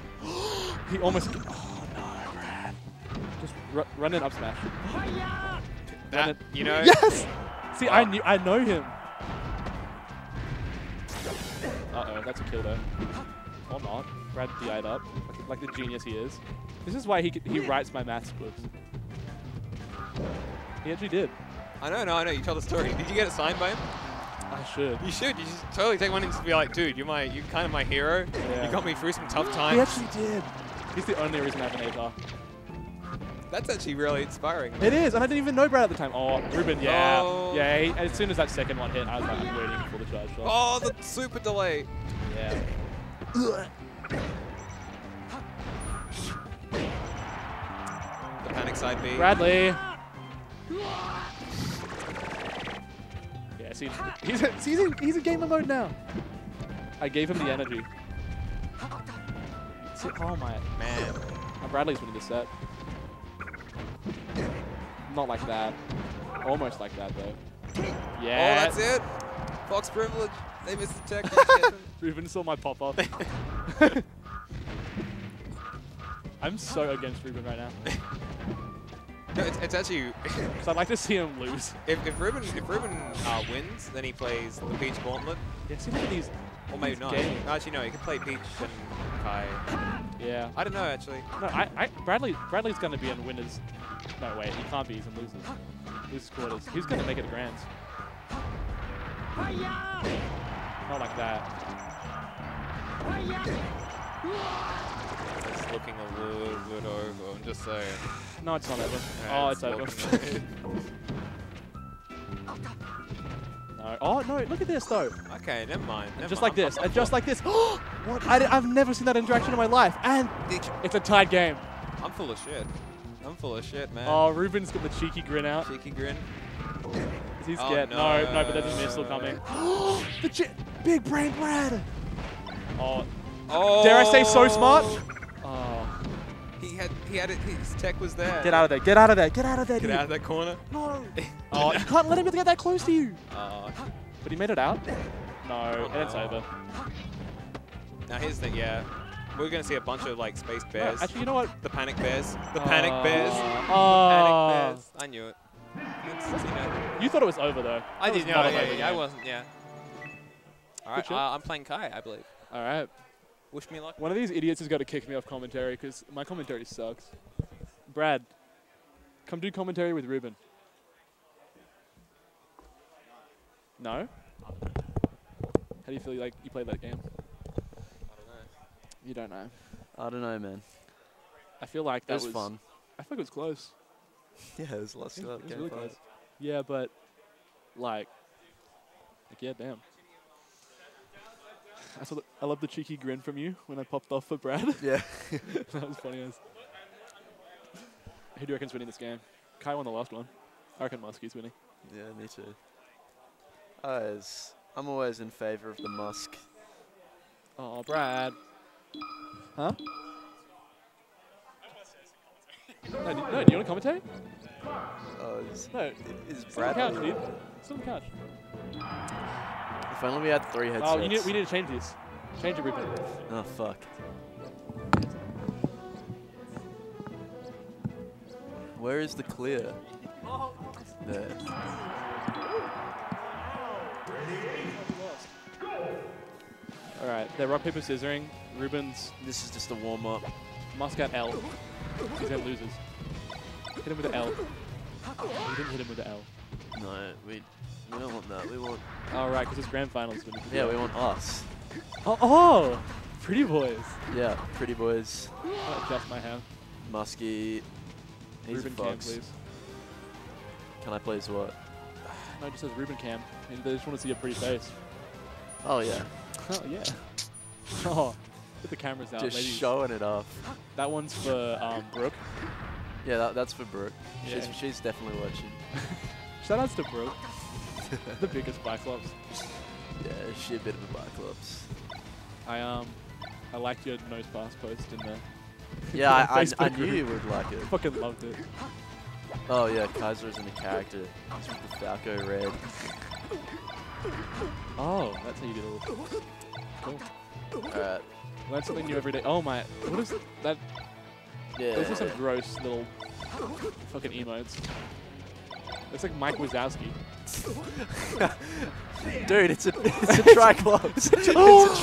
He almost... Oh, no, Brad. Just ru run in up smash. That, it. You know... Yes! See, wow. I knew, I know him. Uh-oh, that's a kill, though. Or not. Brad D I'd up, like, like the genius he is. This is why he, he writes my maths books. He actually did. I know, no, I know. You told the story. Did you get it signed by him? I should. You should. You should totally take one and just be like, dude, you're my, you're kind of my hero. Yeah. You got me through some tough times. He actually did. He's the only reason I have an A V A C. That's actually really inspiring. Man. It is, and I didn't even know Brad at the time. Oh, Ruben, yeah. Oh. Yeah, he, as soon as that second one hit, I was like, I'm waiting for the charge shot. Oh, the super delay. Yeah. The panic side B. Bradley. Yeah, see, he's, a, he's, in, he's in gamer mode now. I gave him the energy. See, oh, my. Man. And Bradley's winning this set. Not like that. Almost like that, though. Yeah. Oh, that's it. Fox privilege. They missed the tech. Ruben saw my pop up. I'm so against Ruben right now. No, it's, it's actually. Because I'd like to see him lose. If, if Ruben, if Ruben uh, wins, then he plays the Peach Gauntlet. Yeah, see, look at these. Or maybe not. Games. Actually, no, he can play Peach and Kai. Yeah. I don't know, actually. No, I, I Bradley, Bradley's going to be in winners. No, wait, he can't be. He's in losers. Losers quarters. He's going to make it a grand. Not like that. It's looking a little bit over, I'm just saying. No, it's not over. Yeah, oh, it's, it's over. No. Oh, no, look at this, though. Okay, never mind. Never just mind. like this, and just like this. What? I I've never seen that interaction in my life, and it's a tied game. I'm full of shit. I'm full of shit, man. Oh, Ruben's got the cheeky grin out. Cheeky grin. Is he scared? Oh, no. no, no, but there's a missile coming. the ch big brain Brad. Oh. oh, dare I say so smart? Oh, he had, he had it. His tech was there. Get out of there! Get out of there! Get out of there! Get dude. out of that corner. No. Oh, you can't let him get that close to you. Oh. But he made it out. No, oh. and it's over. Now here's the yeah. We're gonna see a bunch of like space bears. No, actually, you know what? The panic bears. The uh, panic bears. Oh. Panic bears. I knew it. You, know. you thought it was over though. I didn't know. Yeah, yeah, I wasn't. Yeah. All right. Uh, I'm playing Kai, I believe. All right. Wish me luck. One of these idiots has got to kick me off commentary because my commentary sucks. Brad, come do commentary with Ruben. No. How do you feel like you played that game? You don't know. I don't know, man. I feel like that was, was fun. I feel like it was close. Yeah, it was lots of that. It was really close. Yeah, but like, like yeah, damn. I saw the, I love the cheeky grin from you when I popped off for Brad. Yeah, that was funny as. Who do you reckon's winning this game? Kai won the last one. I reckon Muskie's winning. Yeah, me too. Uh, I'm always in favor of the Musk. Oh, Brad. Huh? No, do, no, do you want to commentate? Oh, is, no, is Brad on the couch, dude. It's on the couch. If only we had three headsets. Oh, you need, we need to change this. Change it, Ruben. Oh, fuck. Where is the clear? There. Alright, they're rock, paper, scissoring. Ruben's. This is just a warm up. Musket L. He's going to lose. Hit him with an L. We didn't hit him with an L. No, we, we don't want that. We want. Alright, oh, because it's grand finals. Yeah, we want us. Oh, oh! Pretty boys. Yeah, pretty boys. I'll adjust my hand. Muskie. He's Ruben Cam, please. Can I please what? No, it just says Ruben Cam. They just want to see a pretty face. Oh, yeah. Oh, yeah. Oh. Put the cameras out, Just ladies. showing it off. That one's for um, Brooke. Yeah, that, that's for Brooke. Yeah. She's, she's definitely watching. Shout outs to Brooke. The biggest Biclops. Yeah, she a bit of a Biclops. I um, I liked your nose pass post in there. Yeah, I, I, I knew you would like it. Fucking loved it. Oh yeah, Kaiser isn't a character. It's with the Falco red. Oh, that's how you do it. Cool. Alright. Learn something new every day. Oh my, what is that? Yeah. Those are some gross little fucking emotes. It's like Mike Wazowski. Dude, it's a, it's a Triclops. it's, a, it's a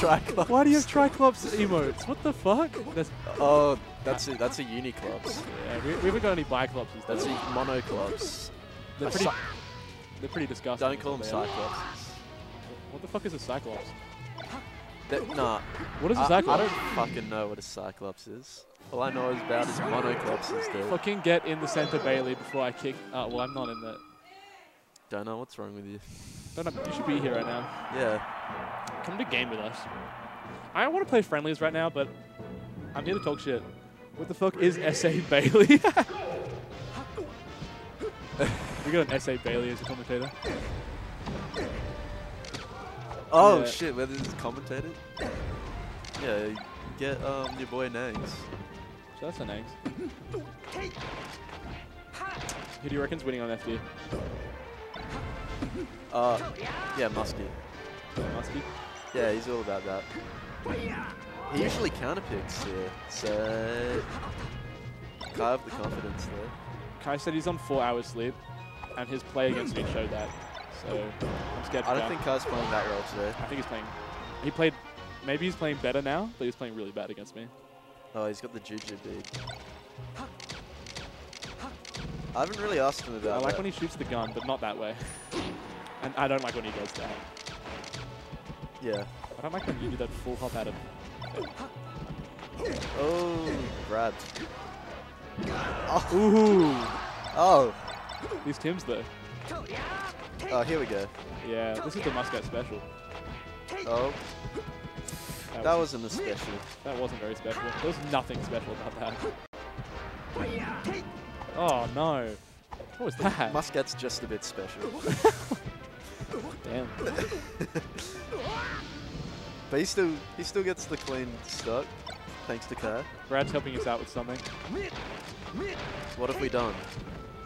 Triclops. Why do you have Triclops emotes? What the fuck? That's, oh, that's a, that's a Uniclops. Yeah, we, we haven't got any Biclopses. That's a Monoclops. They're pretty, they're pretty disgusting. Don't call them Cyclops. What the fuck is a Cyclops? That, nah. What is a Cyclops? I, I don't fucking know what a Cyclops is. All I know is about is Monoclopses, dude. Fucking get in the center, Bailey, before I kick. Uh, well, I'm not in that. Don't know what's wrong with you. Don't know, you should be here right now. Yeah. Come to game with us. I want to play friendlies right now, but I'm here to talk shit. What the fuck is S A Bailey? We got an S A Bailey as a commentator. Oh yeah. Shit, whether this is commentated? Yeah, get um your boy Nangs. So that's a Nangs. Who do you reckon's winning on F D? Uh, yeah, Musket. Musket? Yeah, he's all about that. He usually counterpicks here, so Kai have the confidence there. Kai said he's on four hours sleep, and his play against me showed that. So I'm scared. I don't think Kai's playing that role today. I think he's playing. He played. Maybe he's playing better now, but he's playing really bad against me. Oh, he's got the juju, dude. I haven't really asked him about. I like that. When he shoots the gun, but not that way. And I don't like when he goes down. Yeah. I don't like when you do that full hop at him. Oh, Brad. Oh. Ooh. Oh. These Tims though. Oh, here we go. Yeah, this is the Musket special. Oh. That, that was, wasn't a special. That wasn't very special. There was nothing special about that. Oh no. What was that? Musket's just a bit special. Damn. But he still, he still gets the clean stock, thanks to Kai. Brad's helping us out with something. What have we done?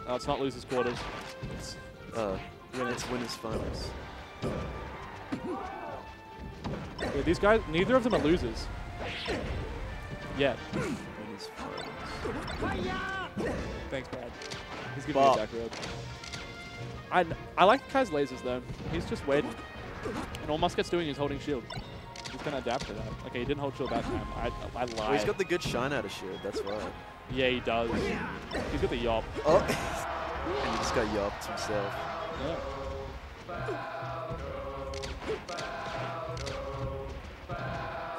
Oh, it's not losers' quarters. It's, uh, it's winners' finals. Yeah, these guys, neither of them are losers. Yeah. Winners' finals. Thanks, Brad. He's giving me a back rub. I, I like Kai's lasers, though. He's just waiting. And all Musket's doing is holding shield. He's going to adapt to that. Okay, he didn't hold shield that time. I, I lied. Well, he's got the good shine out of shield, that's why. Yeah, he does. He's got the yop. Oh. And he just got yopped himself. Yeah.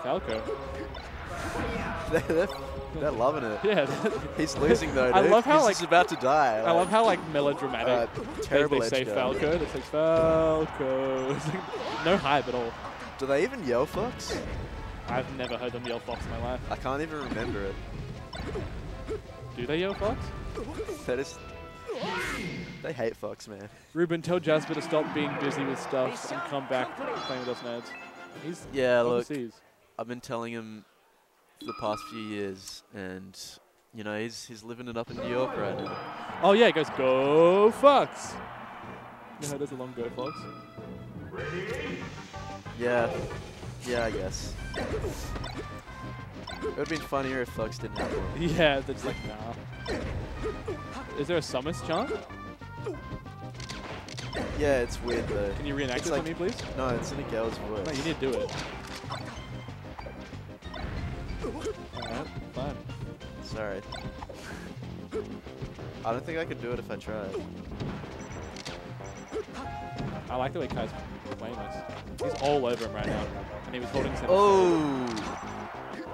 Falco. they're, they're, they're loving it. Yeah. He's losing, though, dude. I love how, he's like, just about to die. Like, I love how, like, melodramatic uh, terrible they, they say Falco. They say Falco. It's like, no hype at all. Do they even yell Fox? I've never heard them yell Fox in my life. I can't even remember it. Do they yell Fox? That is... They hate Fox, man. Ruben, tell Jasper to stop being busy with stuff and come back playing with us nerds. He's yeah, overseas. Look, I've been telling him the past few years, and you know he's he's living it up in New York right now. Oh yeah, he goes go Fox. You know, there's a long go Fox. Yeah, yeah, I guess. It would have been funnier if Fox didn't have one. Yeah, they're just like nah. Is there a Samus chant? Yeah, it's weird though. Can you reenact it like, for me, please? No, it's in a girl's voice. No, you need to do it. Alright, fine. Sorry. I don't think I could do it if I tried. I like the way Kai's playing this. He's all over him right now. And he was holding him. Oh!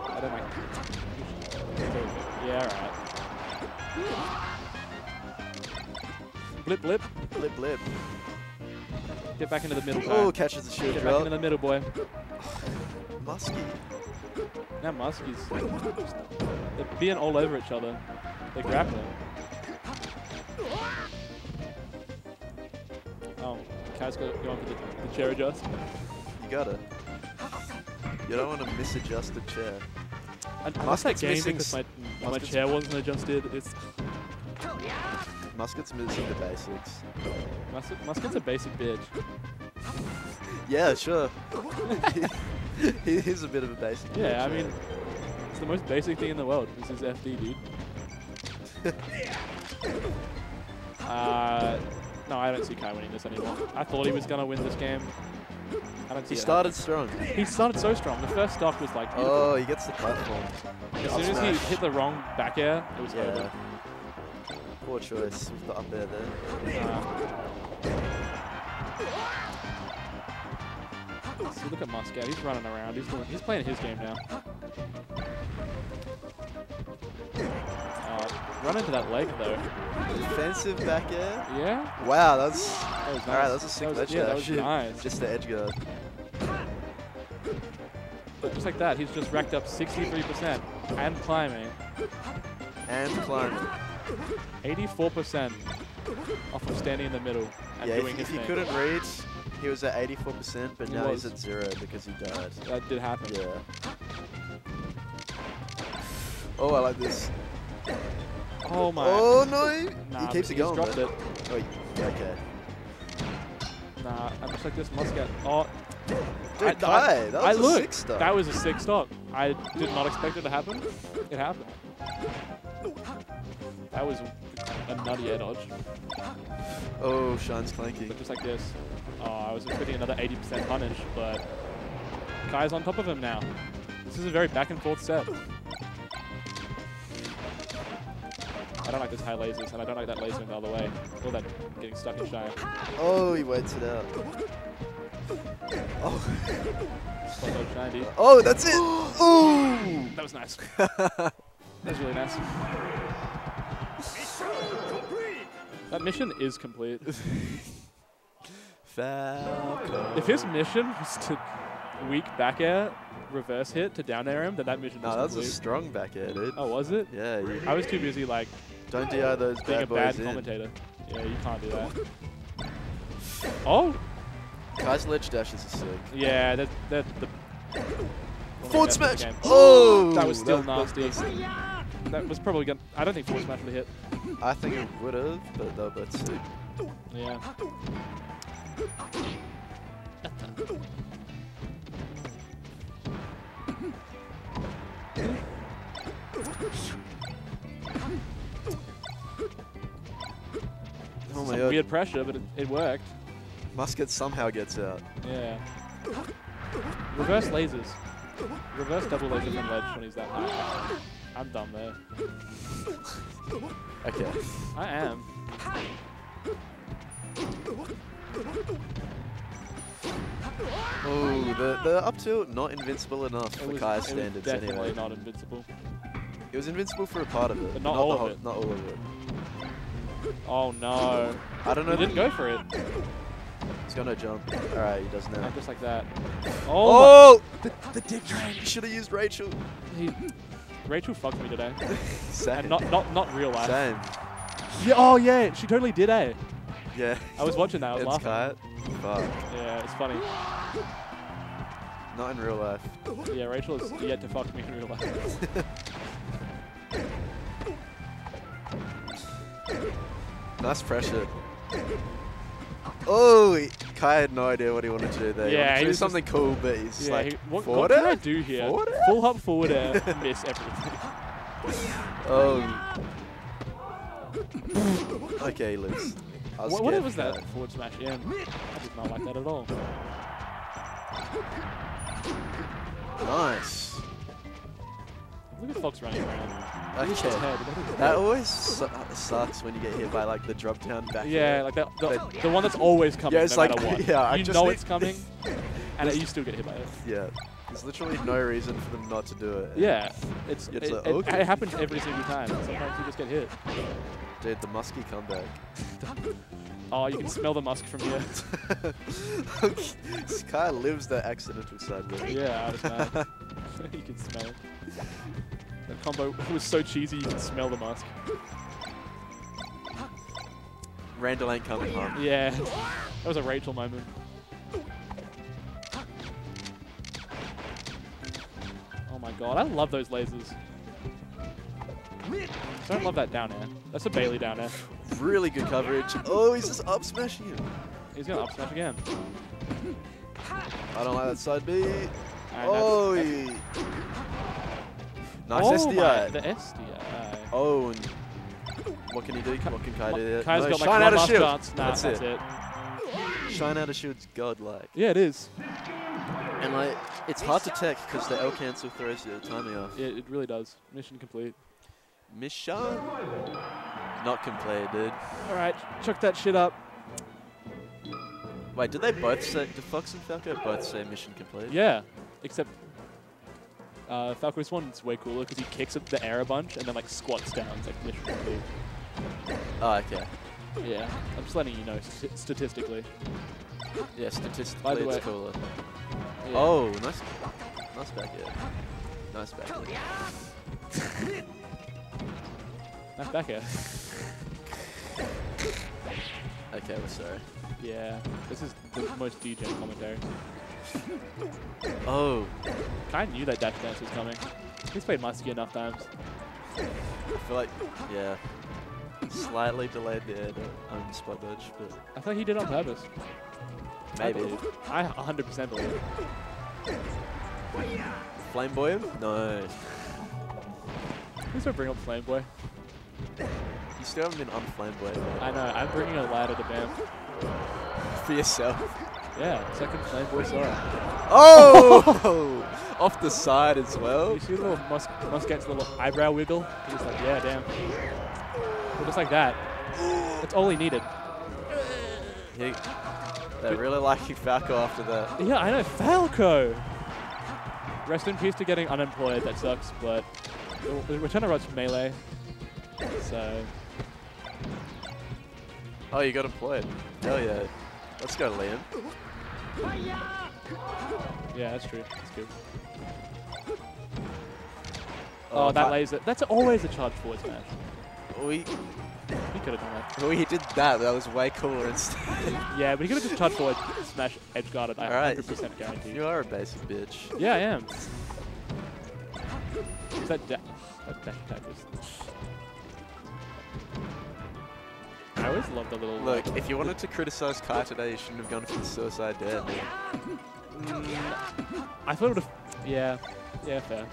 I don't like it. Yeah, alright. Blip, blip. Blip, blip. Get back into the middle, Kai. Oh, catches the shield. Get drop. Back into the middle, boy. Musky. Now Muskies, they're being all over each other. They're grappling. Oh, Kai's got to go on for the, the chair adjust. You gotta. You don't want to misadjust the chair. I, I lost that game because my, my chair wasn't adjusted. It's Musket's missing the basics. Musket, Musket's a basic bitch. Yeah, sure. He is a bit of a basic. Yeah, I mean, it's the most basic thing in the world. This is F D, dude. uh, no, I don't see Kai winning this anymore. I thought he was gonna win this game. I don't see he it started happening. Strong. He started so strong. The first stock was like. Beautiful. Oh, he gets the platform. As soon as he hit the wrong back air, it was yeah. over. Poor choice with the up air there. Uh, see, look at Musket, he's running around, he's, doing, he's playing his game now. Uh, run into that leg though. Defensive back air? Yeah. Wow, that's... That was nice. Alright, that's a sick ledge guard. Yeah, that was nice. Just the edge guard. But just like that, he's just racked up sixty-three percent and climbing. And climbing. eighty-four percent off of standing in the middle and yeah, doing if, his if he thing. Couldn't reach, he was at eighty-four percent, but he now was. He's at zero because he died. That did happen. Yeah. Oh, I like this. Oh my. Oh no! Nah, he keeps it going. He's dropped it. Oh, yeah, okay. Nah, I just like this Musket. Oh. Dude, I, Kai, I, that was I a looked. Sick stock. That was a sick stock. I did not expect it to happen. It happened. That was a nutty air dodge. Oh, Sean's clanky. But just like this. Oh, I was expecting another eighty percent punish, but Kai's on top of him now. This is a very back and forth set. I don't like this high lasers, and I don't like that laser in the other way. All that getting stuck in shy. Oh, he waits it out. Oh. Oh, that's it! Ooh! That was nice. That was really nice. That mission is complete. Falco. If his mission was to weak back air, reverse hit to down air him, then that mission was complete. No, that was a strong back air, dude. Oh, was it? Yeah. You, I was too busy, like, don't D I those being bad boys a bad in. Commentator. Yeah, you can't do that. Oh! Kai's ledge dash is a sick. Yeah, that that the forward smash. The oh, that was still that, nasty. That, that, that was probably gonna. I don't think forward smash would hit. I think it would have, but no, but still. Yeah. Oh my god. Weird pressure, but it, it worked. Musket somehow gets out. Yeah. Reverse lasers. Reverse double lasers and ledge when he's that high. I'm dumb there. Okay. I am. Oh, the, the up tilt not invincible enough it for was, Kai's it standards was definitely anyway. Not invincible. It was invincible for a part of it, but not, not all the whole, of it. Not all of it. Oh no. I don't know. He didn't go for it. He's got no jump. Alright, he doesn't know. Just like that. Oh! Oh the, the dick drain! Should have used Rachel. He, Rachel fucked me today. Same. And not, not, not real life. Same. Yeah, oh yeah, she totally did, eh? Yeah. I was watching that, I was it's laughing. It's yeah, it's funny. Not in real life. Yeah, Rachel has yet to fuck me in real life. Nice pressure. Oh, Kai had no idea what he wanted to do there. Yeah, he, he do was something cool, but he's yeah, like, he, what, forward what air? What can I do here? Forward Full hop forward air, miss everything. Oh. Okay, he lives. I was what, what was that? that forward smash? Yeah, I did not like that at all. Nice. Look at Fox running around. Okay. That always su sucks when you get hit by like the drop down back. Yeah, like that, the, the, the one that's always coming. Yeah, it's no like what. Yeah, I you just know it's coming, and it, you still get hit by it. Yeah, there's literally no reason for them not to do it. Yeah, it's, it's it, like, okay. it, it happens every single time. Sometimes you just get hit. Dude, the musky comeback. Oh, you can smell the musk from here. Kai lives that accidental side. Yeah, I was mad. You can smell it. That combo was so cheesy, you can smell the musk. Randall ain't coming home. Yeah, that was a Rachel moment. Oh my god, I love those lasers. I don't love that down air. That's a Bailey down air. Really good coverage. Oh, he's just up smashing him. He's gonna up smash again. I don't like that side B. Oh, nice oh S D I. The S D I. Oh, and what can he do? What can Kai do? Kai's no, got shine like out of shield. Nah, that's, that's it. it. Shine out of shield's godlike. Yeah, it is. And like, it's hard to tech because the L cancel throws you the timing off. Yeah, it really does. Mission complete. Mission. Not can play, dude. All right, chuck that shit up. Wait, did they both say? Did Fox and Falco both say mission complete? Yeah, except uh, Falco's one's way cooler because he kicks up the air a bunch and then like squats down. It's like mission complete. Oh, okay. Yeah, I'm just letting you know st statistically. Yeah, statistically it's way. cooler. Yeah. Oh, nice, nice back air. Nice back air. Nice back air. Okay, we're sorry. Yeah, this is the most D J commentary. Oh. Kai knew that dash dance was coming. He's played Musket enough times. I feel like, yeah. Slightly delayed the air um, spot dodge, but... I thought he did on purpose. Maybe. I one hundred percent believe it. Flame Boy him? No. Who's gonna bring up Flame Boy? You still haven't been on Flame Boy. I know, I'm bringing a ladder to Bam. For yourself? Yeah, second Flame Boy Sora. Oh! Off the side as well. You see the little mus Musket's little eyebrow wiggle? He's like, yeah, damn. But just like that. That's all he needed. He, they're really liking Falco after that. Yeah, I know. Falco! Rest in peace to getting unemployed. That sucks, but we're trying to watch Melee. So. Oh, you got employed. Hell yeah. Let's go, Liam. Yeah, that's true. That's good. Oh, oh that lays it. That's always a charge forward smash. We, he could have done that. Well, he did that, but that was way cooler instead. Yeah, but he could have just touched forward smash edge guarded. I right. one hundred percent guarantee. You are a basic bitch. Yeah, I am. Is that dash attack? I always love the little... Look, like, if you wanted to criticize Kai today, you shouldn't have gone for the suicide dare. Mm. I thought it would have... Yeah. Yeah, fair.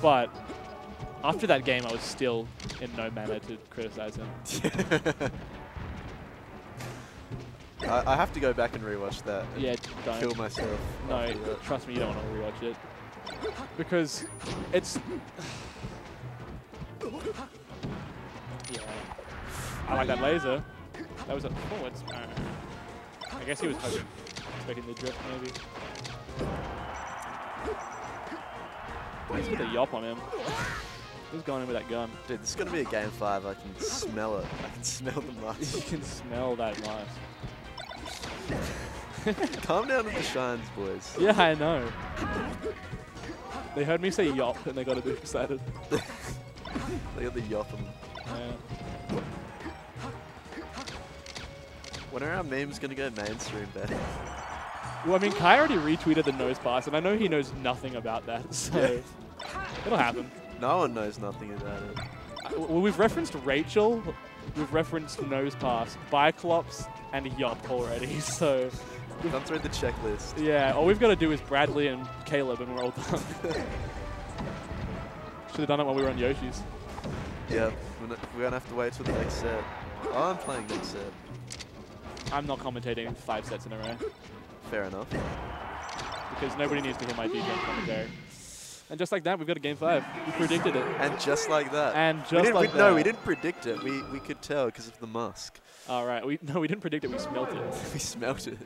But... after that game, I was still in no manner to criticize him. I, I have to go back and rewatch that. And yeah, don't. Kill myself. No, trust me, you don't want to rewatch it because it's. Yeah, I like that laser. That was a forward smash. I guess he was hoping, expecting the drift maybe. He's got a yop on him. Who's going in with that gun? Dude, this is going to be a game five. I can smell it. I can smell the mice. You can smell that mice. Calm down to the shines, boys. Yeah, I know. They heard me say yop and they got a bit excited. They got the yop on them. Yeah. When are our memes going to go mainstream, Ben? Well, I mean, Kai already retweeted the nose pass, and I know he knows nothing about that, so it'll happen. No one knows nothing about it. Uh, well, we've referenced Rachel, we've referenced Nose Pass, Biclops, and Yop already, so... We've gone through the checklist. Yeah, all we've got to do is Bradley and Caleb, and we're all done. Should have done it while we were on Yoshi's. Yeah, we're going to have to wait till the next set. Oh, I'm playing next set. I'm not commentating five sets in a row. Fair enough. Because nobody needs to hear my D J commentary. And just like that, we've got a game five. We predicted it. And just like that. And just we like we, that. No, we didn't predict it. We we could tell because of the musk. All right. We no, we didn't predict it. We smelt it. We smelt it.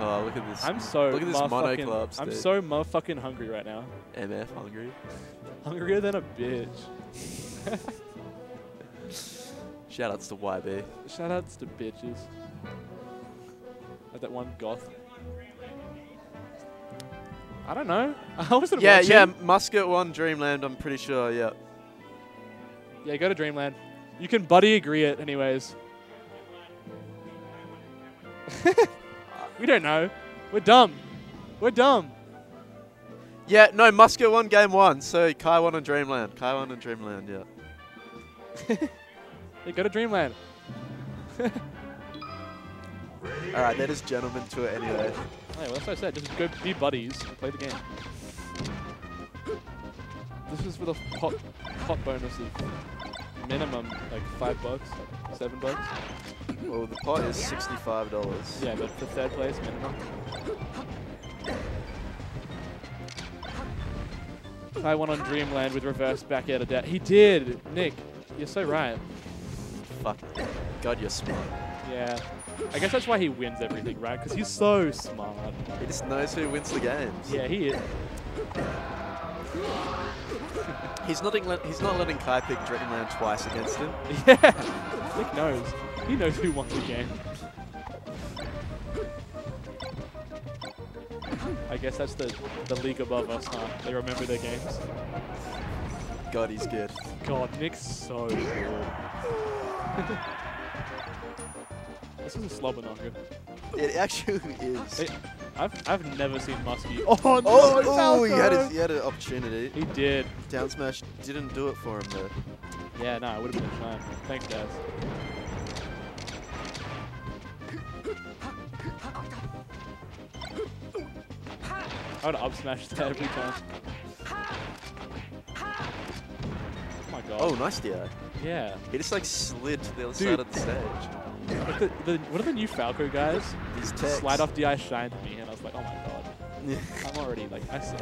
Oh, look at this. I'm so look at this monoclubs. I'm dude. so motherfucking hungry right now. M F hungry. Hungrier than a bitch. Shoutouts to Y B. Shoutouts to bitches. Like that one goth. I don't know. I wasn't yeah, watching. Yeah, Musket won Dreamland, I'm pretty sure, yeah. Yeah, go to Dreamland. You can buddy agree it anyways. We don't know. We're dumb. We're dumb. Yeah, no, Musket won game one, so Kai won on Dreamland. Kai won on Dreamland, yeah. Yeah, go to Dreamland. Alright, that is gentlemen to it anyway. Hey, well, that's what I said. Just go be buddies and play the game. This is for the hot, hot bonus of minimum like five bucks, seven bucks. Well, the pot is sixty-five dollars. Yeah, but for third place, minimum. Kai won on Dreamland with reverse back air to death. He did. Nick, you're so right. Fuck. God, you're smart. Yeah. I guess that's why he wins everything, right? Because he's so smart. He just knows who wins the games. Yeah, he is. He's not, he's not letting Kai pick Dreamland twice against him. Yeah. Nick knows. He knows who won the game. I guess that's the, the league above us, huh? They remember their games. God, he's good. God, Nick's so good. This is a slobberknocker. It actually is. It, I've, I've never seen Muskie. Oh, no, oh, oh he, had his, he had an opportunity. He did. Down smash didn't do it for him, though. Yeah, no, it would have been fine. Thanks, guys. I would up smash that every time. Oh my god. Oh, nice D I. Yeah. He just like slid to the other Dude. side of the stage. What, the, the, what are the new Falco guys? These techs. Slide off D I shined at me and I was like, oh my god. I'm already like, I suck.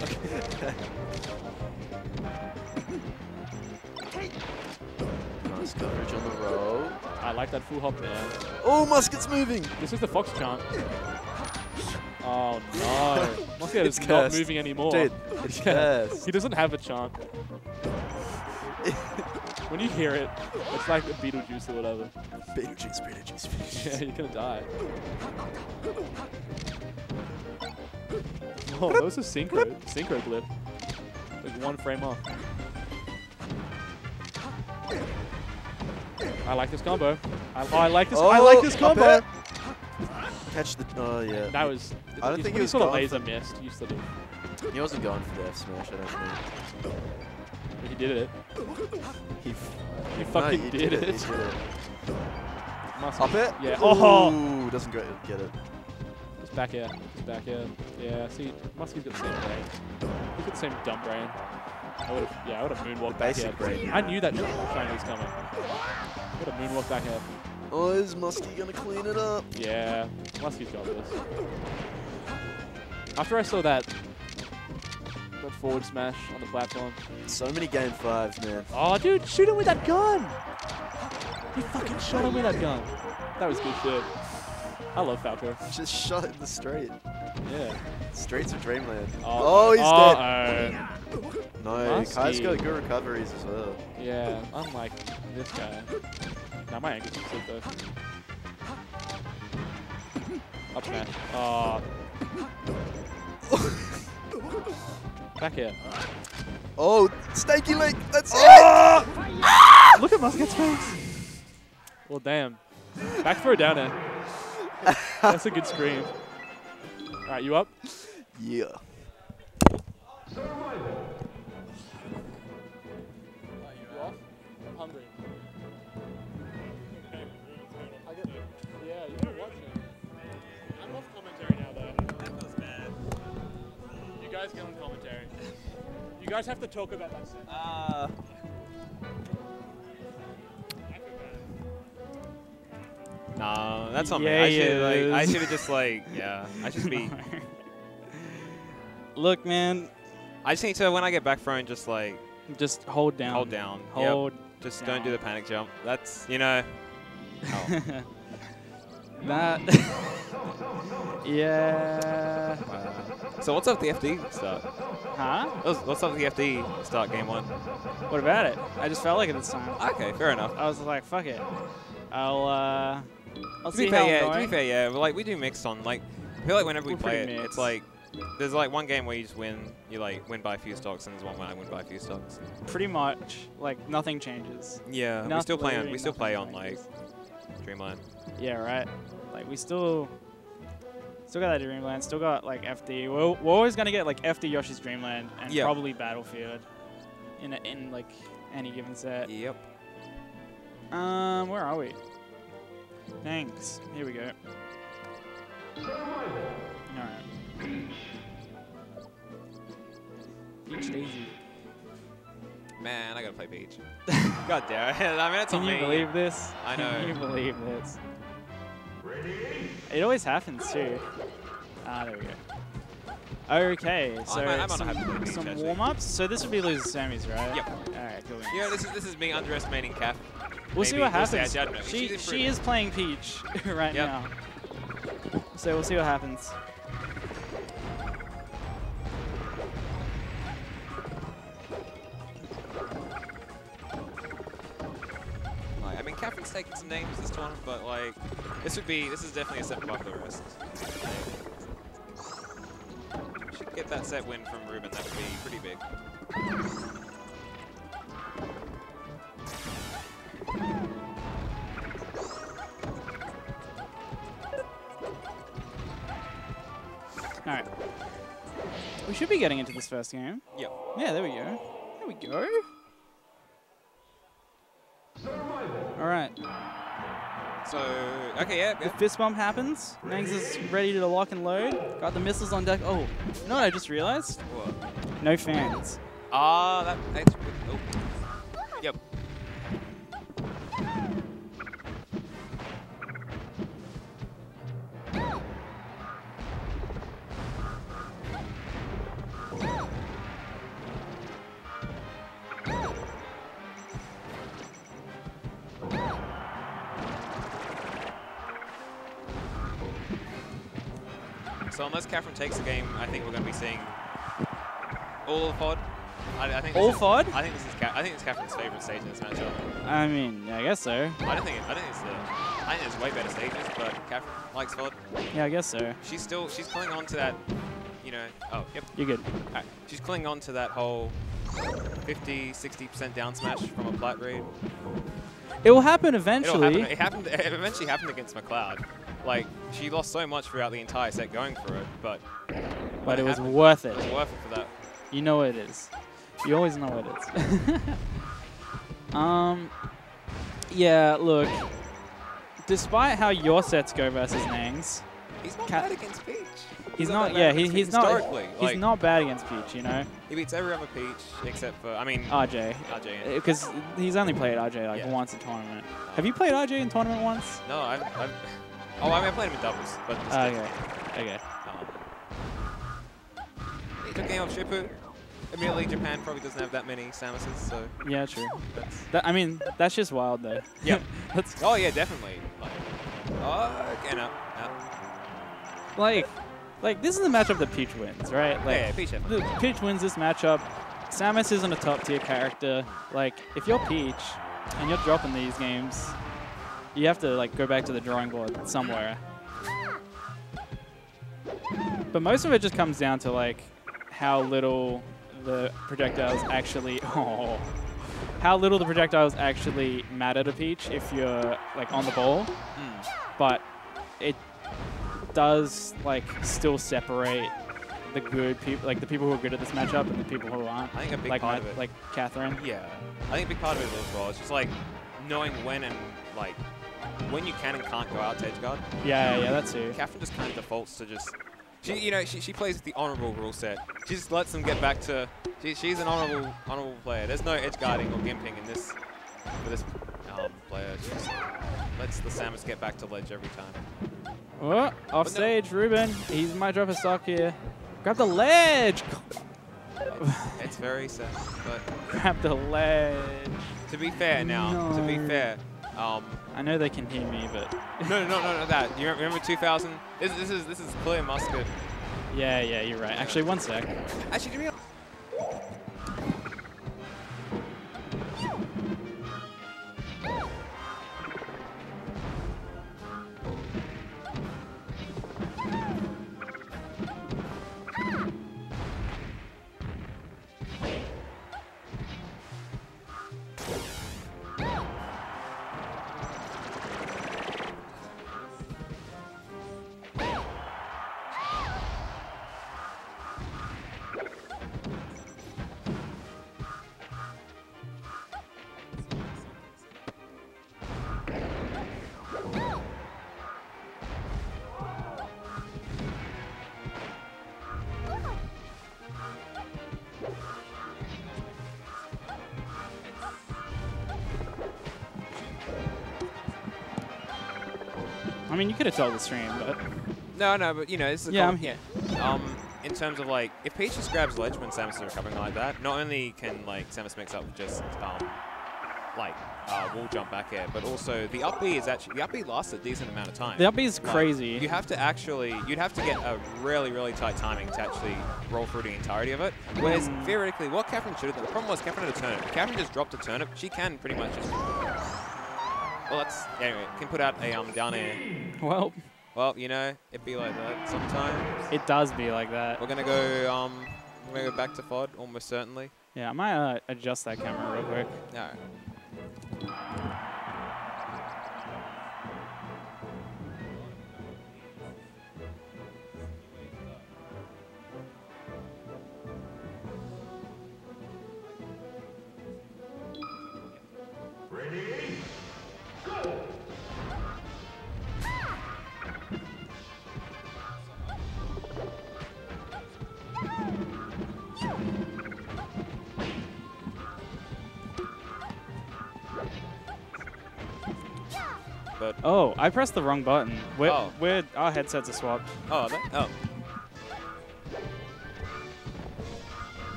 Nice coverage on the roll. I like that full hop there. Oh, Musket's moving! This is the Fox chant. Oh no. Musket is not moving anymore. Dude, it's cursed. He doesn't have a chant. When you hear it, it's like a Beetlejuice or whatever. Beetlejuice, Beetlejuice, Beetlejuice. Yeah, you're gonna die. Oh, that was a synchro, synchro blip. Like one frame off. I like this combo. I, oh, I like this. Oh, I like this combo. Catch the. Oh yeah. That was. I don't think he was sort of laser missed. You sort of. He wasn't going for the F smash. I don't think. But he did it. He. F he fucking no, he did, did it. it. He did it. Must Up be. it. Yeah. Oh. Ooh, doesn't get it. It's back air. It's back air. Yeah. See, Muskie's got the same brain. He's got the same dumb brain. I would have. Yeah. I would have moonwalked back air. Brain. I knew that shiny was coming. I would have moonwalked back air. Oh, is Muskie gonna clean it up? Yeah, Muskie's got this. After I saw that, that forward smash on the platform. So many game fives, man. Oh, dude, shoot him with that gun! He fucking shot him with that gun. That was good shit. I love Falco. Just shot in the street. Yeah. Streets of Dreamland. Oh, oh he's oh, dead. Oh. No, Muskie. Kai's got good recoveries as well. Yeah, unlike this guy. Now my angle's sick though. Up smash. Oh. Back here. Oh, snaky leg. That's oh! it. Ah! Look at Musket's face. Well, damn. Back for a down air. That's a good scream. All right, you up? Yeah. You guys get on commentary. You guys have to talk about that soon. Uh, no, that's not yeah, me. I should, like, I should have just like, yeah. I should be. Look, man. I just need to, when I get back thrown, just like. Just hold down. Hold down. Hold. Yep. Just down. Don't do the panic jump. That's, you know. Oh. That. Yeah. Wow. So what's up with the F D start? Huh? What's up with the F D start game one? What about it? I just felt like it this time. Okay, fair enough. I was like, fuck it. I'll, uh, I'll see how yeah, To be fair, yeah. We're like, we do mixed on. Like, I feel like whenever We're we play it, mixed. it's like, there's like one game where you just win, you like win by a few stocks, and there's one where I win by a few stocks. Pretty much. Like, nothing changes. Yeah, Noth we still play on, we still play on like, Dreamland. Yeah, right. Like, we still... Still got that Dreamland, still got like F D. We're, we're always going to get like F D Yoshi's Dreamland and yep. probably Battlefield in a, in like any given set. Yep. Um, where are we? Nangs. Here we go. Alright. Peach Daisy. Man, I gotta play Peach. God damn it. I mean, it's Can on you me. believe this? I know. Can you believe this? It always happens too. Ah, there we go. Okay, so I'm, I'm some, some warm-ups. So this would be losing Sammy's, right? Yep. All right, cool. Yeah, this is this is me underestimating Kath. We'll Maybe. see what we'll happens. She she, she is playing Peach right yep. now. So we'll see what happens. Like, I mean, Catherine's taken some names this time, but like, this would be this is definitely a step above the rest. Should get that set win from Ruben. That would be pretty big. All right. We should be getting into this first game. Yep. Yeah, there we go. There we go. All right. So, okay, yeah. yeah. The fist bump happens. Nangs is ready to lock and load. Got the missiles on deck. Oh, you know what I just realized? What? No fans. Ah, that, that's good. Oh. Yep. So unless Catherine takes the game, I think we're going to be seeing all of F O D. I, I think all F O D? I think this is Ca I think it's Catherine's favourite stage in this matchup. I mean, I guess so. I don't think it, I think it's the, I think there's way better stages, but Catherine likes F O D. Yeah, I guess so. She's still she's clinging on to that, you know. Oh, yep. You're good. All right. She's clinging on to that whole fifty, sixty percent down smash from a plat read. It will happen eventually. It'll happen. It happened. It eventually happened against McLeod. Like, she lost so much throughout the entire set going for it, but... But it, it was happened, worth it. It was worth it for that. You know it is. You always know it is. um, yeah, look. Despite how your sets go versus Nangs... He's not Cat bad against Peach. He's, he's not, not yeah, he, he's not... He's like, not bad against Peach, you know? He beats every other Peach except for, I mean... R J. R J. Because he's only played R J, like, yeah. once a tournament. Have you played R J in tournament once? No, I've... I've Oh, I mean, I played him in doubles, but just uh, okay. Okay. Um, he took game off Shippu. Immediately, Japan probably doesn't have that many Samuses, so. Yeah, true. That, I mean, that's just wild, though. Yeah. that's oh, yeah, definitely. Like, oh, okay, no, no. Like, like, this is the matchup that Peach wins, right? Like, yeah, yeah, Peach definitely. Peach wins this matchup. Samus isn't a top tier character. Like, if you're Peach and you're dropping these games, you have to like go back to the drawing board somewhere. But most of it just comes down to like how little the projectiles actually oh, how little the projectiles actually matter to Peach if you're like on the ball. Mm. But it does like still separate the good people, like the people who are good at this matchup and the people who aren't. I think a big like part of it, like Catherine. Yeah, I think a big part of it as well is just like knowing when and like when you can and can't go out to edge guard. Yeah, yeah, that's it. Catherine just kind of defaults to just, she, you know, she, she plays with the honourable rule set. She just lets them get back to. She, she's an honourable, honourable player. There's no edge guarding or gimping in this for this um, player. She just lets the Samus get back to ledge every time. Oh, off stage, no. Ruben. He's my drop of stock here. Grab the ledge. It's, it's very sad, but grab the ledge. To be fair, now. No. To be fair. Um, I know they can hear me, but no, no, no, no, that. You remember two thousand? This, this is this is clear Musket. Yeah, yeah, you're right. Actually, one sec. Actually, do we? I mean, you could have told the stream, but... No, no, but, you know, this is a yeah, I'm here. Um, in terms of like, if Peach just grabs ledge when Samus is recovering like that, not only can like Samus mix up with just um, like uh, wall jump back air, but also the up B is actually, the up B lasts a decent amount of time. The up B is like, crazy. You have to actually, you'd have to get a really, really tight timing to actually roll through the entirety of it. Whereas theoretically, what Catherine should have done, the problem was Catherine had a turnip. If Catherine just dropped a turnip, she can pretty much just, well, that's, anyway, can put out a um, down air. Well. Well, you know, it be like that sometimes. It does be like that. We're gonna go. Um, we're gonna go back to F O D almost certainly. Yeah, I might uh, adjust that camera real quick. No. Oh, I pressed the wrong button. We're, oh. we're, our headsets are swapped. Oh, are they? Oh.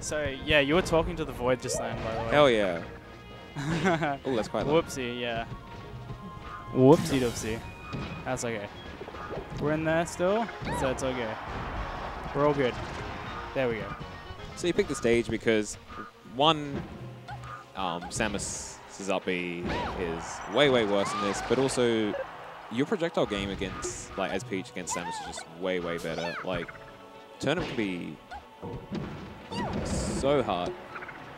So, yeah, you were talking to the void just then, by the way. Hell yeah. Oh, that's quite loud. Whoopsie, yeah. Whoopsie doopsie. That's okay. We're in there still, so it's okay. We're all good. There we go. So you picked the stage because, one, um, Samus... This up B is way, way worse than this, but also your projectile game against, like, as Peach against Samus is just way, way better. Like, turnip can be so hard.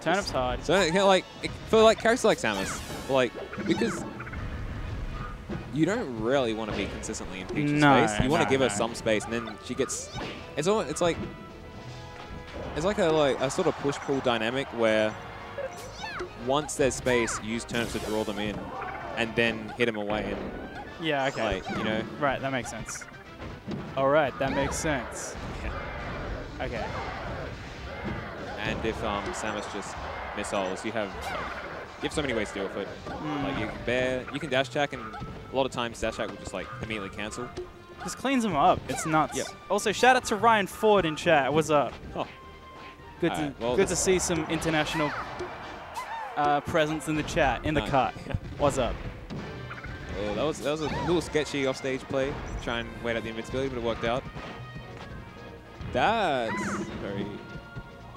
Turnip's it's, hard. So, you know, like, for, like, characters like Samus, like, because you don't really want to be consistently in Peach's no, space. You want to no, give no. her some space, and then she gets, it's all, it's like, it's like a, like, a sort of push-pull dynamic where once there's space, use turnips to draw them in, and then hit them away. And yeah, okay. Like, you know. Right, that makes sense. All right, that makes sense. Yeah. Okay. And if um, Samus just missiles, you have like, you have so many ways to deal with it. Mm. Like you can bear, you can dash attack, and a lot of times dash attack will just like immediately cancel. Just cleans them up. It's nuts. Yep. Also, shout out to Ryan Ford in chat. What's up? Oh. Good All to right. well, good to see some international. Uh, presence in the chat, in the nice. Cut. What's up? Well, that was that was a little sketchy offstage play. Try and wait out the invincibility, but it worked out. That's very...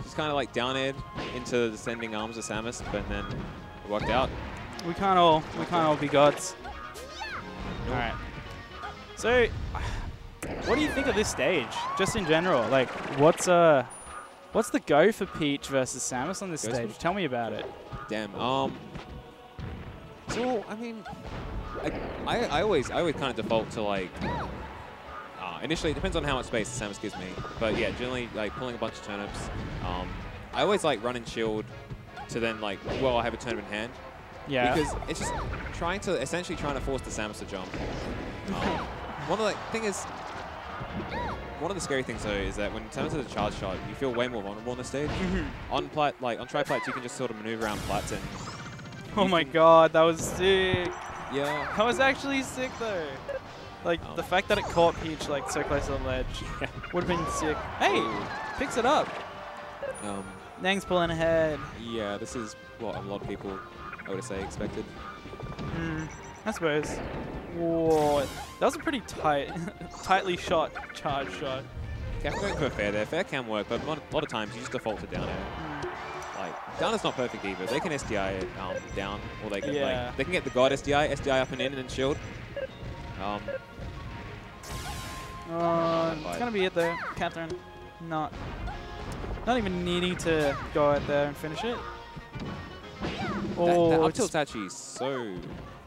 Just kind of like down air into the descending arms of Samus, but then it worked out. We can't all, we can't all be gods. Nope. All right. So, what do you think of this stage, just in general? Like, what's uh, what's the go for Peach versus Samus on this Goes stage? Tell me about it. Damn. Um. So I mean, I, I I always I always kind of default to like. Uh, initially, it depends on how much space Samus gives me, but yeah, generally like pulling a bunch of turnips. Um, I always like run and shield, to then like, well, I have a turnip in hand. Yeah. Because it's just trying to essentially trying to force the Samus to jump. Um, one of the thing is. One of the scary things though is that when Samus has a charge shot, you feel way more vulnerable on the stage. on plat, like on tri plats, you can just sort of maneuver around plats and. Oh my god, that was sick. Yeah. That was actually sick though. Like um. the fact that it caught Peach like so close to the ledge yeah. would have been sick. Hey, picks it up. Um, Nang's pulling ahead. Yeah, this is what a lot of people, I would say, expected. Mm, I suppose. Whoa, that was a pretty tight, tightly shot charge shot. Cam going for a fair there. Fair can work, but a lot of times you just default to down air. Mm. Like down is not perfect either. They can S D I it um, down, or they can yeah. like they can get the god S D I, S D I up and in, and then shield. Um, uh, it's gonna be it though, Catherine. Not, not even needing to go out there and finish it. Oh, that, that up tilt's actually so.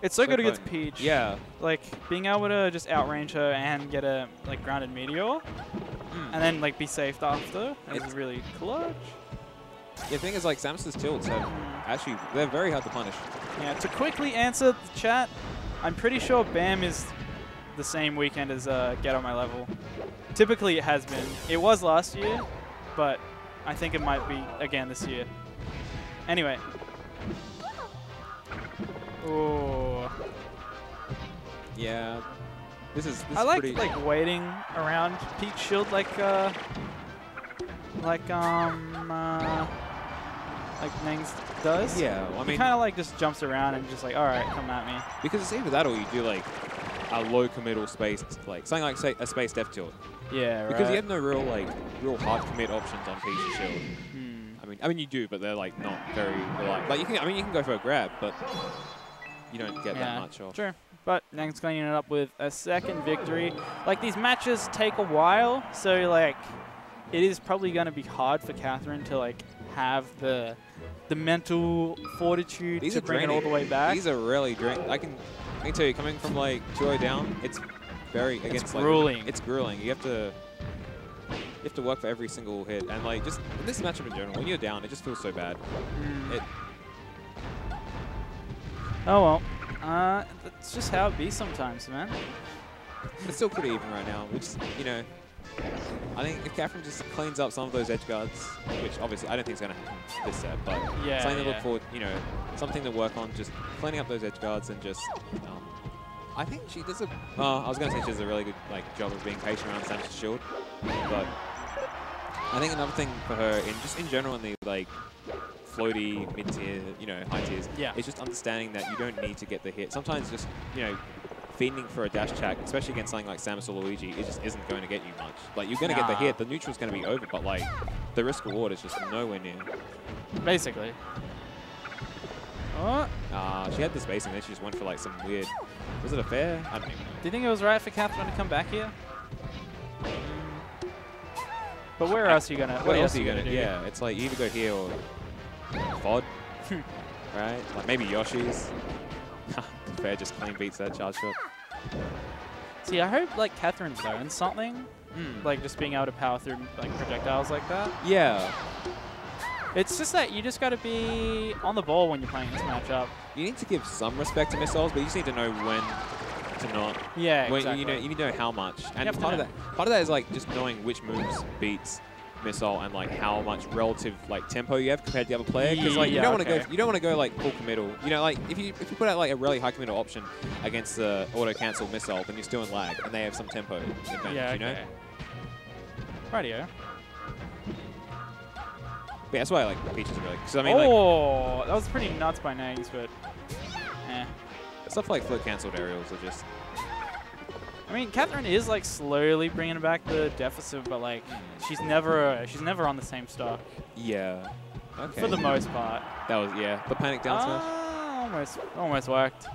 It's so, so good against Peach. Yeah. Like, being able to just outrange her and get a, like, grounded meteor, mm. and then, like, be saved after, is really clutch. The thing is, like, Samus's tilts have actually, they're very hard to punish. Yeah, to quickly answer the chat, I'm pretty sure BAM is the same weekend as uh, Get On My Level. Typically, it has been. It was last year, but I think it might be again this year. Anyway. Oh. Yeah. This is. This I like pretty like waiting around Peach Shield like uh like um uh, like Nangs does. Yeah, well, I mean, he kind of like just jumps around and just like, all right, come at me. Because it's either that or you do like a low committal space, like something like say a space depth tilt. Yeah, right. Because you have no real like real hard commit options on Peach Shield. Hmm. I mean, I mean you do, but they're like not very reliable. Like you can, I mean, you can go for a grab, but you don't get yeah. that much off. Sure. But Nangs cleaning it up with a second victory. Like, these matches take a while, so, like, it is probably going to be hard for Catherine to, like, have the the mental fortitude these to bring draining. it all the way back. These are really draining. I can, I can tell you, coming from, like, two oh down, it's very against, it's like... grueling. It's grueling. You have to... You have to work for every single hit. And, like, just in this matchup in general, when you're down, it just feels so bad. Mm. It, oh, well. Uh, that's just how it be sometimes, man. It's still pretty even right now, which, you know, I think if Catherine just cleans up some of those edge guards, which obviously I don't think is going to happen this set, but yeah, something yeah. to look forward, you know, something to work on, just cleaning up those edge guards and just, um, I think she does a, uh, I was going to say she does a really good, like, job of being patient around Samus' shield, but I think another thing for her, in just in general in the, like, floaty, mid-tier, you know, high tiers. Yeah. It's just understanding that you don't need to get the hit. Sometimes just, you know, fending for a dash attack, especially against something like Samus or Luigi, it just isn't going to get you much. Like, you're going to nah. get the hit, the neutral's going to be over, but, like, the risk-reward is just nowhere near. Basically. Oh. Uh, she had the spacing, then she just went for, like, some weird... Was it a fair? I don't even know. Do you think it was right for Catherine to come back here? But where I, else are you going to... What else are you going to do? Yeah, it's like, you either go here or... F O D, right? Like maybe Yoshi's. Fair just clean beats that charge shot. See, I hope like Catherine learns something, mm. like just being able to power through like projectiles like that. Yeah. It's just that you just got to be on the ball when you're playing this matchup. You need to give some respect to missiles, but you just need to know when to not. Yeah, when, exactly. You know, you need to know how much, and part of that, part of that is like just knowing which moves beats missile and like how much relative like tempo you have compared to the other player, because like yeah, you don't okay. want to go you don't want to go like full committal, you know, like if you if you put out like a really high committal option against the auto cancel missile, then you're still in lag and they have some tempo advantage, yeah, okay. you know. Rightio. But yeah, that's why I like Peach is really. Cause, I mean, oh, like, that was pretty nuts by Nangs, but eh. Stuff like flip cancelled aerials are just. I mean, Catherine is like slowly bringing back the deficit, but like she's never uh, she's never on the same stock. Yeah. Okay. For the most part. That was yeah. The panic down smash. Uh, almost, almost worked.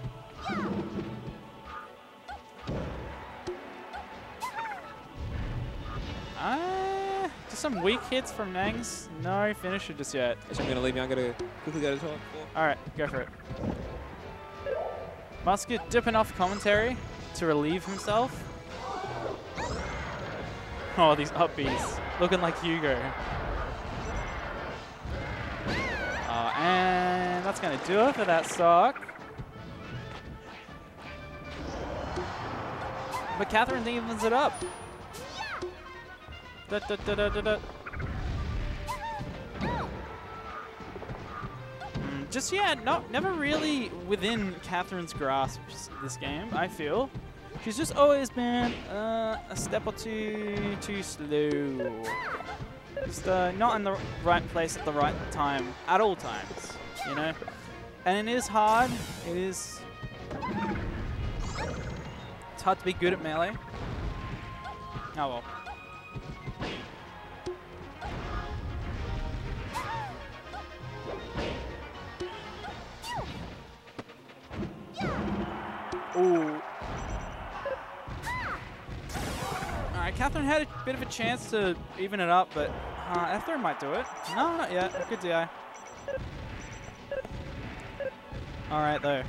Ah, uh, just some weak hits from Nangs. No finisher just yet. Actually, I'm gonna leave you. I'm gonna quickly go to the top. All right, go for it. Musket dipping off commentary to relieve himself. Oh, these upbeats. Looking like Hugo. Uh, and that's going to do it for that stock. But Catherine evens it up. Da, da, da, da, da, da. Just, yeah, not, never really within Catherine's grasp this game, I feel. She's just always been uh, a step or two too slow. Just uh, not in the right place at the right time, at all times, you know? And it is hard. It is... It's hard to be good at melee. Oh, well. Ooh. Alright, Catherine had a bit of a chance to even it up, but uh, Ether might do it. No, not yet. Good D I. Alright, though.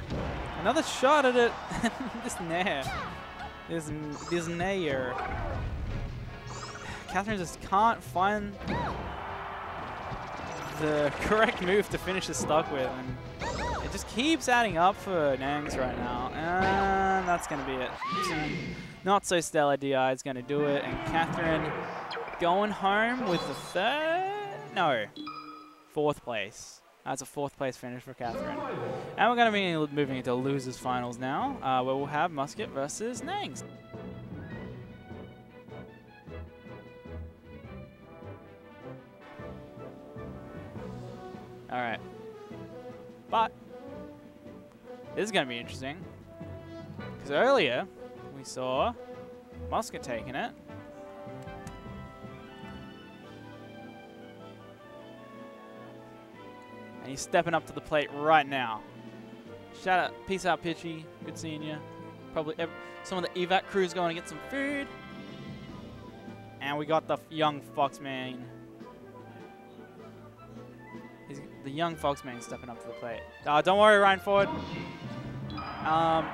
Another shot at it. This nair. This, this nair. Catherine just can't find the correct move to finish the stock with. And just keeps adding up for Nangs right now, and that's going to be it. Not so stellar D I is going to do it, and Catherine going home with the third, no, fourth place. That's a fourth place finish for Catherine. And we're going to be moving into losers finals now, uh, where we'll have Musket versus Nangs. All right. But this is going to be interesting. Because earlier we saw Musket taking it. And he's stepping up to the plate right now. Shout out. Peace out, Pitchy. Good seeing you. Probably ev some of the evac crew's going to get some food. And we got the young Fox man. He's, the young Fox man stepping up to the plate. Oh, don't worry, Ryan Ford. Um,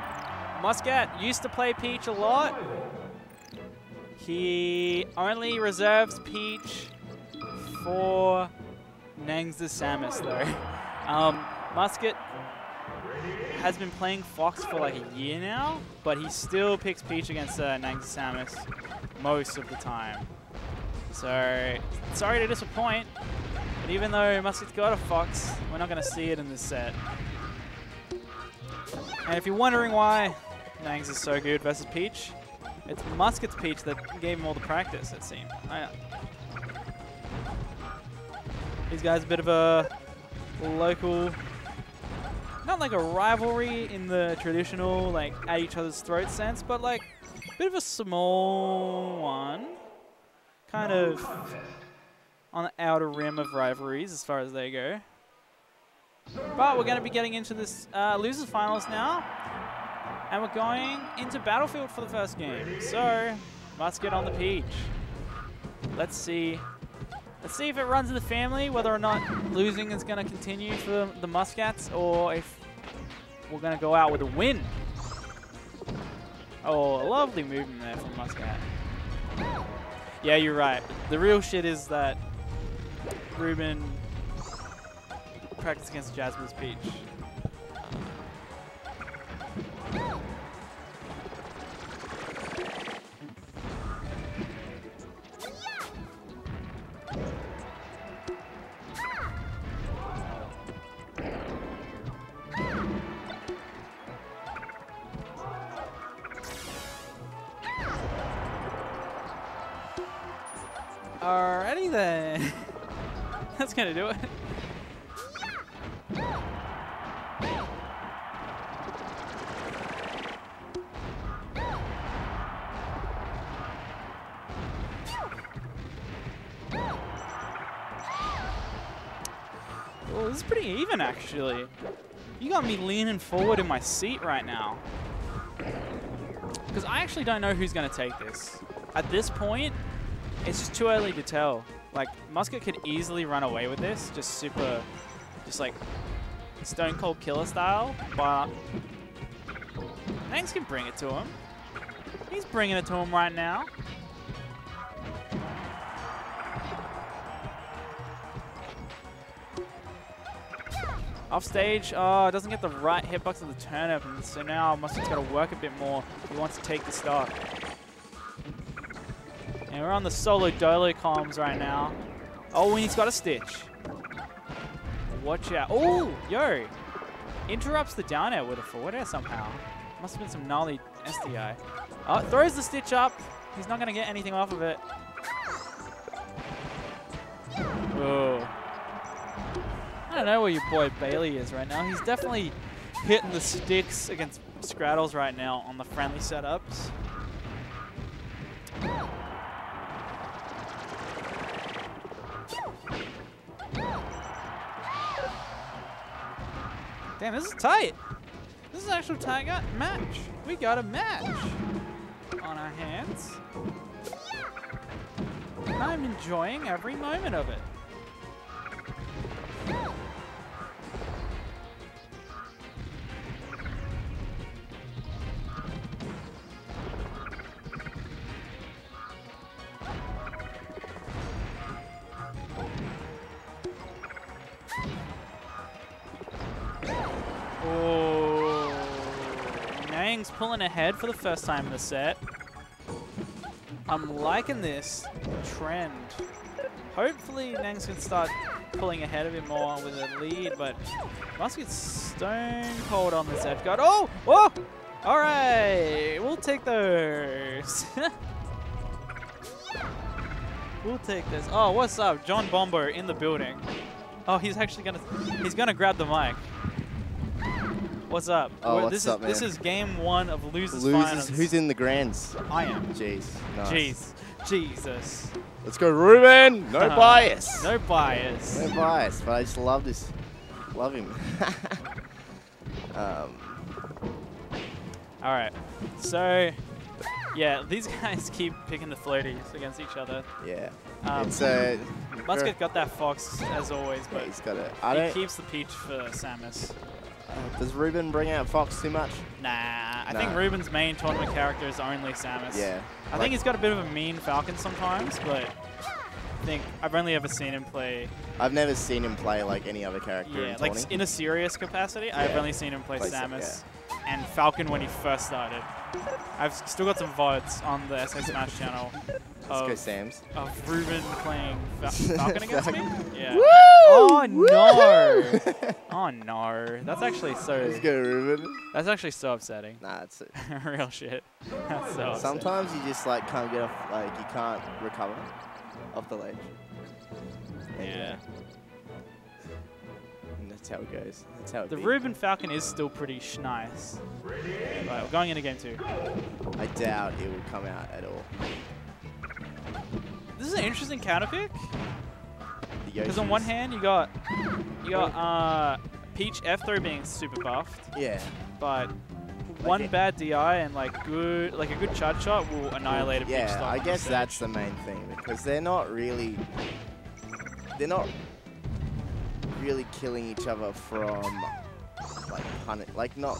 Musket used to play Peach a lot. He only reserves Peach for Nangs the Samus, though. um, Musket has been playing Fox for like a year now, but he still picks Peach against uh, Nangs Samus most of the time. So, sorry to disappoint, but even though Musket's got a Fox, we're not going to see it in this set. And if you're wondering why Nangs is so good versus Peach, it's Musket's Peach that gave him all the practice, it seemed. I, these guys are a bit of a local... Not like a rivalry in the traditional, like, at each other's throat sense, but like a bit of a small one. Kind of on the outer rim of rivalries as far as they go. But we're going to be getting into this uh, losers finals now. And we're going into Battlefield for the first game. So, Musket on the Peach. Let's see. Let's see if it runs in the family, whether or not losing is going to continue for the Muskets, or if we're going to go out with a win. Oh, lovely movement there from Musket. Yeah, you're right. The real shit is that Ruben practiced against Jasmine's Peach. Alrighty then. That's gonna do it. Well, this is pretty even actually. You got me leaning forward in my seat right now. Because I actually don't know who's gonna take this. At this point, it's just too early to tell. Like, Musket could easily run away with this, just super, just like Stone Cold Killer style, but Nangs can bring it to him. He's bringing it to him right now. Off stage, oh, doesn't get the right hitbox of the turnip, and so now Musket's got to work a bit more. He wants to take the stock. And we're on the solo dolo comms right now. Oh, and he's got a stitch. Watch out. Oh, yo. Interrupts the down air with a forward air somehow. Must have been some gnarly S T I. Oh, throws the stitch up. He's not going to get anything off of it. Oh. I don't know where your boy Bailey is right now. He's definitely hitting the sticks against Scraddles right now on the friendly setups. Damn, this is tight. This is an actual tight match. We got a match on our hands. And I'm enjoying every moment of it. Pulling ahead for the first time in the set. I'm liking this trend. Hopefully Nangs can start pulling ahead a bit more with a lead, but Musket's stone cold on this edge guard. Oh! Whoa! All right, we'll take those. We'll take this. Oh, what's up? John Bombo in the building. Oh, he's actually gonna he's gonna grab the mic. What's up? Oh, what's this up, is man? This is game one of losers. Losers. Who's in the grands? I am. Jeez. Nice. Jeez. Jesus. Let's go, Ruben. No uh, bias. No bias. No bias. But I just love this. Love him. um. All right. So. Yeah, these guys keep picking the floaties against each other. Yeah. Um, it's a... Musket got that Fox, as always, but yeah, he's got it. I he don't keeps the Peach for Samus. Uh, does Ruben bring out Fox too much? Nah, I no. think Ruben's main tournament character is only Samus. Yeah. I like, think he's got a bit of a mean Falcon sometimes, but I think I've only ever seen him play... I've never seen him play like any other character. Yeah, in like in a serious capacity, yeah. I've only seen him play, play Samus. Yeah. And Falcon when he first started. I've still got some votes on the S A Smash channel of, Let's go, Sam's. of Ruben playing Fal Falcon against me. Yeah. Woo! Oh no! Oh no! That's actually so. Let's go, Ruben. That's actually so upsetting. Nah, it's real shit. That's so Sometimes upsetting. you just like can't get off, like you can't recover off the ledge. Maybe. Yeah. That's how it goes. That's how it the be. Ruben Falcon is still pretty nice. Right, we're going into game two. I doubt it will come out at all. This is an interesting counter pick. Because on one hand you got you got uh, Peach F three being super buffed. Yeah. But one okay. bad D I and like good like a good charge shot will annihilate a Peach. Yeah, I guess stage. that's the main thing because they're not really they're not. really killing each other from like punning, like not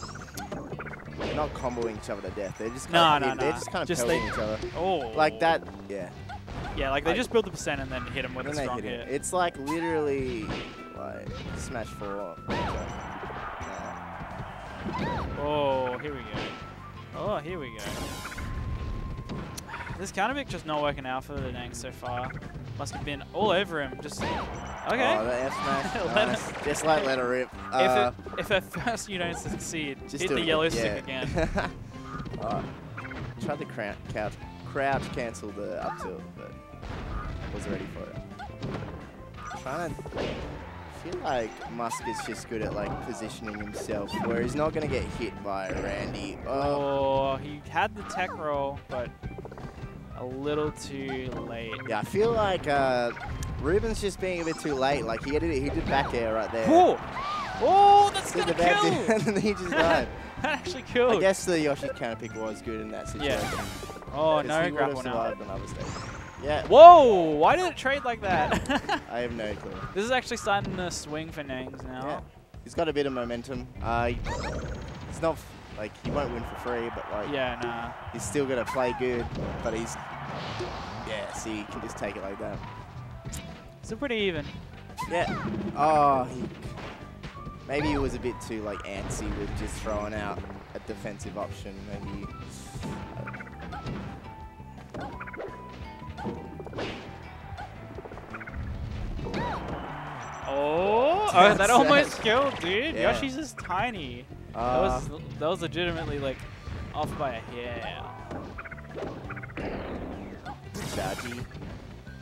not comboing each other to death. They're just kind no, of no, they're no. just kind of just pelting each other. Oh, like that, yeah. Yeah, like they like, just build the percent and then hit them with a strong hit. hit. It's like literally like smash four up. Yeah. Oh, here we go. Oh, here we go. This counter pick just not working out for the Nangs so far. Must have been all over him. Just okay. Oh, the F smash. nice. it, just like let her rip. Uh, if, it, if at first you don't succeed, just hit the yellow it, stick yeah. again. oh, tried to crouch, crouch, crouch cancel the up tilt, but wasn't ready for it. I'm trying to feel like Musket's just good at like positioning himself where he's not gonna get hit by Randy. Oh, oh he had the tech roll, but. A little too late. Yeah, I feel like uh, Ruben's just being a bit too late. Like he did, he did back air right there. Cool. Oh, that's gonna kill. And then he just died. That actually killed. I guess the Yoshi counter pick was good in that situation. Yeah. Oh no, grapple now. Yeah. Whoa! Why did it trade like that? Yeah. I have no clue. This is actually starting to swing for Nangs now. Yeah. He's got a bit of momentum. Uh, it's not. Like, he won't win for free, but, like, yeah, nah. he's still going to play good, but he's, yeah, see, he can just take it like that. So pretty even. Yeah. Oh, he, maybe he was a bit too, like, antsy with just throwing out a defensive option. Maybe. Oh, oh that almost killed, dude. Yeah. Yoshi's just tiny. Uh, that was that was legitimately like off by a hair. Chargy.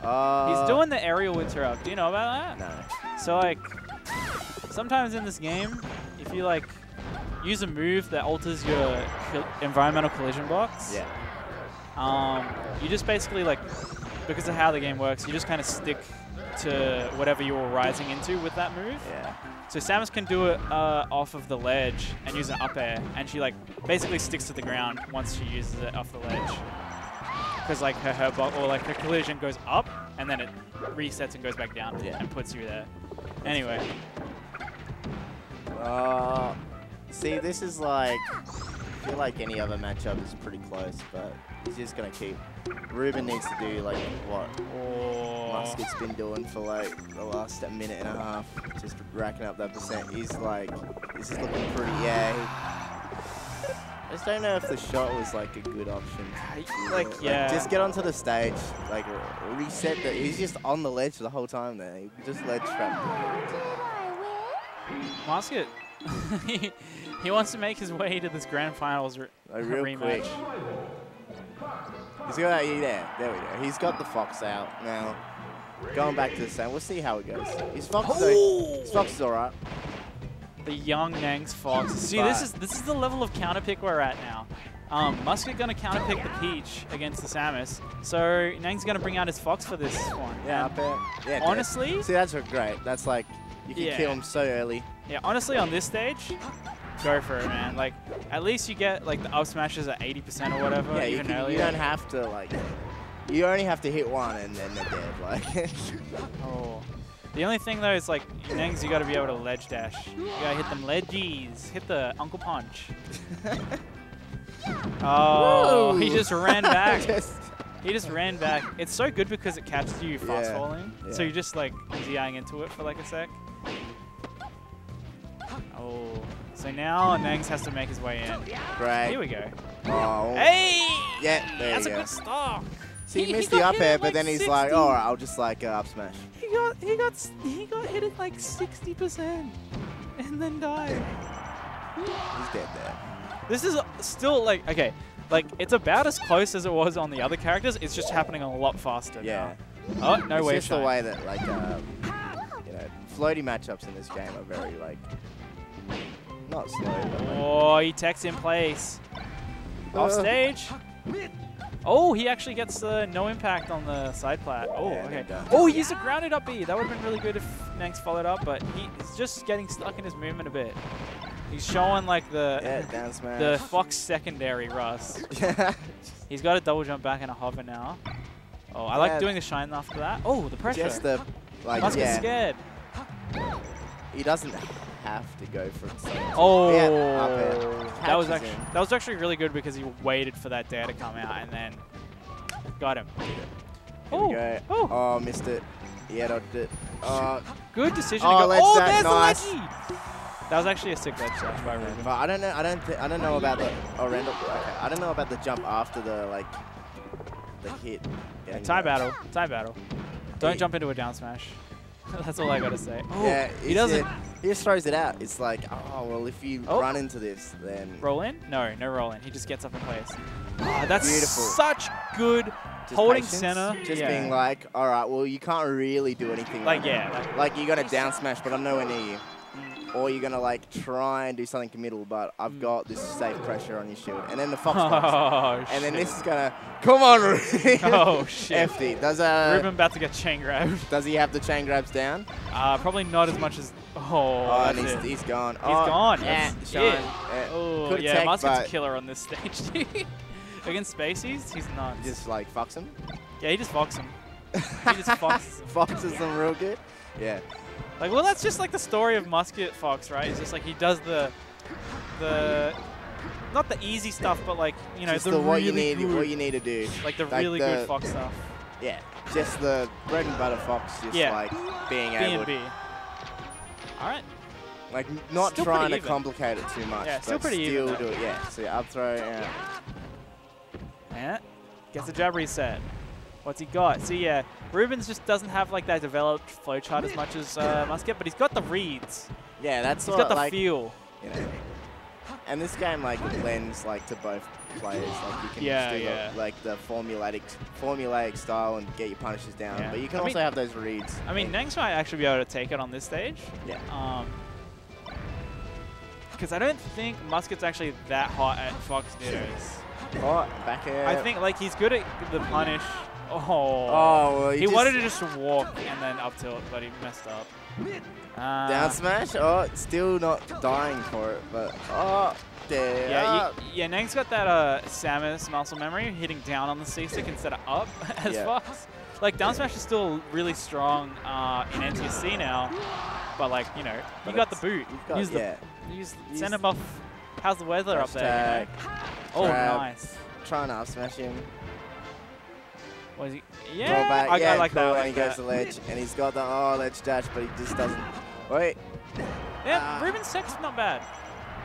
Uh, He's doing the aerial interrupt. Do you know about that? No. So like, sometimes in this game, if you like use a move that alters your environmental collision box, yeah. Um, you just basically like because of how the game works, you just kind of stick to whatever you were rising into with that move. Yeah. So Samus can do it uh, off of the ledge and use an up air, and she like basically sticks to the ground once she uses it off the ledge, because like her her or like her collision goes up and then it resets and goes back down yeah. and puts you there. Anyway. Uh, see, this is like I feel like any other matchup is pretty close, but he's just gonna keep. Ruben needs to do like what? Oh. Musket's been doing for like the last a minute and a half, just racking up that percent. He's like, this is looking pretty, yeah. I just don't know if the shot was like a good option. Like, like yeah. Just get onto the stage, like reset that. He's just on the ledge the whole time there. He just ledge trapped. Musket, he, he wants to make his way to this grand finals re like real rematch. Quick. He's got that, yeah, there we go. He's got the Fox out now. going back to the sand. We'll see how it goes. His Fox is, oh. his Fox is all right. The young Nangs Fox. See, but this is this is the level of counterpick we're at now. Um, Musket gonna counterpick the Peach against the Samus, so Nang's gonna bring out his Fox for this one. Yeah, I bet. Yeah, honestly, dude. See, that's great. That's like you can yeah. kill him so early. Yeah, honestly, on this stage, go for it, man. Like, at least you get like the up smashes at eighty percent or whatever. Yeah, even you, can, you don't have to like. You only have to hit one and then they're dead. Like. Oh. The only thing though is like Nangs, you gotta be able to ledge dash. You gotta hit them ledges. Hit the Uncle Punch. Oh, whoa. He just ran back. just he just ran back. It's so good because it catches you fast yeah. falling. Yeah. So you're just like D I-ing into it for like a sec. Oh, so now Nangs has to make his way in. Right. Here we go. Oh. Hey! Yeah, there That's you go. That's a good stock. See, he, he missed he the up air, but like then he's sixty. Like, all right, I'll just like uh, up smash. He got, he got, he got hit at like sixty percent and then died. He's dead there. This is still like, okay, like it's about as close as it was on the other characters. It's just happening a lot faster. Yeah. Now. Oh, no it's way. It's just shine. The way that like, um, you know, floaty matchups in this game are very like, not slow. But, like, oh, he techs in place. Uh, Off stage. Oh, he actually gets uh, no impact on the side plat. Oh, yeah, okay. Oh, he used a grounded up B. That would have been really good if Nangs followed up, but he's just getting stuck in his movement a bit. He's showing like the yeah, dance, the Fox secondary rust. Yeah. He's got a double jump back and a hover now. Oh, I yeah. like doing the shine after that. Oh, the pressure. Just the like. Must yeah. get scared. He doesn't have to go for it. Oh, yeah, that was actually him. that was actually really good because he waited for that dare to come out and then got him. Oh, oh, oh, missed it. Yeah, dodged it. Uh, good decision. Oh, to go. Oh, there's nice. The leggy. That was actually a sick ledge dash by Ruben. But I don't know. I don't. Th I don't know about the. Oh, Randall. Okay. I don't know about the jump after the like. The hit. Yeah, tie battle. Tie battle. Don't hey. jump into a down smash. That's all I gotta say. Oh, yeah, he doesn't. It, he just throws it out. It's like, oh well, if you oh. run into this, then. Roll in? No, no roll in. He just gets up and plays. Oh, that's beautiful. Such good. Just holding patience, center. Just yeah. being like, all right, well, you can't really do anything. Like, like yeah. Like, like you're gonna down smash, but I'm nowhere near you. Or you're going to like try and do something committal, but I've got this safe pressure on your shield. And then the Fox oh, comes. And then this is going to, come on, Ruben. Oh, shit. F D. Does uh, Ruben about to get chain grabbed. Does he have the chain grabs down? Uh, probably not as much as, oh. Oh, and he's, he's gone. He's oh, gone. Yeah. yeah. Oh, Could yeah. Musket's a killer on this stage, dude. Against Spacey's, he's nuts. Just like Fox him? Yeah, he just Fox him. He just Foxes him. Foxes them real good? Yeah. Like, well, that's just like the story of Musket Fox, right? It's just like he does the, the, not the easy stuff, but like, you know, just the, the what really you need, good, what you need to do, like the like really the, good Fox stuff. Yeah, just the bread and butter Fox, just yeah. like being able. B and B. All right. Like not still trying to complicate it too much. Yeah, still but pretty still even. Do it. Yeah. So yeah, up throw and. Yeah. Gets a jab reset. What's he got? See, yeah, Ruben's just doesn't have like that developed flowchart as much as uh, Musket, but he's got the reads. Yeah, that's he's got the like, feel. You know, and this game like lends like to both players. Like you can yeah, just do yeah. the, like the formulaic, formulaic style and get your punishes down, yeah. but you can I also mean, have those reads. I mean, Nangs might actually be able to take it on this stage. Yeah. Um, because I don't think Musket's actually that hot at Fox Dittos. Oh, back air. I think like he's good at the punish. Oh, oh well, he, he wanted to just walk and then up tilt, but he messed up. Uh, Down smash? Oh, still not dying for it, but oh, damn. Yeah, you, yeah Nang's got that uh, Samus muscle memory, hitting down on the C-stick instead of up as yeah. Fox. Like, down smash is still really strong uh, in N T S C now, but like, you know, but you got the boot. Got, use yeah. the, use, use send him off. How's the weather hashtag up there? You know? Oh, nice. Trying to up smash him. Was he? Yeah, back. I, yeah, I like cool. that. Like and he that. goes to ledge, and he's got the oh ledge dash, but he just doesn't. Wait. Yeah, uh, Ruben's tech's not bad.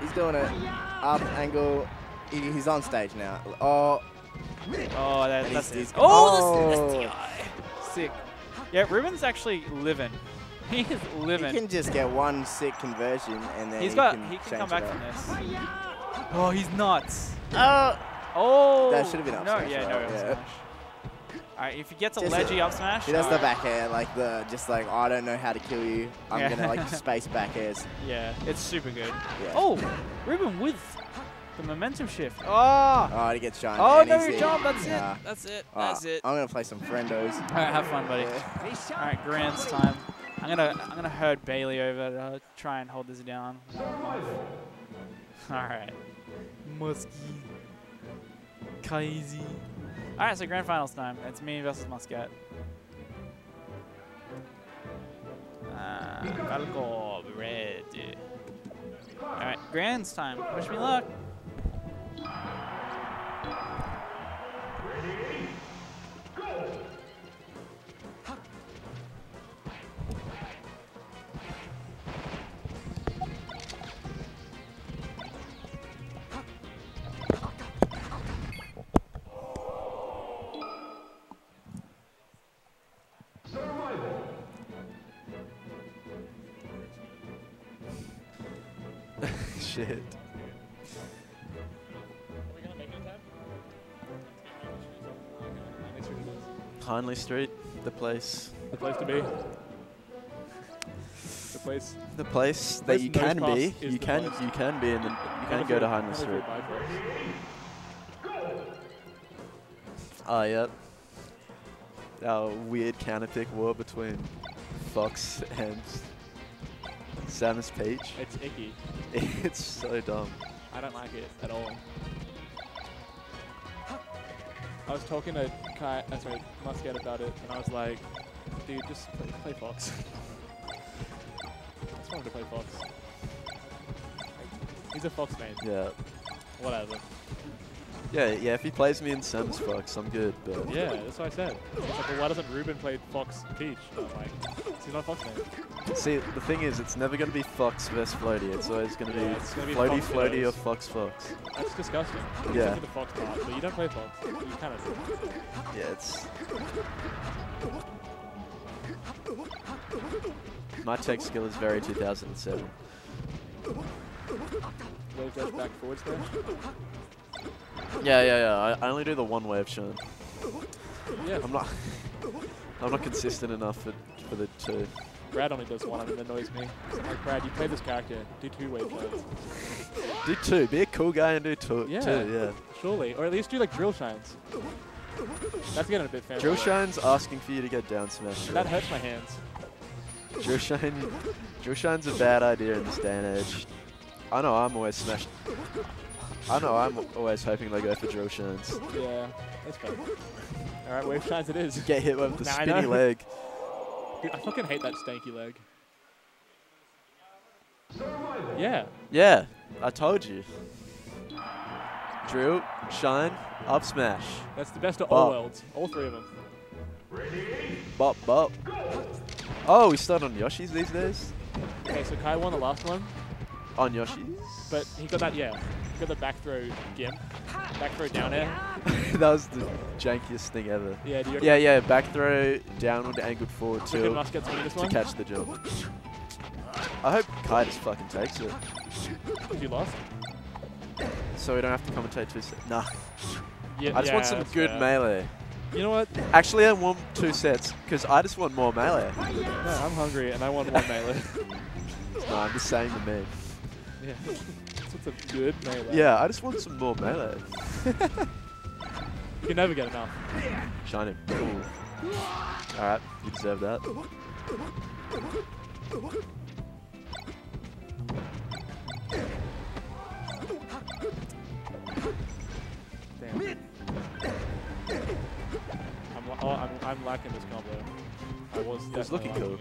He's doing it. Up angle. He, he's on stage now. Oh. Oh, that, that's he's, he's oh, oh. That's, that's T I. Sick. Yeah, Ruben's actually living. He is living. He can just get one sick conversion, and then he's he got. Can he can come back from this. Oh, he's nuts. Oh. Oh. That should have been up smash. No, yeah, right? no. Up yeah. smash. All right, if he gets a just ledgy up smash. He does the back air, like the, just like, oh, I don't know how to kill you. I'm yeah. going to like space back airs. Yeah, it's super good. Yeah. Oh, Ruben with the momentum shift. Oh, oh he gets shine. Oh, no, you jump. That's yeah. it. That's it. Oh, That's it. I'm going to play some friendos. All right, have fun, buddy. Yeah. All right, Grant's time. I'm going to I'm gonna herd Bailey over to try and hold this down. All right. Musky. Kaizi. All right, so grand finals time. It's me versus Musket. Ah, Falco, red. All right, grand's time. Wish me luck. Ready, go. Shit. Conley Street, the place. The place to be. The place. The place that you can be. You can you can be and you can go to Conley Street. Ah, yep. Our weird counterpick war between Fox and Samus Peach. It's icky. It's so dumb. I don't like it at all. I was talking to Kai, uh, sorry, Musket about it, and I was like, dude, just play, play Fox. I just wanted to play Fox. He's a Fox main. Yeah. Whatever. Yeah, yeah, if he plays me in Samus Fox, I'm good. But yeah, that's what I said. It's like, well, why doesn't Ruben play Fox Peach? I'm like, he's not Fox man. See, the thing is, it's never going to be Fox versus Floaty. It's always going to yeah, be Floaty Fox Floaty knows. Or Fox Fox. That's disgusting. You yeah. The Fox part, but you don't play Fox. You kind of do. Yeah, it's... My tech skill is very two thousand seven. Wave dash back forward smash? Yeah, yeah, yeah. I, I only do the one wave shun. Yeah. I'm not. I'm not consistent enough for for the two. Brad only does one, and it annoys me. I'm like, Brad, you play this character. Do two wave shuns. Do two. Be a cool guy and do two. Yeah. Two, yeah. Surely, or at least do like drill shines. That's getting a bit fancy. Drill shines asking for you to get down smash. That hurts my hands. Drill shine. Drill shine's a bad idea in this day and age. I know. I'm always smashed. I know, I'm always hoping they go for drill shines. Yeah, that's bad. Alright, wave shines it is. Get hit with the nah, spinny I leg. Dude, I fucking hate that stanky leg. Yeah. Yeah, I told you. Drill, shine, up smash. That's the best of bop. All worlds. All three of them. Ready? Bop, bop. Go. Oh, we start on Yoshi's these days? Okay, so Kai won the last one. On Yoshi's? But he got that, yeah. Got the back throw gimp, back throw down air. That was the jankiest thing ever. Yeah, do you yeah, yeah, back throw downward angled forward tilt to, to catch the jump. I hope Kai just fucking takes it. You lost? So we don't have to commentate two sets. Nah. Yeah, I just yeah, want some good fair. Melee. You know what? Actually, I want two sets because I just want more melee. No, I'm hungry and I want more melee. No, I'm just saying the meme. Yeah. That's a good melee. Yeah, I just want some more melee. You can never get enough. Shine him. Cool. Alright, you deserve that. Damn. I'm, oh, I'm, I'm lacking this combo. I was definitely was looking cool. It.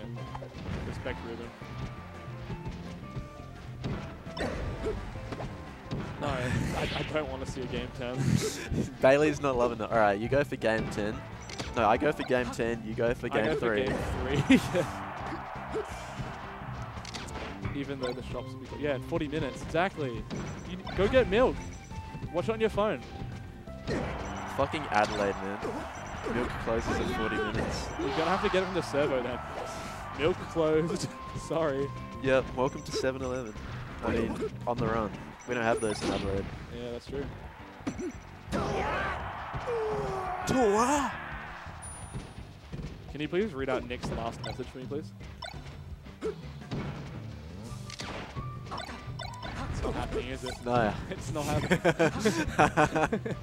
Respect Ruben. No, I, I don't want to see a game ten. Bailey's not loving it. All right, you go for game ten. No, I go for game ten. You go for game I go three. For game three. Even though the shops will be yeah, forty minutes exactly. You, go get milk. Watch it on your phone. Fucking Adelaide, man. Milk closes in forty minutes. You're gonna have to get it from the servo then. Milk closed. Sorry. Yep. Welcome to seven eleven. I mean, on the run. We don't have those in Adelaide. Yeah, that's true. Tua! Can you please read out Nick's last message for me, please? It's not happening, is it? No. It's not happening.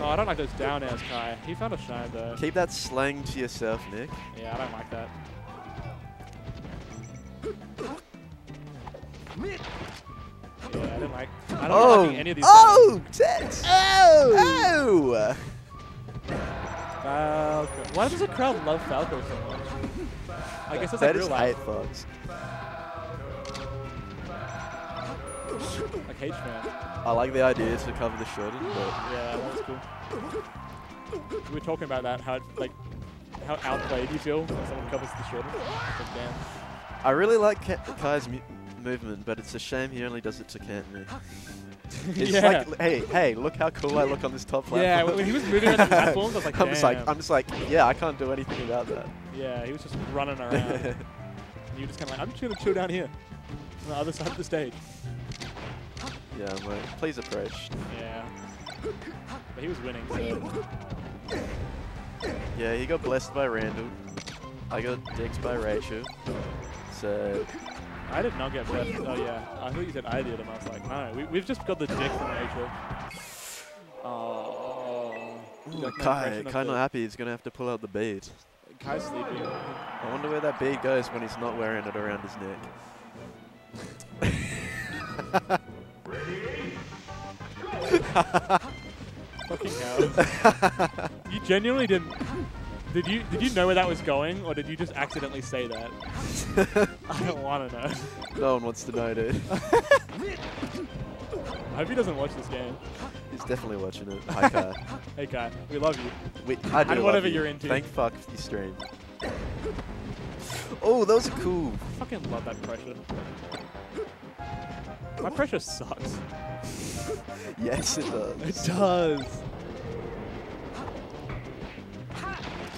Oh, I don't like those down airs, Kai. He found a shine, though. Keep that slang to yourself, Nick. Yeah, I don't like that. Yeah, I don't like, I don't oh. like any of these Oh! Dead. Oh! Oh! Falco. Why does the crowd love Falco so much? I guess that's like real life. Fox. Like H-Man. I like the idea to cover the shorted, but... Yeah, that's cool. We were talking about that, how, like, how outplayed you feel when someone covers the shorted. Like, damn. I really like Kai's mu movement, but it's a shame he only does it to Canton. It's yeah. like, hey, hey, look how cool I look on this top platform. Yeah, when he was moving on the platforms, I was like, damn. I'm just like, I'm just like, yeah, I can't do anything about that. Yeah, he was just running around. And you were just kind of like, I'm just going to chill down here on the other side of the stage. Yeah, I'm like, please approach. Yeah. But he was winning, so. Yeah, he got blessed by Randall. I got dicked by Rachel. So... I did not get blessed. Oh, yeah. I thought you said I did, and I was like, no. We, we've just got the dick from Rachel. Oh. Ooh, like Kai, Kai not happy. He's going to have to pull out the bead. Kai's sleeping. I wonder where that bead goes when he's not wearing it around his neck. Fucking hell. You genuinely didn't. Did you did you know where that was going, or did you just accidentally say that? I don't want to know. No one wants to know, dude. I hope he doesn't watch this game. He's definitely watching it. Hi, Kai. Hey, Kai. We love you. We, I do. And whatever love you. You're into. Thank fuck you stream. Oh, those are cool. I fucking love that pressure. My pressure sucks. Yes, it does. It does.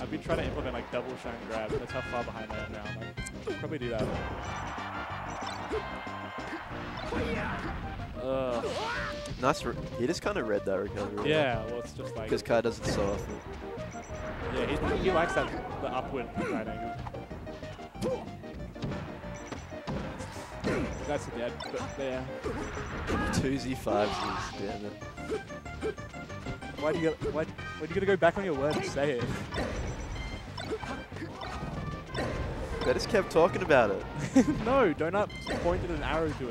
I've been trying to implement like double shine grab. That's how far behind I am now. I'm like, I'll probably do that. Uh, nice. He just kind of read that recovery. Yeah, well, it's just like. Because Kai does it so often. Yeah, he, he likes that the upward right angle. That's a dead, but there. Twosie fiveses, damn it. Why do you gotta, why, why do you gotta go back on your word and say it? They just kept talking about it. No, Donut pointed an arrow to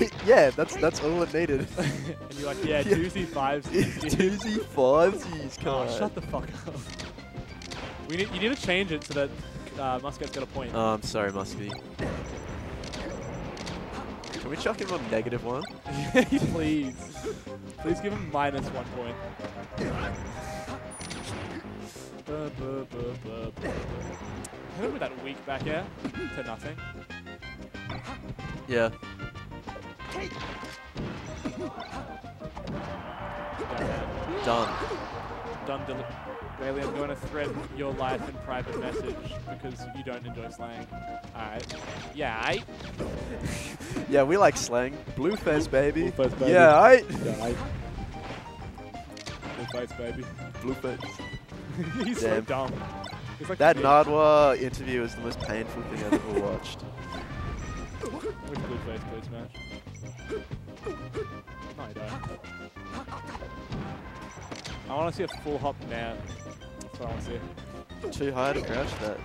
it. Yeah, that's that's all it needed. And you're like, yeah, twosie fiveses. Twosie fiveses, come on. Oh, shut the fuck up. We need, you need to change it so that. Uh, Musket's got a point. Oh, I'm sorry, Musket. Can we chuck him on negative one? Please. Please give him minus one point. Hit him with that weak back air to nothing. Yeah. Done. Done. Done. Bailey, I'm going to thread your life in private message because you don't enjoy slang. Alright. Yeah, I. Yeah, we like slang. Blue face, baby. Blue face, baby. Yeah, I. Yeah, I. Blue face, baby. Blue face. He's damn. So dumb. He's like that Nardwar interview is the most painful thing I've ever watched. Which blue face, please, Smash? No, I don't. I want to see a full hop now. That's what I want to see. Too high to crouch that.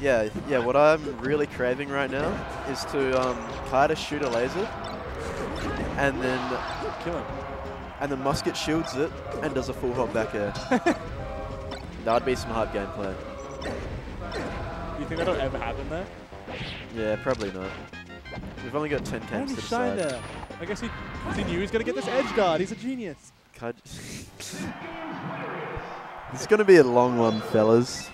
Yeah. yeah, yeah. What I'm really craving right now is to um, Kai to shoot a laser, and then kill him, and the Musket shields it and does a full hop back air. That'd be some hard gameplay. You think that'll ever happen though? Yeah, probably not. We've only got ten camps to decide. There. I guess he, he knew he was going to get this edge guard. He's a genius. It's going to be a long one, fellas.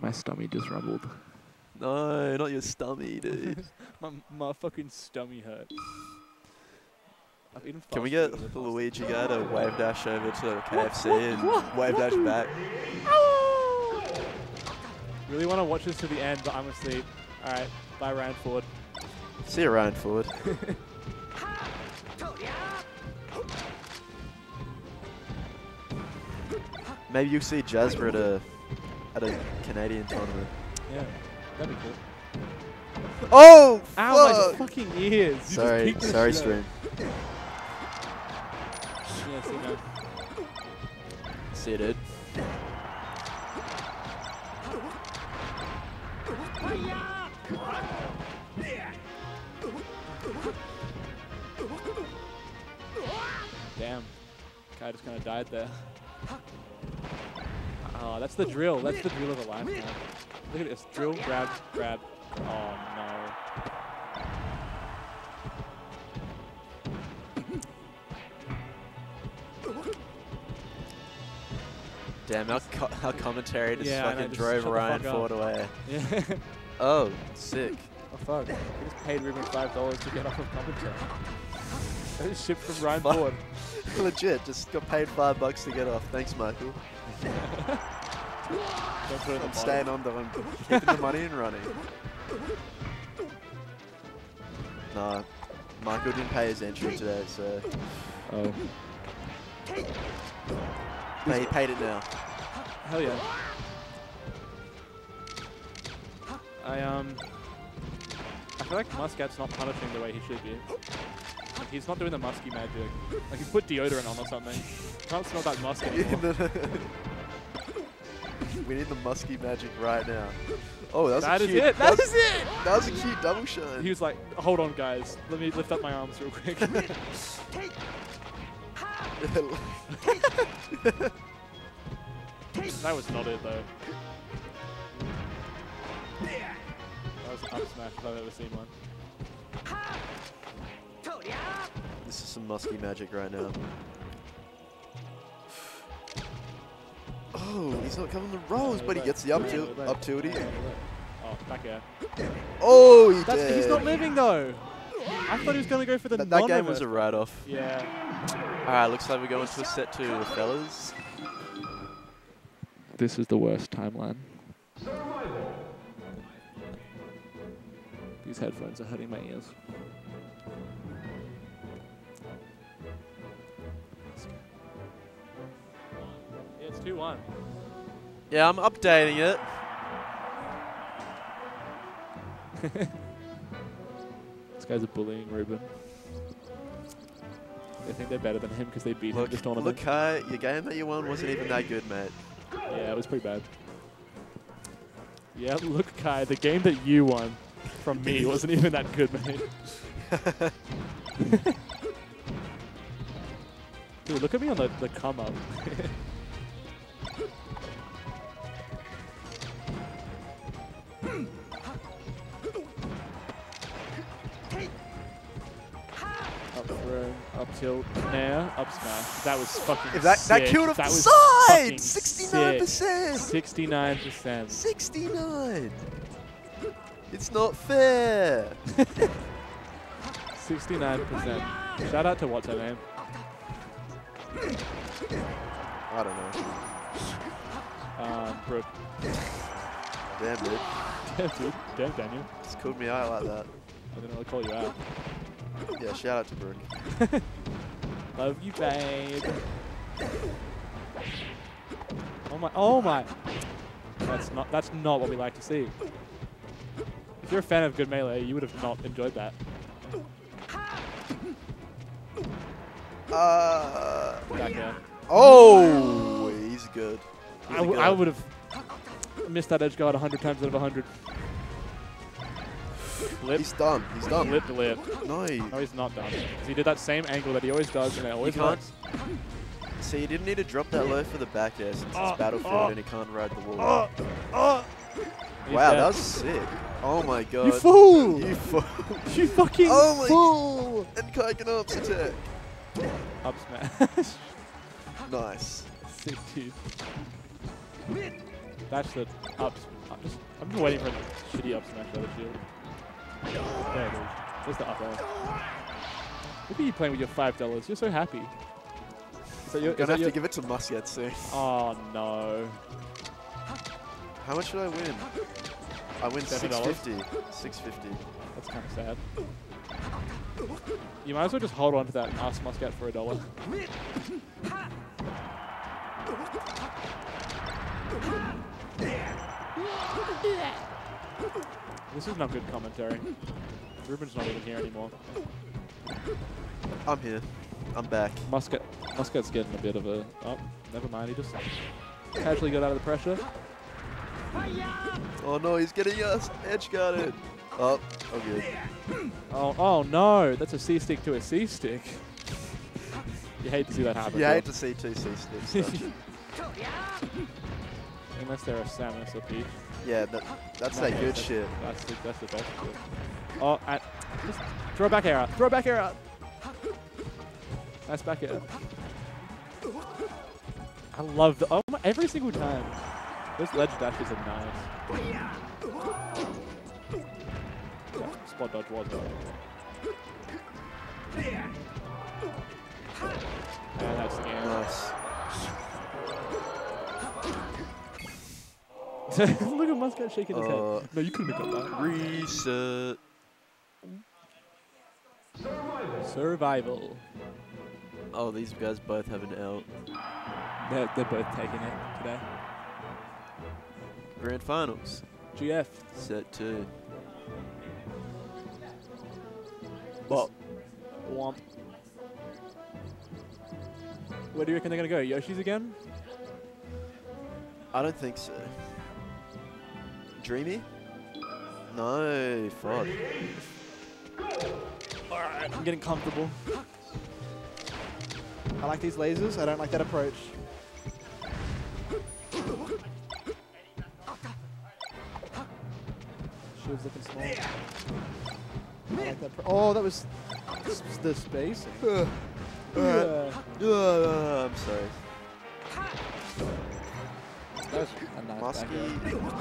My stomach just rumbled. No, not your stomach, dude. my, my fucking stomach hurts. I've eaten Can we get the Luigi guy to wave dash over to K F C what, and what, what, wave what? dash back? Really want to watch this to the end, but I'm asleep. All right. Bye, Ryan Ford. See you, Ryan Ford. Maybe you'll see Jasper at a, at a Canadian tournament. Yeah, that'd be cool. Oh! Ow, fuck. My fucking ears. Sorry, sorry, stream. Yeah, see, no. See you, dude. Damn. Kai just kind of died there. Oh, that's the drill. That's the drill of a lifetime. Look at this. Drill, grab, grab. Oh, no. Damn, our, co our commentary just yeah, fucking know, just drove Ryan Ford up. away. Yeah. Oh, sick. Oh, fuck. He just paid Ruben five dollars to get off of commentary. That was shipped from Ryan Ford. Legit, just got paid five bucks to get off. Thanks, Michael. I'm staying on though. I'm keeping the money and running. Nah, Michael didn't pay his entry today, so. Oh. Hey, he paid it now. Hell yeah. I um. I feel like Muskat's not punishing the way he should be. Like, he's not doing the musky magic. Like, you put deodorant on or something. Can't smell that musk anymore. We need the musky magic right now. Oh, that was that a cute. That is it. That, that was, is it. That was a cute double shot. He was like, "Hold on, guys. Let me lift up my arms real quick." That was not it though. That was an up smash if I've ever seen one. This is some musky magic right now. Oh, he's not covering the rolls, but he gets the up to up to it. Oh, back air. Oh, he That's, did. He's not living though. I thought he was gonna go for the. That, that game was a write-off. Yeah. All right, looks like we're going to a set two, fellas. This is the worst timeline. These headphones are hurting my ears. It's two one. Yeah, I'm updating it. These guys are bullying Ruben. They think they're better than him because they beat look, him this tournament. Look, Kai, your game that you won wasn't even that good, mate. Yeah, it was pretty bad. Yeah, look, Kai, the game that you won from me wasn't even that good, mate. Dude, look at me on the, the come up. Up throw, up tilt, nair, up smash. That was fucking sick. That, that killed off the side! sixty-nine percent! sixty-nine percent. sixty-nine! It's not fair! sixty-nine percent. Shout out to what's her name. I don't know. Um, Brooke. Damn, dude. Damn, dude. Damn, Daniel. Just called me out like that. I didn't really call you out. Yeah, shout out to Brooke. Love you, babe. Oh my, oh my. That's not, that's not what we like to see. If you're a fan of good melee, you would have not enjoyed that. Uh, oh, he's good. He's I, w good. I would have missed that edge guard a hundred times out of a hundred. Lip. He's done. He's done. Lip to lip. No, no he's not done. He did that same angle that he always does and it always works. So you didn't need to drop that low for the back air since oh, it's Battlefield oh, and he can't ride the wall. Oh, oh. Wow, dead. That was sick. Oh my god. You fool! You fool! You fucking oh my fool! God. And Kai can ups attack. Up smash. Nice. Sick dude. That's the up I'm just, I'm just waiting for a shitty up smash out of the field. There it is. There's the up air. Look at you playing with your five dollars. You're so happy. So you're going to have to give it to Musket soon. Oh no. How much should I win? I win seven dollars. six fifty. That's kind of sad. You might as well just hold on to that and ask Musket for a dollar. This is not good commentary. Ruben's not even here anymore. I'm here. I'm back. Musket, Musket's getting a bit of a... Oh, never mind. He just casually got out of the pressure. Oh no, he's getting us. Edge guarded. Oh, oh good. Oh, oh no. That's a C stick to a C stick. You hate to see that happen. You hate to see two C sticks. Unless they're a Samus or Peach. Yeah, that, that's that, that good that's, shit. That's the, that's the best shit. Oh, at, just throw back air out. Throw back air out. Nice back air. I love the... Oh my, every single time. Those ledge dashes are nice. Yeah, spot dodge was nice. Yeah, that's nice. Look at Musket shaking his uh, head. No, you couldn't have got that. Reset. Survival. Survival. Oh, these guys both have an L. They're, they're both taking it today. Grand Finals. G F. Set two. Bop. Womp. Where do you reckon they're going to go? Yoshi's again? I don't think so. Dreamy? No, fuck. Alright, I'm getting comfortable. I like these lasers. I don't like that approach. She was looking small. I like that oh, that was the space. Uh, uh, uh, I'm sorry. That was a nice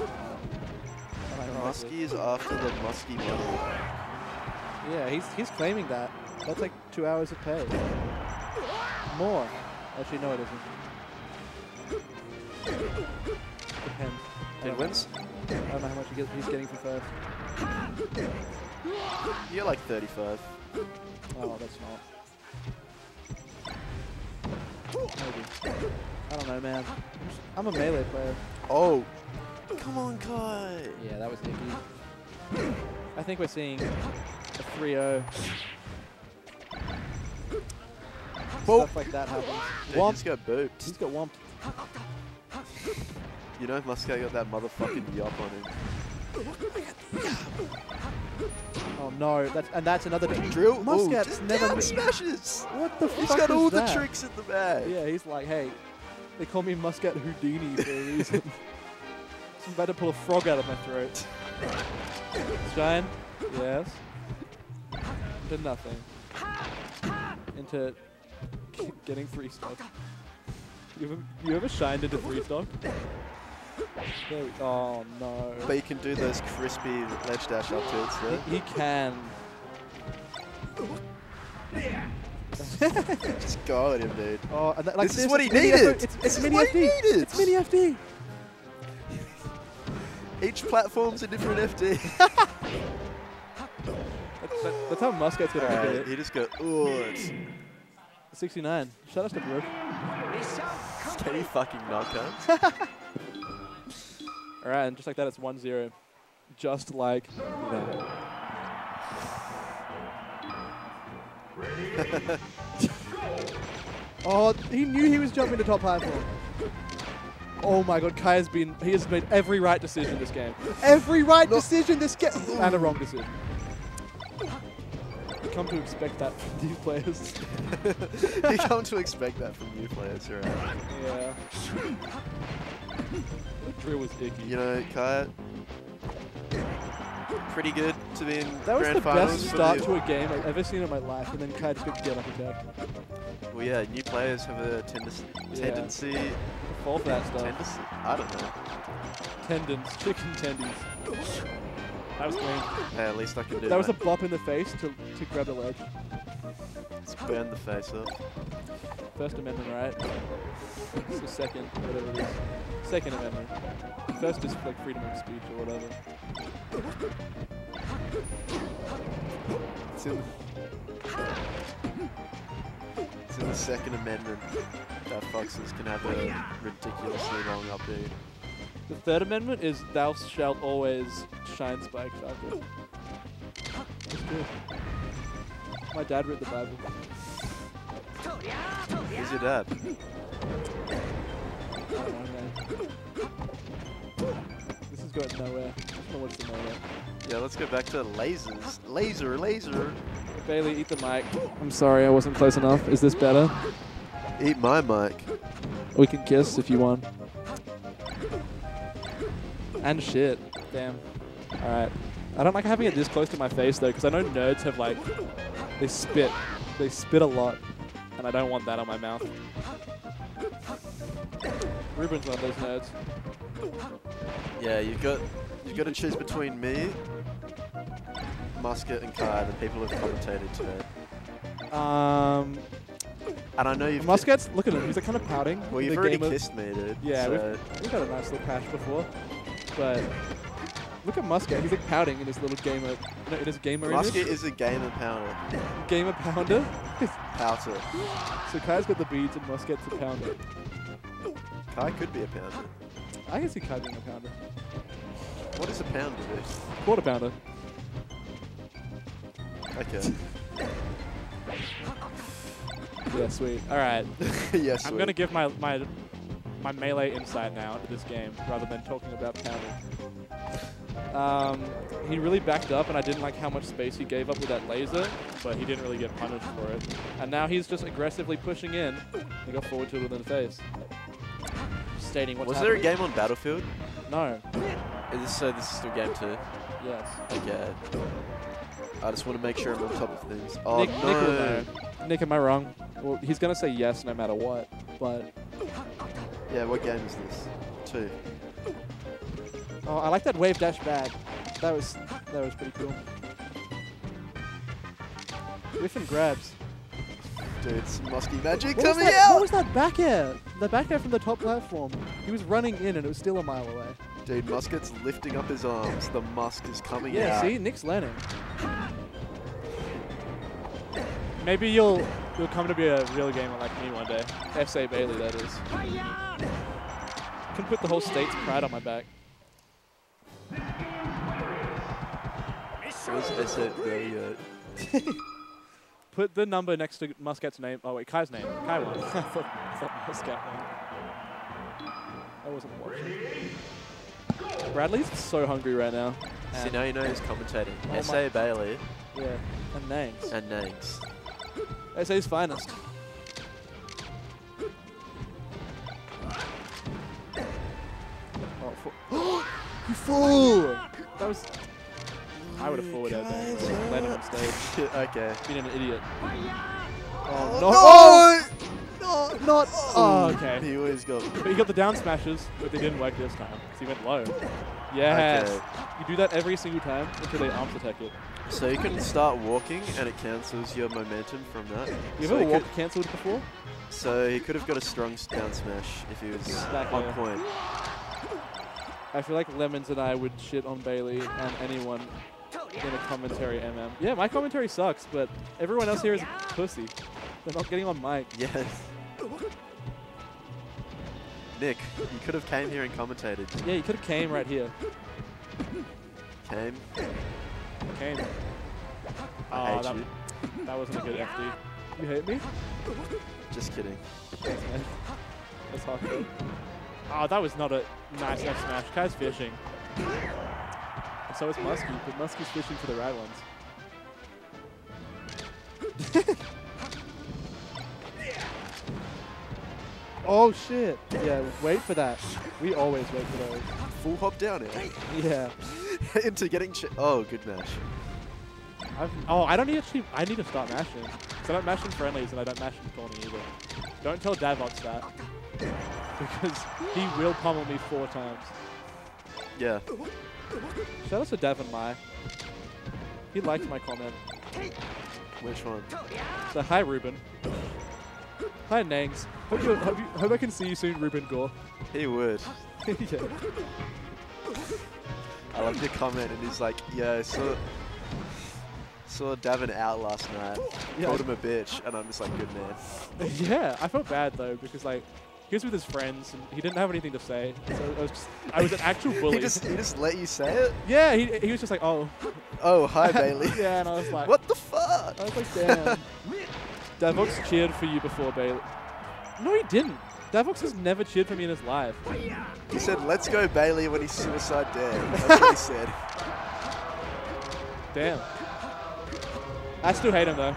Musky is after the Musky medal. Yeah, he's he's claiming that. That's like two hours of pay. More. Actually, no, it isn't. Depends. It wins? I don't know how much he gets, he's getting for first. You're like thirty-five. Oh, that's not. Maybe. I don't know, man. I'm a melee player. Oh. Come on, Kai. Yeah, that was icky. I think we're seeing a three oh. Boop. Stuff like that happens. He's got booped. He's got womped. You know, Musket got that motherfucking yup on him. Oh no, that's, and that's another drill. Musket's Ooh, never down smashes. What the he's fuck? He's got is all that? The tricks in the bag. Yeah, he's like, hey, they call me Musket Houdini for a reason. I'm about to pull a frog out of my throat. Shine? Yes. Into nothing. Into. Getting three stock. You ever, you ever shined into three stock? There we, oh no. But you can do those crispy ledge dash up tilts there. He, he can. Just go at him, dude. Oh, and that, like, this, this is what he needed! It's, it's mini F D! Needed. It's mini F D! Each platform's a different F D. that's, that, that's how Musket's gonna right, do it. He just go, ooh, it's... sixty-nine. Shout out to Brooke. Steady fucking knockouts. Alright, and just like that, it's one zero. Just like that. Oh, he knew he was jumping to top platform. Oh my god, Kai has been, he has made every right decision this game. Every right Look. decision this game. And a wrong decision. Come to expect that from new players. You come to expect that from new players, right? Yeah. The drill was icky. You know, Kai, pretty good to be in that grand finals. That was the best start to a game I've ever seen in my life, and then Kai just got get up attack. Well, yeah, new players have a tendency, tendency, yeah. fall for that stuff. Tendency, I don't know. Tendons, chicken tendons. That was clean. Hey, at least I can do that. That was a bop in the face to, to grab the ledge. Let's burn the face up. First Amendment, right? It's the second, whatever it is. Second Amendment. First is like freedom of speech or whatever. It's in, it's in the Second Amendment that foxes can have a ridiculously long update. The Third Amendment is thou shalt always shine spikes after. That's good. My dad read the Bible. Who's your dad? I don't know, man. This is going nowhere. I don't know what's in nowhere. Yeah, let's go back to lasers. Laser, laser. Bailey, eat the mic. I'm sorry, I wasn't close enough. Is this better? Eat my mic. We can kiss if you want. And shit. Damn. Alright. I don't like having it this close to my face though, because I know nerds have like, they spit. They spit a lot. And I don't want that on my mouth. Ruben's one of those nerds. Yeah, you've got, you've got to choose between me, Musket and Kai, the people who have commentated today. Um... And I know you've... Musket's, look at him, he's like kind of pouting. Well, you've already kissed me, dude. Yeah, so we've, we've had a nice little patch before. But look at Musket, he's like pouting in his little gamer. No, in his gamer. Musket is a gamer pounder. Gamer pounder? Pouter. So Kai's got the beads and Musket's the pounder. Kai could be a pounder. I can see Kai being a pounder. What is a pounder, dude? Quarter pounder. Okay. Yeah, sweet. Alright. Yeah, sweet. I'm gonna give my my my melee insight now into this game rather than talking about pounding. Um, he really backed up, and I didn't like how much space he gave up with that laser, but he didn't really get punished for it. And now he's just aggressively pushing in. He got forward to it within the face. Stating what's Was happening. There a game on Battlefield? No. Is this, so this is still game two? Yes. Okay. I just want to make sure I'm on top of things. Oh, Nick, no. Nick, will know. Nick, am I wrong? Well, he's going to say yes no matter what, but... Yeah, what game is this? Two. Oh, I like that wave dash bag. That was that was pretty cool. Whiff and grabs. Dude, it's musky magic what coming out! What was that back air? The back air from the top platform. He was running in and it was still a mile away. Dude, Musket's lifting up his arms. The musk is coming yeah, out. Yeah, see? Nick's learning. Maybe you'll you'll come to be a real gamer like me one day. S A Bailey, that is. Can put the whole state's pride on my back. Put the number next to Musket's name. Oh wait, Kai's name. Kai won. I thought Musket won. I wasn't watching. Bradley's so hungry right now. See, now you know he's commentating. Oh, S A Bailey. Yeah, and Nangs. And Nangs. S A's finest. Oh, you fool! That was... I would have forwarded out there. Landed on stage. Okay. Being an idiot. Oh, no! Oh, no! Not... Oh, okay. He always got... But he got the down smashes, but they didn't work this time. So he went low. Yes! Okay. You do that every single time until they arms attack it. So you can start walking and it cancels your momentum from that. You so ever walked cancelled before? So he could have got a strong down smash if he was Back on there. point. I feel like Lemons and I would shit on Bailey and anyone in a commentary M M. Yeah, my commentary sucks, but everyone else here is a pussy. They're not getting on mic. Yes. Nick, you could have came here and commentated. Yeah, you could have came right here. Came. Came. I oh, hate that, you. That wasn't a good F D. You hate me? Just kidding. Thanks, man. That's hardcore. Oh, that was not a nice F smash. Kai's fishing. And so is Musky, but Musky's fishing for the right ones. Oh shit! Yeah, wait for that. We always wait for those. Full hop down it. Yeah. Into getting ch oh, good mash. I've, oh, I don't need actually. I need to start mashing. Cause I don't mash in friendlies and I don't mash in corny either. Don't tell Davox that. Because he will pummel me four times. Yeah. Shout out to Dav and Mai. He liked my comment. Which one? So, hi, Ruben. Hi, Nangs. Hope, you, hope, you, hope I can see you soon, Ruben Gore. He would. Yeah. I love your comment, and he's like, yeah, so... Saw Davin out last night, yeah. Called him a bitch, and I'm just like, good man. Yeah, I felt bad though, because like, he was with his friends, and he didn't have anything to say, so I was just, I was an actual bully. He just, he just let you say it? Yeah, he, he was just like, oh. Oh, hi, Bailey. Yeah, and I was like, what the fuck? I was like, damn. Davox cheered for you before, Bailey. No, he didn't. Davox has never cheered for me in his life. He said, let's go, Bailey, when he suicide dared. That's what he said. Damn. I still hate him though.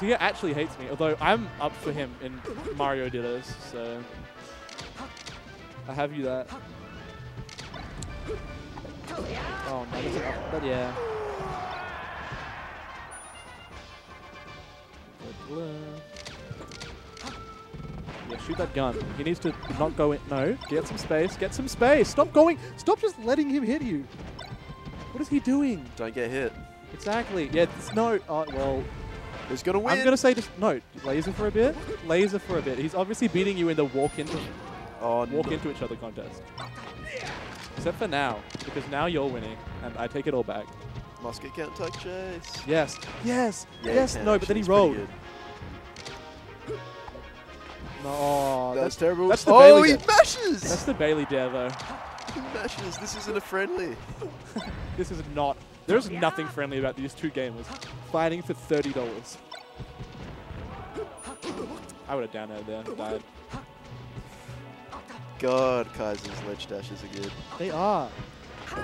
So he actually hates me, although I'm up for him in Mario Dittos, so I have you that. Oh no, that's enough, but yeah. Yeah, shoot that gun. He needs to not go in. No, get some space, get some space. Stop going, stop just letting him hit you. What is he doing? Don't get hit. Exactly. Yeah, it's no. Oh, well. He's going to win. I'm going to say just no. Laser for a bit. Laser for a bit. He's obviously beating you in the walk into oh, walk no. into each other contest. Except for now, because now you're winning, and I take it all back. Musket can't touch Chase. Yes. Yes. Yeah, yes. No, but then he rolled. No, oh, that's, that's terrible. That's the oh, Bailey he dare. Mashes. That's the Bailey dare, though. He mashes. This isn't a friendly. This is not. There's nothing friendly about these two gamers fighting for thirty dollars. I would have down out there and died. God, Kaiser's ledge dashes are good. They are.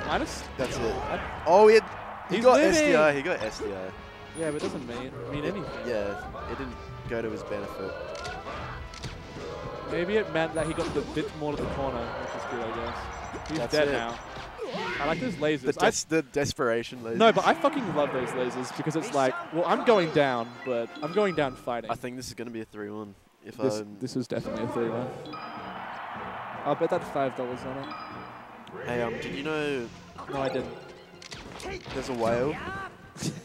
I just, That's it. I, oh, he, had, he got living. S D I. He got S D I. Yeah, but it doesn't mean, mean anything. Yeah, it didn't go to his benefit. Maybe it meant that he got a bit more to the corner, which is good, I guess. He's That's dead it. now. I like those lasers. The, des I the desperation lasers. No, but I fucking love those lasers because it's like, well, I'm going down, but I'm going down fighting. I think this is going to be a three one. If this, this is definitely a three one. I'll bet that's five dollars on it. Hey, um, did you know... No, I didn't. There's a whale,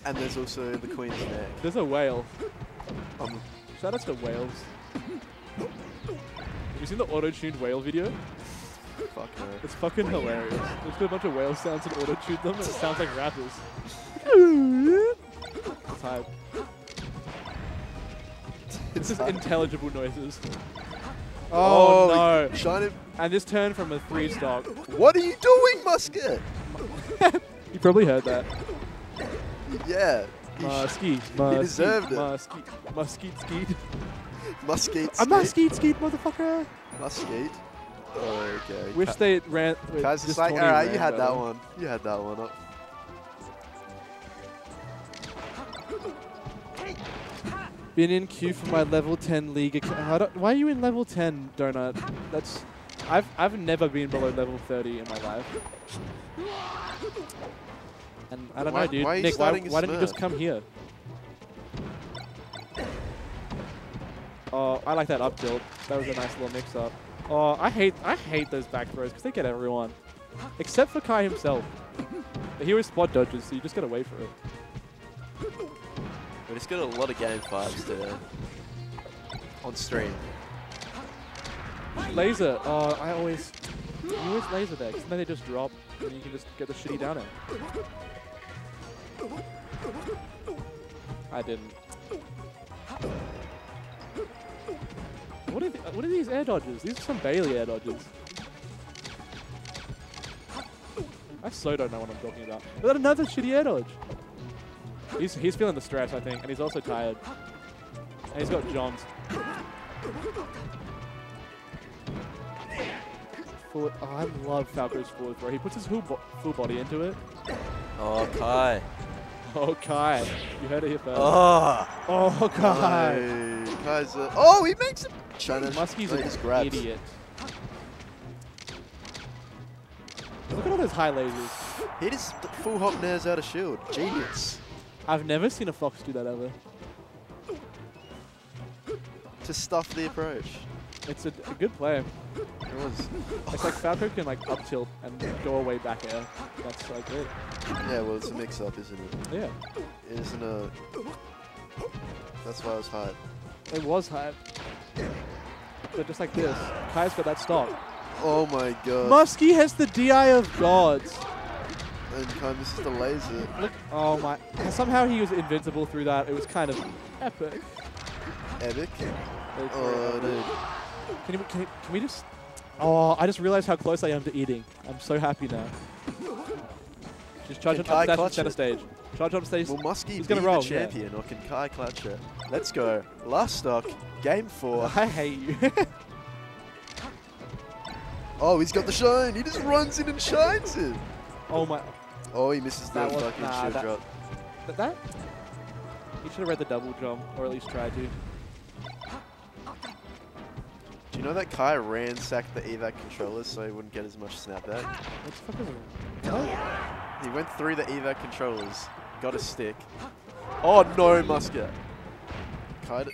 and there's also the queen's neck. There's a whale. Um, Shout out to whales. Have you seen the auto-tuned whale video? Fuck no. It's fucking hilarious. They put a bunch of whale sounds and auto-tune them, and it sounds like rappers. It's hype. This is intelligible noises. Oh, oh no! Shine it. And this turn from a three stock. What are you doing, Musket? You probably heard that. Yeah. Muskie. He deserved it. Muskie. Muskie skeet. Muskie. A muskie skeet, motherfucker. Muskie. Oh, okay. Wish Ka they ran. Wait, just like, all right, you had better. that one. You had that one up. Been in queue for my level ten league account. Why are you in level ten, Donut? That's. I've I've never been below level thirty in my life. And I don't why, know, dude. Why Nick, why, why didn't you just come here? Oh, I like that up tilt. That was a nice little mix-up. Oh, I hate I hate those back throws because they get everyone, except for Kai himself. But he always spot dodges, so you just gotta wait for it. We just got a lot of game fives today on stream. Laser. Oh, I always you always laser there because then they just drop and you can just get the shitty down air. I didn't. What are, the, what are these air dodges? These are some Bailey air dodges. I so don't know what I'm talking about. But then another shitty air dodge. He's, he's feeling the stress, I think, and he's also tired. And he's got Johns. Full, oh, I love Falco's forward throw. He puts his full, bo full body into it. Oh, Kai. Oh, Kai. You heard it here first. Oh, oh Kai. No. Kai's a oh, he makes it. Muskie's an idiot. Look at all those high lasers. He just full hop nairs out of shield. Genius. I've never seen a Fox do that ever. To stuff the approach. It's a, a good play. It was. It's like Falco can like up tilt and go away back air. That's like it. Yeah, well, it's a mix up, isn't it? Yeah. It isn't a. That's why I was hyped. It was hyped. But just like this, Kai's got that stock. Oh my god. Muskie has the D I of gods. And Kai misses the laser. Look, oh my. Somehow he was invincible through that. It was kind of epic. Epic? Oh, dude. Can, you, can, you, can we just... Oh, I just realized how close I am to eating. I'm so happy now. Just charge up Kai clutch center it? Stage. Charge up stage. Will Muskie He's be roll, the champion yeah. or can Kai clutch it? Let's go. Last stock, game four. I hate you. Oh, he's got the shine. He just runs in and shines it. Oh my. Oh, he misses that the fucking nah, shield that, drop. That, that? He should have read the double jump, or at least tried to. Do you know that Kai ransacked the EVAC controllers so he wouldn't get as much snapback? What the fuck is it? What? He went through the EVAC controllers, got a stick. Oh no, Musket. Kai.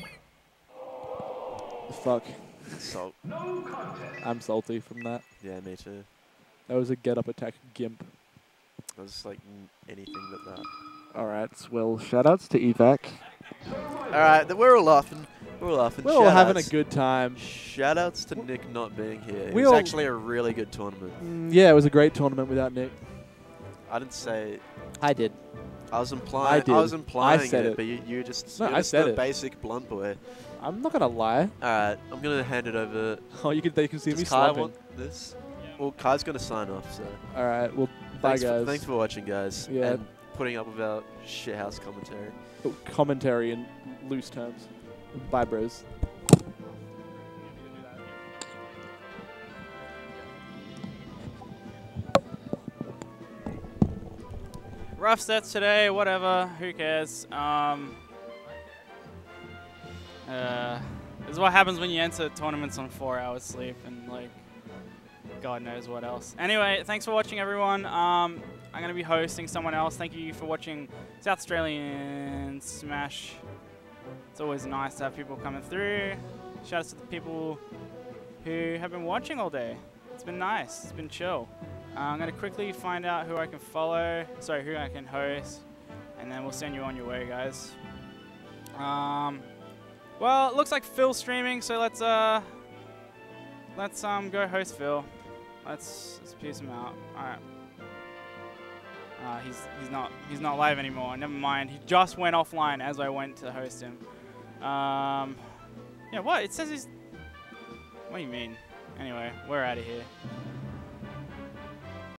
Fuck. Salt. No contest. I'm salty from that. Yeah, me too. That was a get-up attack gimp. That was like anything but that. All right, well, shout-outs to EVAC. All right, we're all laughing. We're all laughing. We're all having a good time. Shout-outs to Nick not being here. It was actually a really good tournament. Mm, yeah, it was a great tournament without Nick. I didn't say... I did. I was implying I, did. I was implying I said it, it, but you, you just... No, I said it. Basic blunt boy. I'm not going to lie. All right, I'm going to hand it over. Oh, you can, you can see Does me slapping. Kai want this? Well, Kai's going to sign off, so... All right, well, bye, thanks guys. For, thanks for watching, guys. Yeah. And putting up with our shithouse commentary. Oh, commentary in loose terms. Bye, bros. Rough sets today, whatever, who cares. Um, uh, this is what happens when you enter tournaments on four hours sleep and like God knows what else. Anyway, thanks for watching everyone. Um, I'm going to be hosting someone else. Thank you for watching South Australian Smash. It's always nice to have people coming through. Shout out to the people who have been watching all day. It's been nice. It's been chill. Uh, I'm going to quickly find out who I can follow, sorry, who I can host, and then we'll send you on your way, guys. Um, well, it looks like Phil's streaming, so let's uh, let's um go host Phil. Let's let's piece him out. All right. Uh, he's he's not he's not live anymore. Never mind. He just went offline as I went to host him. Um, yeah. What it says is. What do you mean? Anyway, we're out of here.